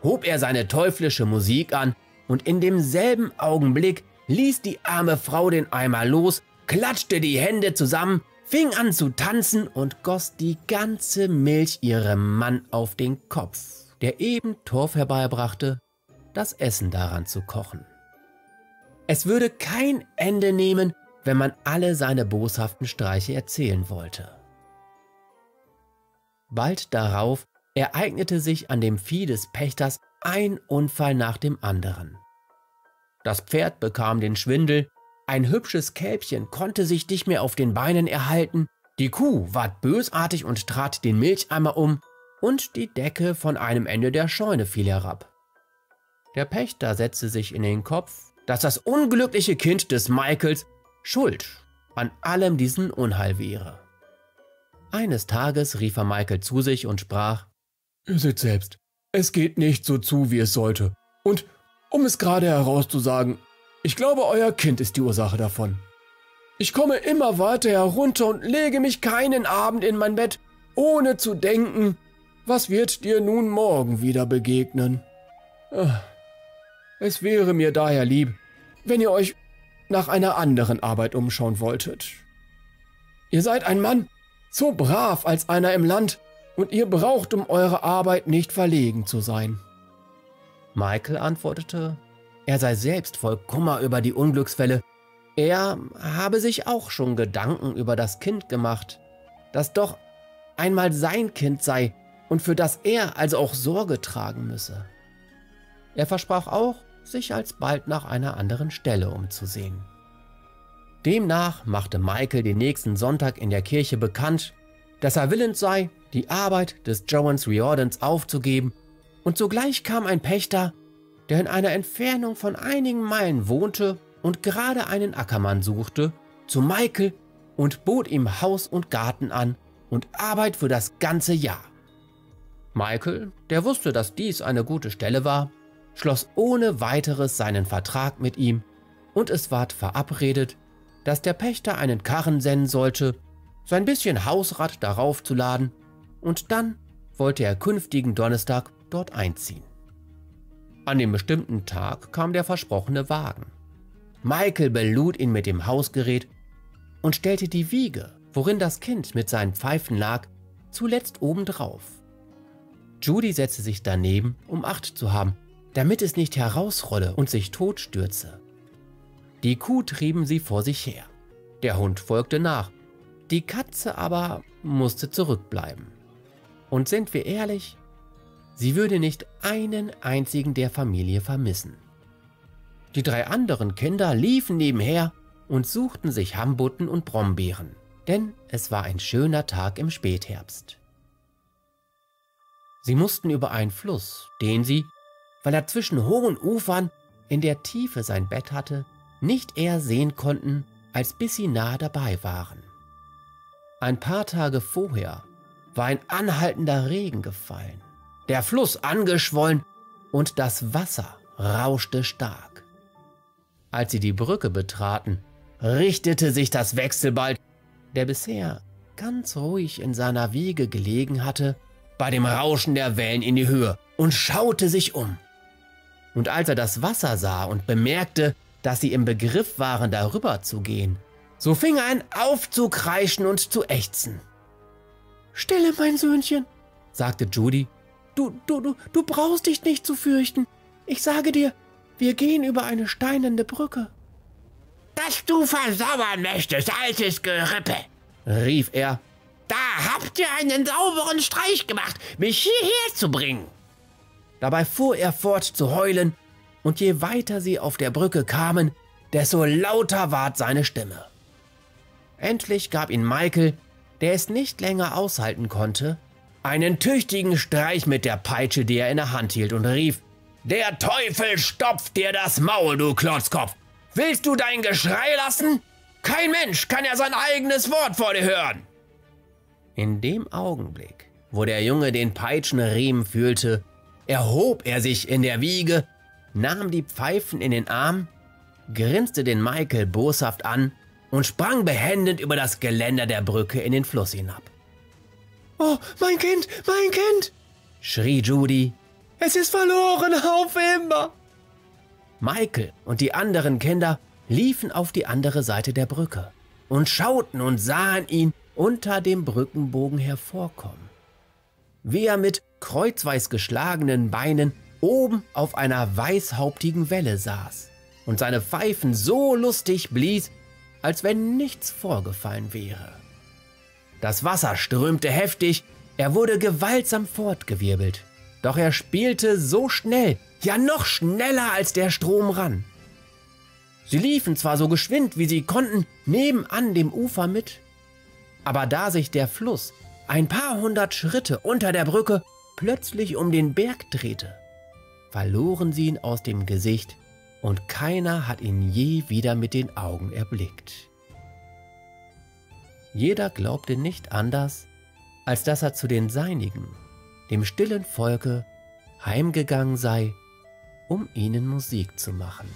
hob er seine teuflische Musik an und in demselben Augenblick ließ die arme Frau den Eimer los, klatschte die Hände zusammen, fing an zu tanzen und goss die ganze Milch ihrem Mann auf den Kopf, der eben Torf herbeibrachte, das Essen daran zu kochen. Es würde kein Ende nehmen, wenn man alle seine boshaften Streiche erzählen wollte. Bald darauf ereignete sich an dem Vieh des Pächters ein Unfall nach dem anderen. Das Pferd bekam den Schwindel, ein hübsches Kälbchen konnte sich nicht mehr auf den Beinen erhalten, die Kuh ward bösartig und trat den Milcheimer um und die Decke von einem Ende der Scheune fiel herab. Der Pächter setzte sich in den Kopf, dass das unglückliche Kind des Michaels schuld an allem diesen Unheil wäre. Eines Tages rief er Michael zu sich und sprach, »Ihr seht selbst, es geht nicht so zu, wie es sollte. Und, um es gerade herauszusagen, ich glaube, euer Kind ist die Ursache davon. Ich komme immer weiter herunter und lege mich keinen Abend in mein Bett, ohne zu denken, was wird dir nun morgen wieder begegnen. Es wäre mir daher lieb, wenn ihr euch nach einer anderen Arbeit umschauen wolltet. Ihr seid ein Mann, so brav als einer im Land, und ihr braucht um eure Arbeit nicht verlegen zu sein.« Michael antwortete, er sei selbst voll Kummer über die Unglücksfälle. Er habe sich auch schon Gedanken über das Kind gemacht, das doch einmal sein Kind sei und für das er also auch Sorge tragen müsse. Er versprach auch, sich alsbald nach einer anderen Stelle umzusehen. Demnach machte Michael den nächsten Sonntag in der Kirche bekannt, dass er willens sei, die Arbeit des Johans Riordans aufzugeben, und sogleich kam ein Pächter, der in einer Entfernung von einigen Meilen wohnte und gerade einen Ackermann suchte, zu Michael und bot ihm Haus und Garten an und Arbeit für das ganze Jahr. Michael, der wusste, dass dies eine gute Stelle war, schloss ohne weiteres seinen Vertrag mit ihm und es ward verabredet, dass der Pächter einen Karren senden sollte, sein bisschen Hausrat darauf zu laden, und dann wollte er künftigen Donnerstag dort einziehen. An dem bestimmten Tag kam der versprochene Wagen. Michael belud ihn mit dem Hausgerät und stellte die Wiege, worin das Kind mit seinen Pfeifen lag, zuletzt obendrauf. Judy setzte sich daneben, um Acht zu haben, damit es nicht herausrolle und sich totstürze. Die Kuh trieben sie vor sich her. Der Hund folgte nach. Die Katze aber musste zurückbleiben. Und sind wir ehrlich, sie würde nicht einen einzigen der Familie vermissen. Die drei anderen Kinder liefen nebenher und suchten sich Hambutten und Brombeeren, denn es war ein schöner Tag im Spätherbst. Sie mussten über einen Fluss, den sie, weil er zwischen hohen Ufern in der Tiefe sein Bett hatte, nicht eher sehen konnten, als bis sie nahe dabei waren. Ein paar Tage vorher war ein anhaltender Regen gefallen, der Fluss angeschwollen und das Wasser rauschte stark. Als sie die Brücke betraten, richtete sich das Wechselbalg, der bisher ganz ruhig in seiner Wiege gelegen hatte, bei dem Rauschen der Wellen in die Höhe und schaute sich um. Und als er das Wasser sah und bemerkte, dass sie im Begriff waren, darüber zu gehen, so fing er an aufzukreischen und zu ächzen. »Stille, mein Söhnchen«, sagte Judy, du brauchst dich nicht zu fürchten. Ich sage dir, wir gehen über eine steinerne Brücke.« »Dass du versauern möchtest, altes Gerippe«, rief er, »da habt ihr einen sauberen Streich gemacht, mich hierher zu bringen.« Dabei fuhr er fort zu heulen, und je weiter sie auf der Brücke kamen, desto lauter ward seine Stimme. Endlich gab ihn Michael, der es nicht länger aushalten konnte, einen tüchtigen Streich mit der Peitsche, die er in der Hand hielt, und rief: »Der Teufel stopft dir das Maul, du Klotzkopf! Willst du dein Geschrei lassen? Kein Mensch kann ja sein eigenes Wort vor dir hören!« In dem Augenblick, wo der Junge den Peitschenriemen fühlte, erhob er sich in der Wiege, nahm die Pfeifen in den Arm, grinste den Michael boshaft an und sprang behändend über das Geländer der Brücke in den Fluss hinab. »Oh, mein Kind, mein Kind«, schrie Judy, »es ist verloren, auf immer!« Michael und die anderen Kinder liefen auf die andere Seite der Brücke und schauten und sahen ihn unter dem Brückenbogen hervorkommen, wie er mit kreuzweis geschlagenen Beinen oben auf einer weißhauptigen Welle saß und seine Pfeifen so lustig blies, als wenn nichts vorgefallen wäre. Das Wasser strömte heftig, er wurde gewaltsam fortgewirbelt, doch er spielte so schnell, ja noch schneller als der Strom ran. Sie liefen zwar so geschwind, wie sie konnten, nebenan dem Ufer mit, aber da sich der Fluss ein paar hundert Schritte unter der Brücke plötzlich um den Berg drehte, verloren sie ihn aus dem Gesicht und keiner hat ihn je wieder mit den Augen erblickt. Jeder glaubte nicht anders, als dass er zu den Seinigen, dem stillen Volke, heimgegangen sei, um ihnen Musik zu machen.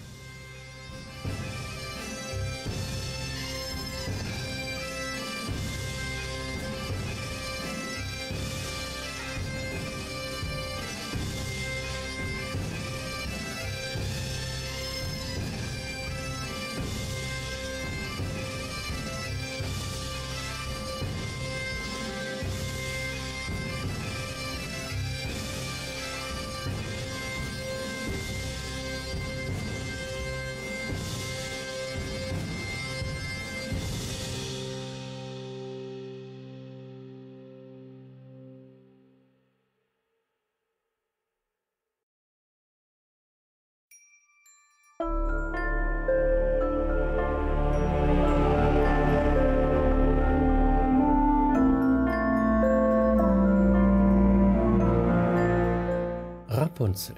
Rapunzel.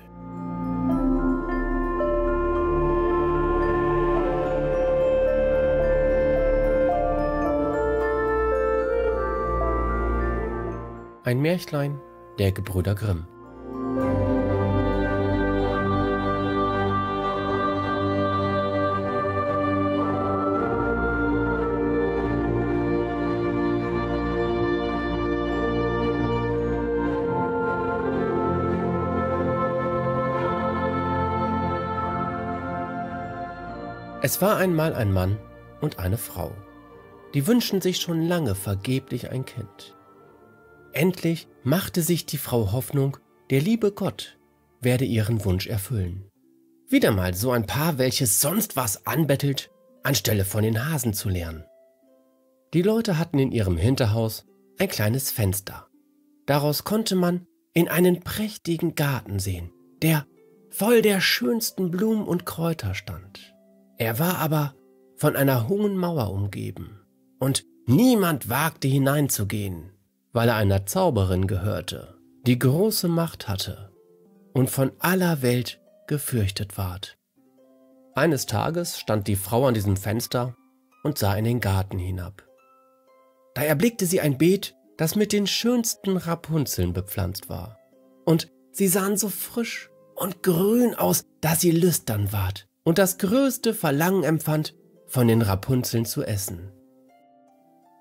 Ein Märchlein der Gebrüder Grimm. Es war einmal ein Mann und eine Frau, die wünschten sich schon lange vergeblich ein Kind. Endlich machte sich die Frau Hoffnung, der liebe Gott werde ihren Wunsch erfüllen. Wieder mal so ein Paar, welches sonst was anbettelt, anstelle von den Hasen zu lernen. Die Leute hatten in ihrem Hinterhaus ein kleines Fenster. Daraus konnte man in einen prächtigen Garten sehen, der voll der schönsten Blumen und Kräuter stand. Er war aber von einer hohen Mauer umgeben und niemand wagte hineinzugehen, weil er einer Zauberin gehörte, die große Macht hatte und von aller Welt gefürchtet ward. Eines Tages stand die Frau an diesem Fenster und sah in den Garten hinab. Da erblickte sie ein Beet, das mit den schönsten Rapunzeln bepflanzt war. Und sie sahen so frisch und grün aus, dass sie lüstern ward und das größte Verlangen empfand, von den Rapunzeln zu essen.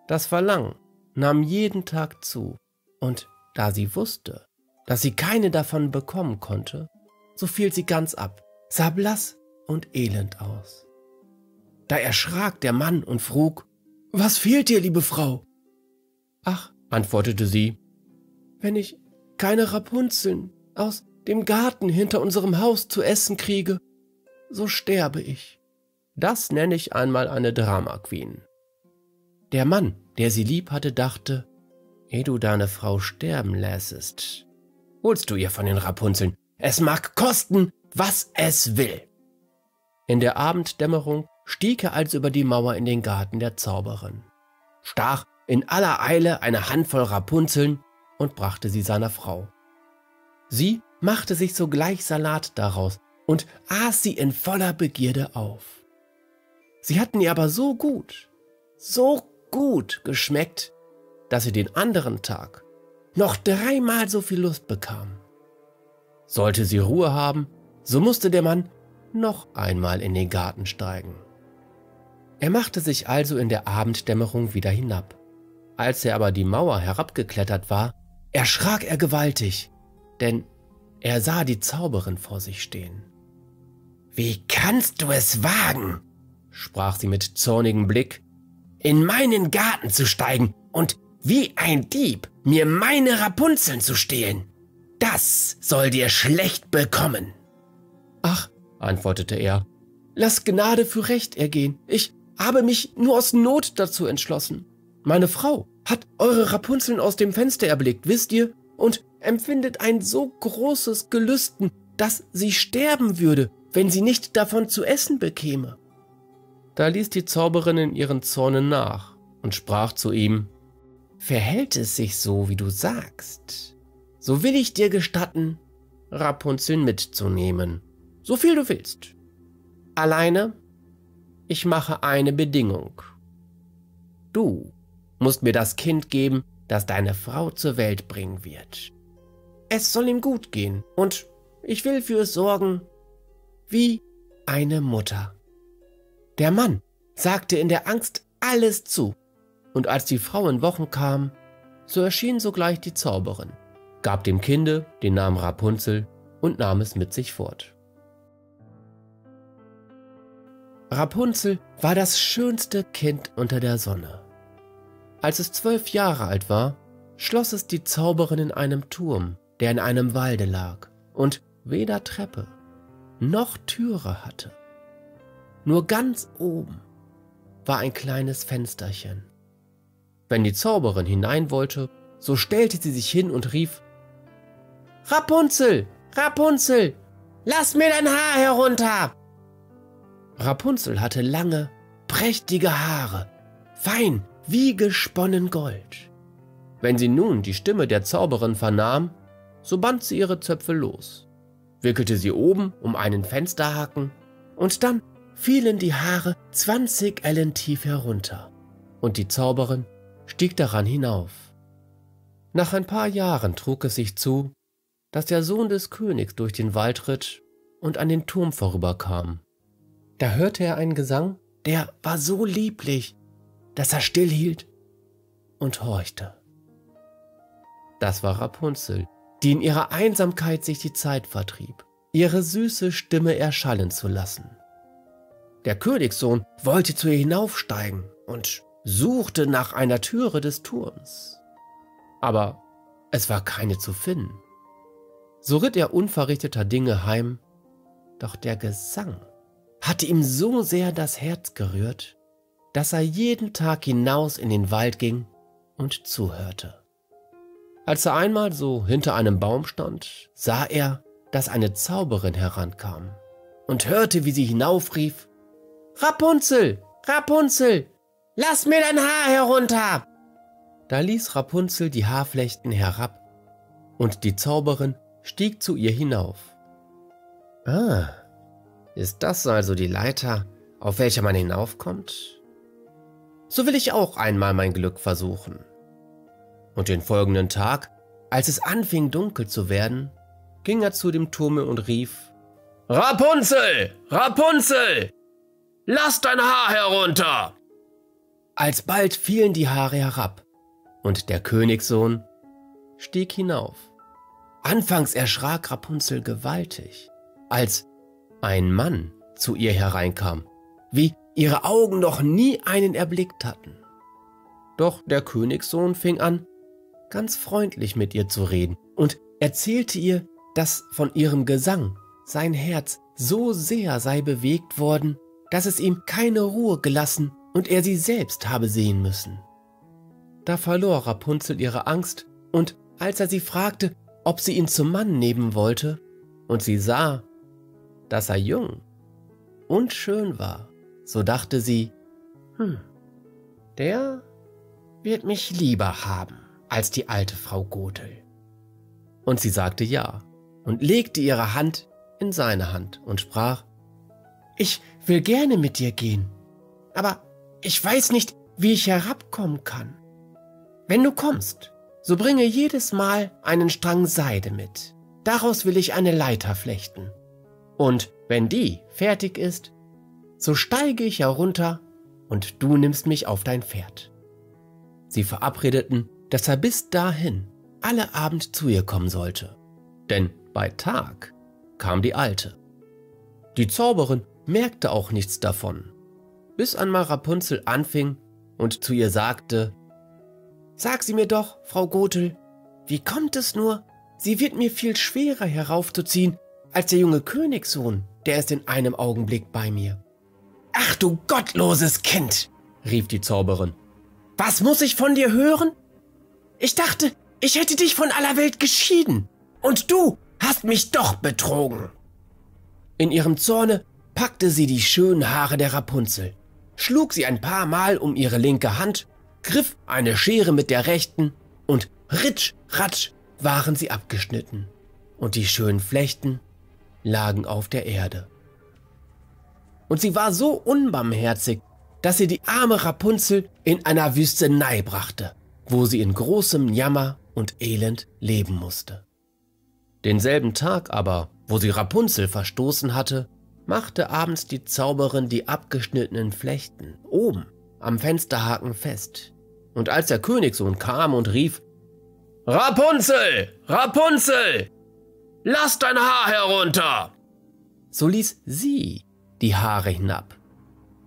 Das Verlangen nahm jeden Tag zu, und da sie wusste, dass sie keine davon bekommen konnte, so fiel sie ganz ab, sah blass und elend aus. Da erschrak der Mann und frug: »Was fehlt dir, liebe Frau?« »Ach«, antwortete sie, »wenn ich keine Rapunzeln aus dem Garten hinter unserem Haus zu essen kriege, so sterbe ich.« Das nenne ich einmal eine Drama-Queen. Der Mann, der sie lieb hatte, dachte: »Ehe du deine Frau sterben lässest, holst du ihr von den Rapunzeln. Es mag kosten, was es will.« In der Abenddämmerung stieg er also über die Mauer in den Garten der Zauberin, stach in aller Eile eine Handvoll Rapunzeln und brachte sie seiner Frau. Sie machte sich sogleich Salat daraus und aß sie in voller Begierde auf. Sie hatten ihr aber so gut geschmeckt, dass sie den anderen Tag noch 3-mal so viel Lust bekam. Sollte sie Ruhe haben, so musste der Mann noch einmal in den Garten steigen. Er machte sich also in der Abenddämmerung wieder hinab. Als er aber die Mauer herabgeklettert war, erschrak er gewaltig, denn er sah die Zauberin vor sich stehen. »Wie kannst du es wagen«, sprach sie mit zornigem Blick, »in meinen Garten zu steigen und wie ein Dieb mir meine Rapunzeln zu stehlen? Das soll dir schlecht bekommen.« »Ach«, antwortete er, »lass Gnade für Recht ergehen. Ich habe mich nur aus Not dazu entschlossen. Meine Frau hat eure Rapunzeln aus dem Fenster erblickt, wisst ihr, und empfindet ein so großes Gelüsten, dass sie sterben würde, wenn sie nicht davon zu essen bekäme.« Da ließ die Zauberin in ihren Zornen nach und sprach zu ihm: »Verhält es sich so, wie du sagst, so will ich dir gestatten, Rapunzeln mitzunehmen, so viel du willst. Alleine, ich mache eine Bedingung. Du musst mir das Kind geben, das deine Frau zur Welt bringen wird. Es soll ihm gut gehen und ich will für es sorgen, wie eine Mutter.« Der Mann sagte in der Angst alles zu, und als die Frau in Wochen kam, so erschien sogleich die Zauberin, gab dem Kinde den Namen Rapunzel und nahm es mit sich fort. Rapunzel war das schönste Kind unter der Sonne. Als es 12 Jahre alt war, schloss es die Zauberin in einem Turm, der in einem Walde lag und weder Treppe noch Türe hatte. Nur ganz oben war ein kleines Fensterchen. Wenn die Zauberin hinein wollte, so stellte sie sich hin und rief: »Rapunzel, Rapunzel, lass mir dein Haar herunter!« Rapunzel hatte lange, prächtige Haare, fein wie gesponnen Gold. Wenn sie nun die Stimme der Zauberin vernahm, so band sie ihre Zöpfe los, wickelte sie oben um einen Fensterhaken, und dann fielen die Haare 20 Ellen tief herunter, und die Zauberin stieg daran hinauf. Nach ein paar Jahren trug es sich zu, dass der Sohn des Königs durch den Wald ritt und an den Turm vorüberkam. Da hörte er einen Gesang, der war so lieblich, dass er stillhielt und horchte. Das war Rapunzel, die in ihrer Einsamkeit sich die Zeit vertrieb, ihre süße Stimme erschallen zu lassen. Der Königssohn wollte zu ihr hinaufsteigen und suchte nach einer Türe des Turms. Aber es war keine zu finden. So ritt er unverrichteter Dinge heim, doch der Gesang hatte ihm so sehr das Herz gerührt, dass er jeden Tag hinaus in den Wald ging und zuhörte. Als er einmal so hinter einem Baum stand, sah er, dass eine Zauberin herankam und hörte, wie sie hinaufrief: »Rapunzel, Rapunzel, lass mir dein Haar herunter!« Da ließ Rapunzel die Haarflechten herab und die Zauberin stieg zu ihr hinauf. »Ah, ist das also die Leiter, auf welcher man hinaufkommt? so will ich auch einmal mein Glück versuchen. Und den folgenden Tag, als es anfing dunkel zu werden, ging er zu dem Turme und rief: »Rapunzel! Rapunzel! Lass dein Haar herunter!« Alsbald fielen die Haare herab, und der Königssohn stieg hinauf. Anfangs erschrak Rapunzel gewaltig, als ein Mann zu ihr hereinkam, wie ihre Augen noch nie einen erblickt hatten. Doch der Königssohn fing an, ganz freundlich mit ihr zu reden und erzählte ihr, dass von ihrem Gesang sein Herz so sehr sei bewegt worden, dass es ihm keine Ruhe gelassen und er sie selbst habe sehen müssen. Da verlor Rapunzel ihre Angst, und als er sie fragte, ob sie ihn zum Mann nehmen wollte, und sie sah, dass er jung und schön war, so dachte sie: der wird mich lieber haben als die alte Frau Gothel. Und sie sagte ja und legte ihre Hand in seine Hand und sprach: »Ich will gerne mit dir gehen, aber ich weiß nicht, wie ich herabkommen kann. Wenn du kommst, so bringe jedes Mal einen Strang Seide mit. Daraus will ich eine Leiter flechten. Und wenn die fertig ist, so steige ich herunter und du nimmst mich auf dein Pferd.« Sie verabredeten, dass er bis dahin alle Abend zu ihr kommen sollte, denn bei Tag kam die Alte. Die Zauberin merkte auch nichts davon, bis einmal Rapunzel anfing und zu ihr sagte: »Sag sie mir doch, Frau Gothel, wie kommt es nur, sie wird mir viel schwerer heraufzuziehen als der junge Königssohn, der ist in einem Augenblick bei mir.« »Ach du gottloses Kind«, rief die Zauberin, »was muss ich von dir hören? Ich dachte, ich hätte dich von aller Welt geschieden, und du hast mich doch betrogen.« In ihrem Zorne packte sie die schönen Haare der Rapunzel, schlug sie ein paar Mal um ihre linke Hand, griff eine Schere mit der rechten, und ritsch, ratsch waren sie abgeschnitten, und die schönen Flechten lagen auf der Erde. Und sie war so unbarmherzig, dass sie die arme Rapunzel in einer Wüstenei brachte, wo sie in großem Jammer und Elend leben musste. Denselben Tag aber, wo sie Rapunzel verstoßen hatte, machte abends die Zauberin die abgeschnittenen Flechten oben am Fensterhaken fest. Und als der Königssohn kam und rief: »Rapunzel! Rapunzel! Lass dein Haar herunter!« so ließ sie die Haare hinab.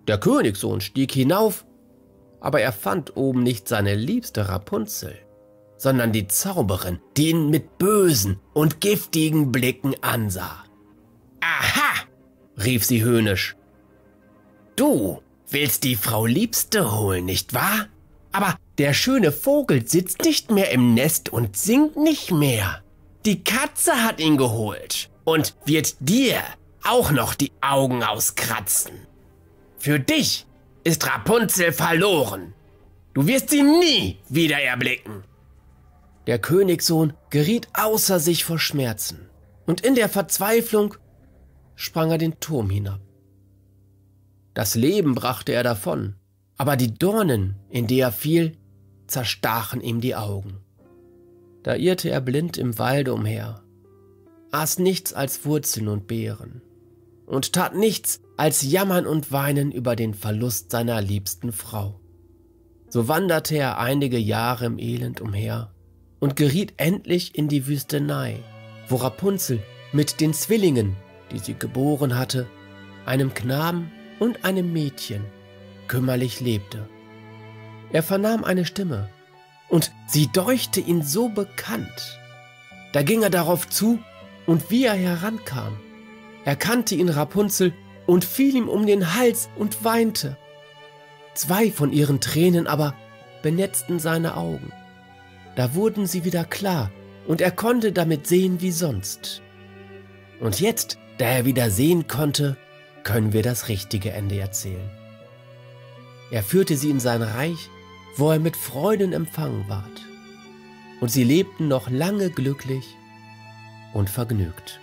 Der Königssohn stieg hinauf, aber er fand oben nicht seine liebste Rapunzel, sondern die Zauberin, die ihn mit bösen und giftigen Blicken ansah. »Aha«, rief sie höhnisch, »du willst die Frau Liebste holen, nicht wahr? Aber der schöne Vogel sitzt nicht mehr im Nest und singt nicht mehr. Die Katze hat ihn geholt und wird dir auch noch die Augen auskratzen. Für dich ist Rapunzel verloren. Du wirst sie nie wieder erblicken.« Der Königssohn geriet außer sich vor Schmerzen, und in der Verzweiflung sprang er den Turm hinab. Das Leben brachte er davon, aber die Dornen, in die er fiel, zerstachen ihm die Augen. Da irrte er blind im Walde umher, aß nichts als Wurzeln und Beeren und tat nichts als jammern und weinen über den Verlust seiner liebsten Frau. So wanderte er einige Jahre im Elend umher und geriet endlich in die Wüstenei, wo Rapunzel mit den Zwillingen, die sie geboren hatte, einem Knaben und einem Mädchen, kümmerlich lebte. Er vernahm eine Stimme, und sie deuchte ihn so bekannt. Da ging er darauf zu, und wie er herankam, erkannte ihn Rapunzel und fiel ihm um den Hals und weinte. Zwei von ihren Tränen aber benetzten seine Augen. Da wurden sie wieder klar, und er konnte damit sehen wie sonst. Und jetzt, da er wieder sehen konnte, können wir das richtige Ende erzählen. Er führte sie in sein Reich, wo er mit Freuden empfangen ward. Und sie lebten noch lange glücklich und vergnügt.